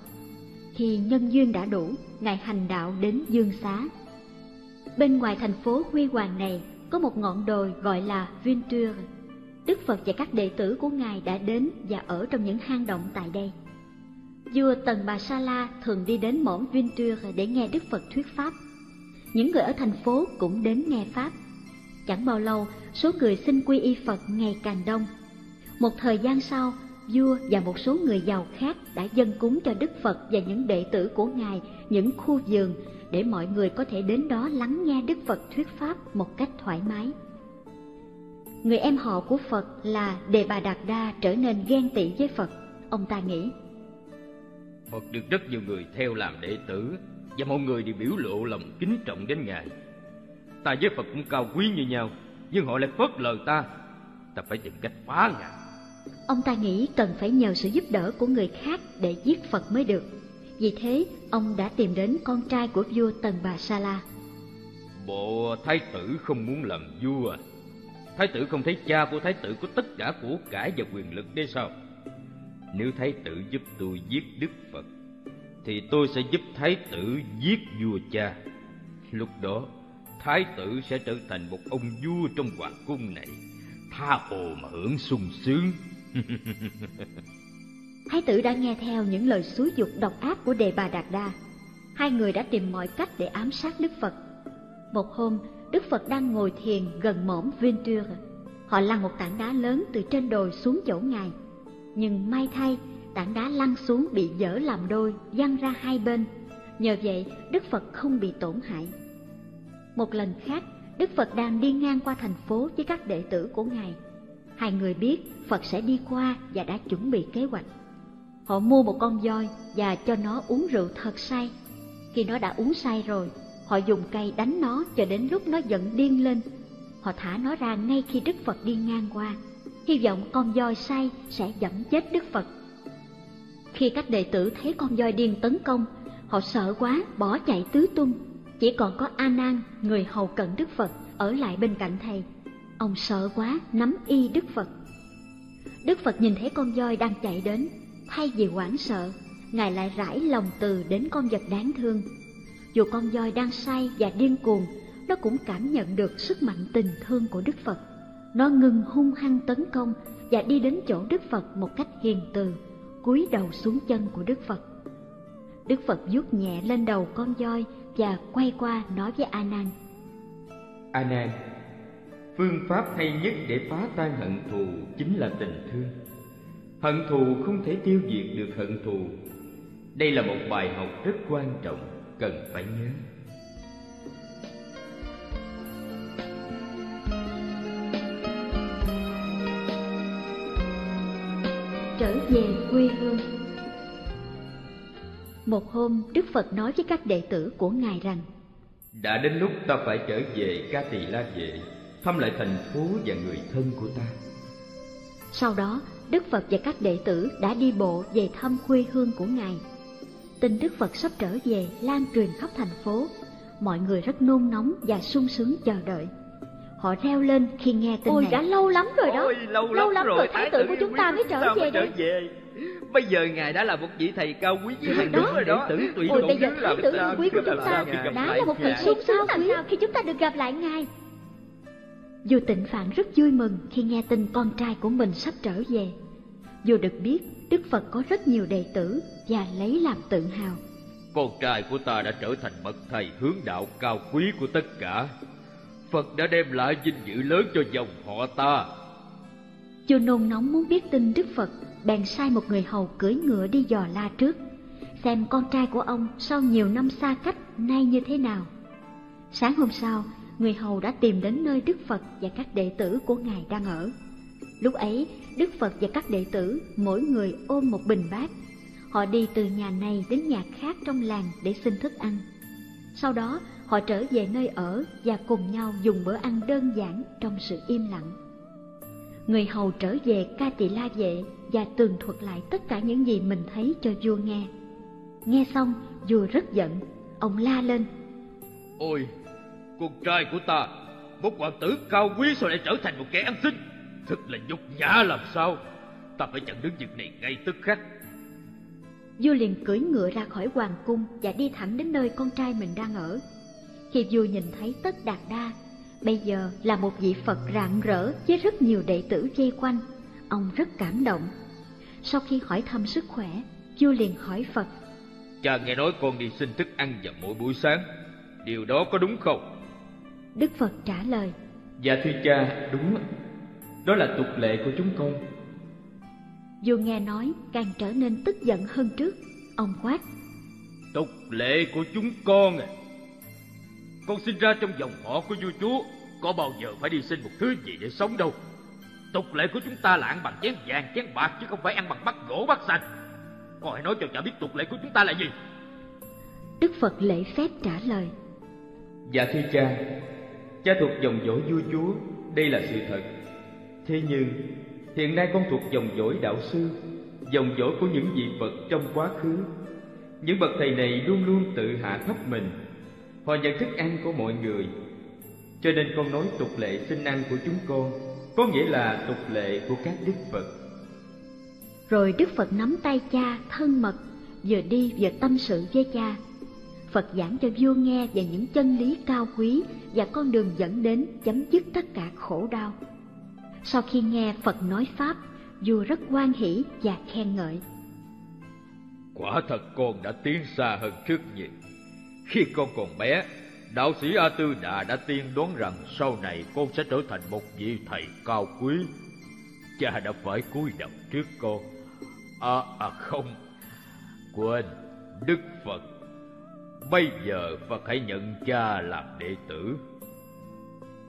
Khi nhân duyên đã đủ, Ngài hành đạo đến Dương Xá. Bên ngoài thành phố huy hoàng này có một ngọn đồi gọi là Vinture. Đức Phật và các đệ tử của Ngài đã đến và ở trong những hang động tại đây. Vua Tần Bà Sa La thường đi đến mỏm Vinture để nghe Đức Phật thuyết pháp. Những người ở thành phố cũng đến nghe pháp. Chẳng bao lâu, số người xin quy y Phật ngày càng đông. Một thời gian sau, vua và một số người giàu khác đã dâng cúng cho Đức Phật và những đệ tử của Ngài những khu vườn để mọi người có thể đến đó lắng nghe Đức Phật thuyết pháp một cách thoải mái. Người em họ của Phật là Đề Bà Đạt Đa trở nên ghen tị với Phật. Ông ta nghĩ: Phật được rất nhiều người theo làm đệ tử và mọi người đều biểu lộ lòng kính trọng đến Ngài. Ta với Phật cũng cao quý như nhau, nhưng họ lại phớt lờ ta. Ta phải tìm cách phá Ngài. Ông ta nghĩ cần phải nhờ sự giúp đỡ của người khác để giết Phật mới được. Vì thế, ông đã tìm đến con trai của vua Tần Bà Sa La. Bộ thái tử không muốn làm vua à? Thái tử không thấy cha của thái tử có tất cả của cải và quyền lực đấy sao? Nếu thái tử giúp tôi giết Đức Phật thì tôi sẽ giúp thái tử giết vua cha. Lúc đó thái tử sẽ trở thành một ông vua trong hoàng cung này, tha hồ mà hưởng sung sướng. Thái tử đã nghe theo những lời xúi giục độc ác của Đề Bà Đạt Đa. Hai người đã tìm mọi cách để ám sát Đức Phật. Một hôm, Đức Phật đang ngồi thiền gần mỏm Vinture. Họ lăn một tảng đá lớn từ trên đồi xuống chỗ Ngài. Nhưng may thay, tảng đá lăn xuống bị vỡ làm đôi, văng ra hai bên. Nhờ vậy, Đức Phật không bị tổn hại. Một lần khác, Đức Phật đang đi ngang qua thành phố với các đệ tử của Ngài. Hai người biết Phật sẽ đi qua và đã chuẩn bị kế hoạch. Họ mua một con voi và cho nó uống rượu thật say. Khi nó đã uống say rồi, họ dùng cây đánh nó cho đến lúc nó giận điên lên. Họ thả nó ra ngay khi Đức Phật đi ngang qua, hy vọng con voi say sẽ giẫm chết Đức Phật. Khi các đệ tử thấy con voi điên tấn công, họ sợ quá bỏ chạy tứ tung. Chỉ còn có A Nan, người hầu cận Đức Phật, ở lại bên cạnh thầy. Ông sợ quá nắm y Đức Phật. Đức Phật nhìn thấy con voi đang chạy đến, thay vì hoảng sợ, Ngài lại rải lòng từ đến con vật đáng thương. Dù con voi đang say và điên cuồng, nó cũng cảm nhận được sức mạnh tình thương của Đức Phật. Nó ngừng hung hăng tấn công và đi đến chỗ Đức Phật một cách hiền từ, cúi đầu xuống chân của Đức Phật. Đức Phật vuốt nhẹ lên đầu con voi và quay qua nói với A Nan: A Nan, phương pháp hay nhất để phá tan hận thù chính là tình thương. Hận thù không thể tiêu diệt được hận thù. Đây là một bài học rất quan trọng cần phải nhớ. Trở về quê hương. Một hôm, Đức Phật nói với các đệ tử của Ngài rằng: đã đến lúc ta phải trở về Ca Tỳ La Vệ, thăm lại thành phố và người thân của ta. Sau đó, Đức Phật và các đệ tử đã đi bộ về thăm quê hương của Ngài. Tin Đức Phật sắp trở về lan truyền khắp thành phố. Mọi người rất nôn nóng và sung sướng chờ đợi. Họ reo lên khi nghe tin Ôi, này. Ôi, đã lâu lắm rồi đó. Ôi, lâu, lâu lắm, lắm rồi, rồi Thái tử của chúng ta mới trở về đây. Về. Bây giờ Ngài đã là một vị thầy cao quý với hàng đúng rồi đó. Ôi, Ôi bây giờ Thái tử yêu quý của chúng ta đã là một vị sung sướng làm sao khi chúng ta được gặp lại Ngài. Vua Tịnh Phạn rất vui mừng khi nghe tin con trai của mình sắp trở về. Vua được biết Đức Phật có rất nhiều đệ tử và lấy làm tự hào. Con trai của ta đã trở thành bậc thầy hướng đạo cao quý của tất cả. Phật đã đem lại vinh dự lớn cho dòng họ ta. Vua nôn nóng muốn biết tin Đức Phật, bèn sai một người hầu cưỡi ngựa đi dò la trước, xem con trai của ông sau nhiều năm xa cách nay như thế nào. Sáng hôm sau, người hầu đã tìm đến nơi Đức Phật và các đệ tử của Ngài đang ở. Lúc ấy, Đức Phật và các đệ tử mỗi người ôm một bình bát. Họ đi từ nhà này đến nhà khác trong làng để xin thức ăn. Sau đó, họ trở về nơi ở và cùng nhau dùng bữa ăn đơn giản trong sự im lặng. Người hầu trở về Ca Tỳ La Vệ và tường thuật lại tất cả những gì mình thấy cho vua nghe. Nghe xong, vua rất giận, ông la lên: Ôi, con trai của ta, một hoàng tử cao quý sao lại trở thành một kẻ ăn xin? Thật là nhục nhã làm sao. Ta phải chặn đứng việc này ngay tức khắc. Vua liền cưỡi ngựa ra khỏi hoàng cung và đi thẳng đến nơi con trai mình đang ở. Khi vua nhìn thấy Tất Đạt Đa, bây giờ là một vị Phật rạng rỡ với rất nhiều đệ tử vây quanh, ông rất cảm động. Sau khi hỏi thăm sức khỏe, vua liền hỏi Phật: Cha nghe nói con đi xin thức ăn vào mỗi buổi sáng, điều đó có đúng không? Đức Phật trả lời: Dạ thưa cha, đúng. Đó là tục lệ của chúng con. Vua nghe nói càng trở nên tức giận hơn trước. Ông quát: Tục lệ của chúng con à? Con sinh ra trong dòng họ của vua chúa, có bao giờ phải đi xin một thứ gì để sống đâu. Tục lệ của chúng ta là ăn bằng chén vàng chén bạc, chứ không phải ăn bằng bát gỗ bát sành. Con hãy nói cho cha biết tục lệ của chúng ta là gì. Đức Phật lễ phép trả lời: Dạ thưa cha, cha thuộc dòng dõi vua chúa, đây là sự thật. Thế nhưng hiện nay con thuộc dòng dõi đạo sư, dòng dõi của những vị Phật trong quá khứ. Những bậc thầy này luôn luôn tự hạ thấp mình, họ nhận thức ăn của mọi người. Cho nên con nói tục lệ xin ăn của chúng con có nghĩa là tục lệ của các đức Phật. Rồi Đức Phật nắm tay cha thân mật, vừa đi vừa tâm sự với cha. Phật giảng cho vua nghe về những chân lý cao quý và con đường dẫn đến chấm dứt tất cả khổ đau. Sau khi nghe Phật nói pháp, vua rất hoan hỷ và khen ngợi: Quả thật con đã tiến xa hơn trước nhiều. Khi con còn bé, đạo sĩ A Tư Đà đã tiên đoán rằng sau này con sẽ trở thành một vị thầy cao quý. Cha đã phải cúi đầu trước con. À, à không, quên, Đức Phật. Bây giờ Phật hãy nhận cha làm đệ tử.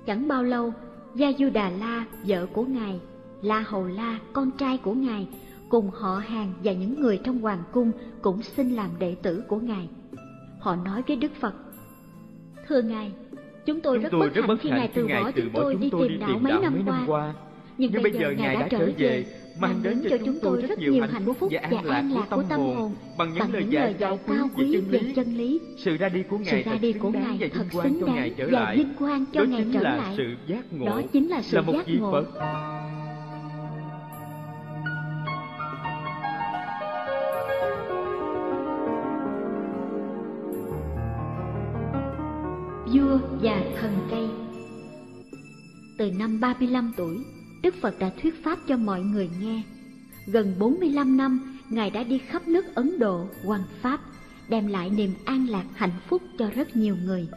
Chẳng bao lâu, Gia Du Đà La, vợ của Ngài, La Hầu La, con trai của Ngài, cùng họ hàng và những người trong hoàng cung cũng xin làm đệ tử của Ngài. Họ nói với Đức Phật: Thưa Ngài, chúng tôi, chúng tôi rất bất hạnh khi Ngài từ bỏ chúng tôi đi tìm đạo mấy năm qua. Nhưng, Nhưng bây giờ Ngài đã trở về, mang đến cho chúng tôi rất nhiều hạnh phúc và an lạc của tâm hồn bằng những lời dạy cao quý về chân lý. Sự ra đi của Ngài thật xứng đáng và vinh quang cho Ngài trở lại. Đó chính là sự giác ngộ. Vua và thần cây. Từ năm ba mươi lăm tuổi, Đức Phật đã thuyết pháp cho mọi người nghe. Gần bốn mươi lăm năm, Ngài đã đi khắp nước Ấn Độ hoằng pháp, đem lại niềm an lạc hạnh phúc cho rất nhiều người.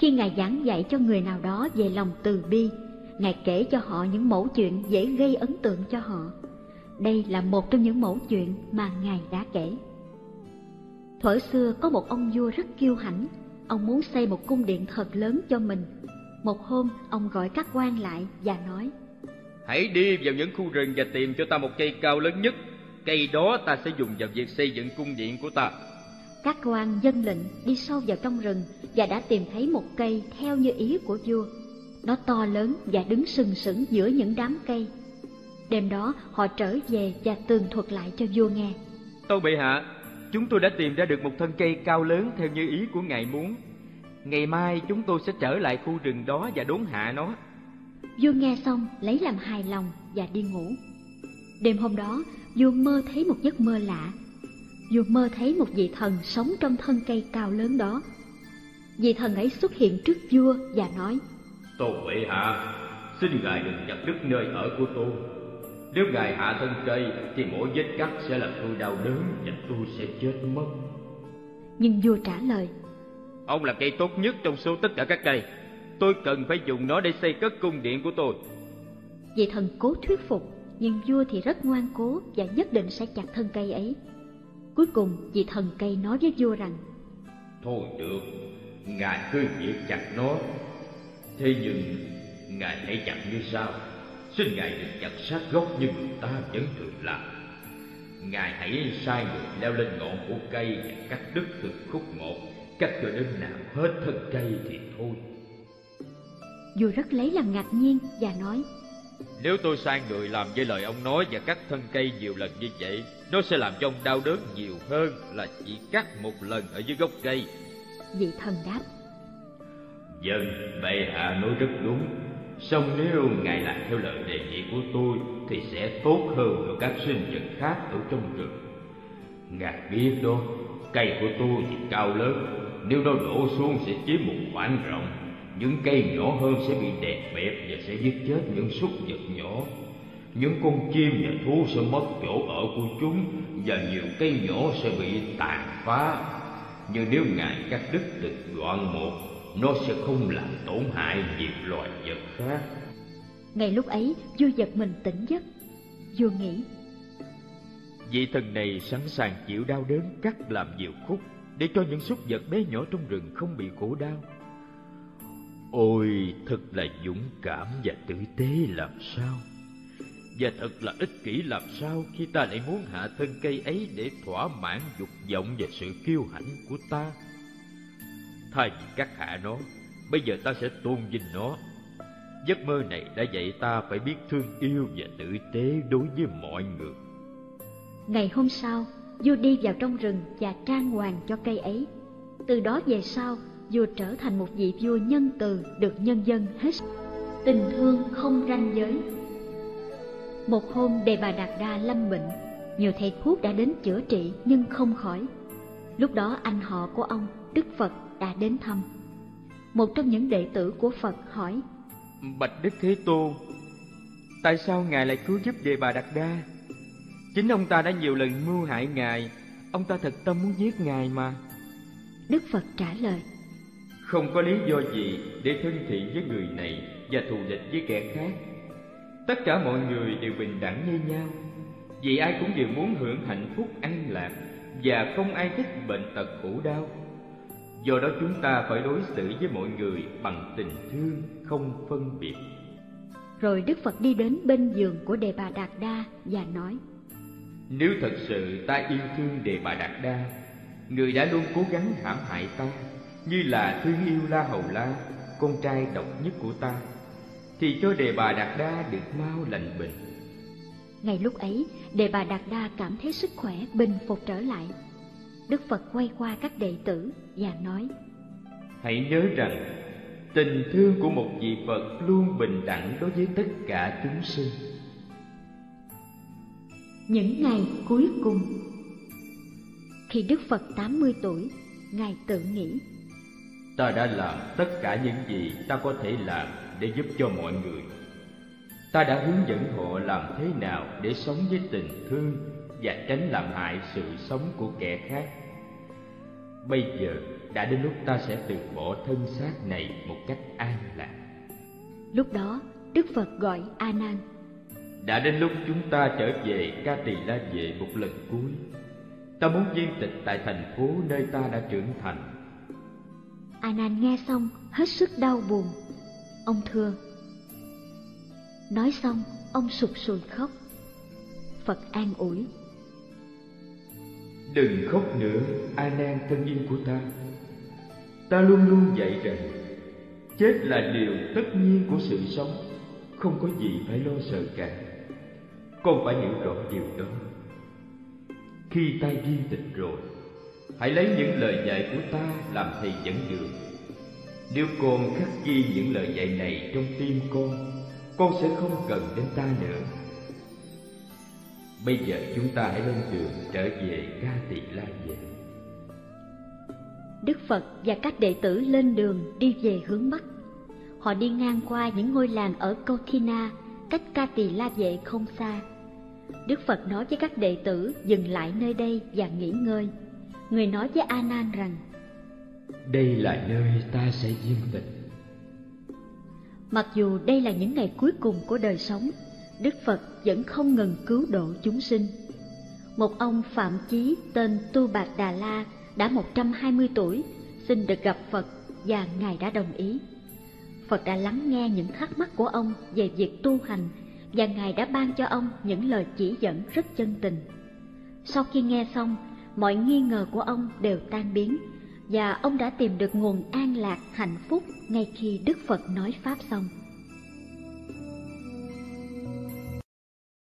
Khi Ngài giảng dạy cho người nào đó về lòng từ bi, Ngài kể cho họ những mẩu chuyện dễ gây ấn tượng cho họ. Đây là một trong những mẩu chuyện mà Ngài đã kể. Thuở xưa có một ông vua rất kiêu hãnh, ông muốn xây một cung điện thật lớn cho mình. Một hôm, ông gọi các quan lại và nói: Hãy đi vào những khu rừng và tìm cho ta một cây cao lớn nhất. Cây đó ta sẽ dùng vào việc xây dựng cung điện của ta. Các quan dân lệnh đi sâu vào trong rừng và đã tìm thấy một cây theo như ý của vua. Nó to lớn và đứng sừng sững giữa những đám cây. Đêm đó họ trở về và tường thuật lại cho vua nghe. Tâu bệ hạ, chúng tôi đã tìm ra được một thân cây cao lớn theo như ý của ngài muốn. Ngày mai chúng tôi sẽ trở lại khu rừng đó và đốn hạ nó. Vua nghe xong lấy làm hài lòng và đi ngủ. Đêm hôm đó, vua mơ thấy một giấc mơ lạ. Vua mơ thấy một vị thần sống trong thân cây cao lớn đó. Vị thần ấy xuất hiện trước vua và nói: Tôn bệ hạ, xin ngài đừng chặt đứt nơi ở của tôi. Nếu ngài hạ thân cây thì mỗi vết cắt sẽ làm tôi đau đớn và tôi sẽ chết mất. Nhưng vua trả lời: Ông là cây tốt nhất trong số tất cả các cây. Tôi cần phải dùng nó để xây cất cung điện của tôi. Vị thần cố thuyết phục, nhưng vua thì rất ngoan cố và nhất định sẽ chặt thân cây ấy. Cuối cùng vị thần cây nói với vua rằng: Thôi được, ngài cứ việc chặt nó. Thế nhưng ngài hãy chặt như sau: Xin ngài đừng chặt sát gốc như người ta vẫn thường làm. Ngài hãy sai người leo lên ngọn của cây và cắt đứt từng khúc một, cắt cho đến nào hết thân cây thì thôi. Vua rất lấy làm ngạc nhiên và nói: Nếu tôi sai người làm với lời ông nói và cắt thân cây nhiều lần như vậy, nó sẽ làm cho ông đau đớn nhiều hơn là chỉ cắt một lần ở dưới gốc cây. Vị thần đáp: Dân, bệ hạ nói rất đúng. Song nếu ngài làm theo lời đề nghị của tôi thì sẽ tốt hơn cho các sinh vật khác ở trong rừng. Ngài biết đó, cây của tôi thì cao lớn, nếu nó đổ xuống sẽ chiếm một khoảng rộng. Những cây nhỏ hơn sẽ bị đè bẹp và sẽ giết chết những súc vật nhỏ. Những con chim và thú sẽ mất chỗ ở của chúng, và nhiều cây nhỏ sẽ bị tàn phá. Nhưng nếu ngài cắt đứt từng đoạn một, nó sẽ không làm tổn hại nhiều loài vật khác. Ngay lúc ấy, vua giật mình tỉnh giấc. Vua nghĩ: Vị thần này sẵn sàng chịu đau đớn cắt làm nhiều khúc để cho những súc vật bé nhỏ trong rừng không bị khổ đau. Ôi, thật là dũng cảm và tử tế làm sao, và thật là ích kỷ làm sao khi ta lại muốn hạ thân cây ấy để thỏa mãn dục vọng và sự kiêu hãnh của ta. Thay vì cắt hạ nó, bây giờ ta sẽ tôn vinh nó. Giấc mơ này đã dạy ta phải biết thương yêu và tử tế đối với mọi người. Ngày hôm sau, vua đi vào trong rừng và trang hoàng cho cây ấy. Từ đó về sau, vua trở thành một vị vua nhân từ, được nhân dân hết tình thương không ranh giới. Một hôm, Đề Bà Đạt Đa lâm bệnh, nhiều thầy thuốc đã đến chữa trị nhưng không khỏi. Lúc đó anh họ của ông, Đức Phật, đã đến thăm. Một trong những đệ tử của Phật hỏi: Bạch Đức Thế Tôn, tại sao ngài lại cứu giúp Đề Bà Đạt Đa? Chính ông ta đã nhiều lần mưu hại ngài, ông ta thật tâm muốn giết ngài mà. Đức Phật trả lời: Không có lý do gì để thân thiện với người này và thù địch với kẻ khác. Tất cả mọi người đều bình đẳng như nhau, vì ai cũng đều muốn hưởng hạnh phúc an lạc và không ai thích bệnh tật khổ đau. Do đó chúng ta phải đối xử với mọi người bằng tình thương không phân biệt. Rồi Đức Phật đi đến bên giường của Đề Bà Đạt Đa và nói: Nếu thật sự ta yêu thương Đề Bà Đạt Đa, người đã luôn cố gắng hãm hại ta, như là thương yêu La Hầu La, con trai độc nhất của ta, thì cho Đề Bà Đạt Đa được mau lành bệnh. Ngay lúc ấy, Đề Bà Đạt Đa cảm thấy sức khỏe bình phục trở lại. Đức Phật quay qua các đệ tử và nói: Hãy nhớ rằng tình thương của một vị Phật luôn bình đẳng đối với tất cả chúng sinh. Những ngày cuối cùng, khi Đức Phật tám mươi tuổi, Ngài tự nghĩ: Ta đã làm tất cả những gì ta có thể làm để giúp cho mọi người. Ta đã hướng dẫn họ làm thế nào để sống với tình thương và tránh làm hại sự sống của kẻ khác. Bây giờ đã đến lúc ta sẽ từ bỏ thân xác này một cách an lạc. Lúc đó, Đức Phật gọi A Nan: Đã đến lúc chúng ta trở về Ca Tỳ La Vệ một lần cuối. Ta muốn viên tịch tại thành phố nơi ta đã trưởng thành. A Nan nghe xong hết sức đau buồn. Ông thưa. Nói xong, ông sụt sùi khóc. Phật an ủi: Đừng khóc nữa, A Nan thân yêu của ta. Ta luôn luôn dạy rằng chết là điều tất nhiên của sự sống, không có gì phải lo sợ cả. Con phải hiểu rõ điều đó. Khi ta viên tịch rồi, hãy lấy những lời dạy của ta làm thầy dẫn đường. Nếu con khắc ghi những lời dạy này trong tim con, con sẽ không cần đến ta nữa. Bây giờ chúng ta hãy lên đường trở về Ca Tỳ La Vệ. Đức Phật và các đệ tử lên đường đi về hướng Bắc. Họ đi ngang qua những ngôi làng ở Câu Thi Na, cách Ca Tỳ La Vệ không xa. Đức Phật nói với các đệ tử dừng lại nơi đây và nghỉ ngơi. Người nói với A Nan rằng: Đây là nơi ta sẽ viên tịch. Mặc dù đây là những ngày cuối cùng của đời sống, Đức Phật vẫn không ngừng cứu độ chúng sinh. Một ông phạm chí tên Tu Bạt Đà La đã một trăm hai mươi tuổi xin được gặp Phật và Ngài đã đồng ý. Phật đã lắng nghe những thắc mắc của ông về việc tu hành và Ngài đã ban cho ông những lời chỉ dẫn rất chân tình. Sau khi nghe xong, mọi nghi ngờ của ông đều tan biến và ông đã tìm được nguồn an lạc hạnh phúc ngay khi Đức Phật nói Pháp xong.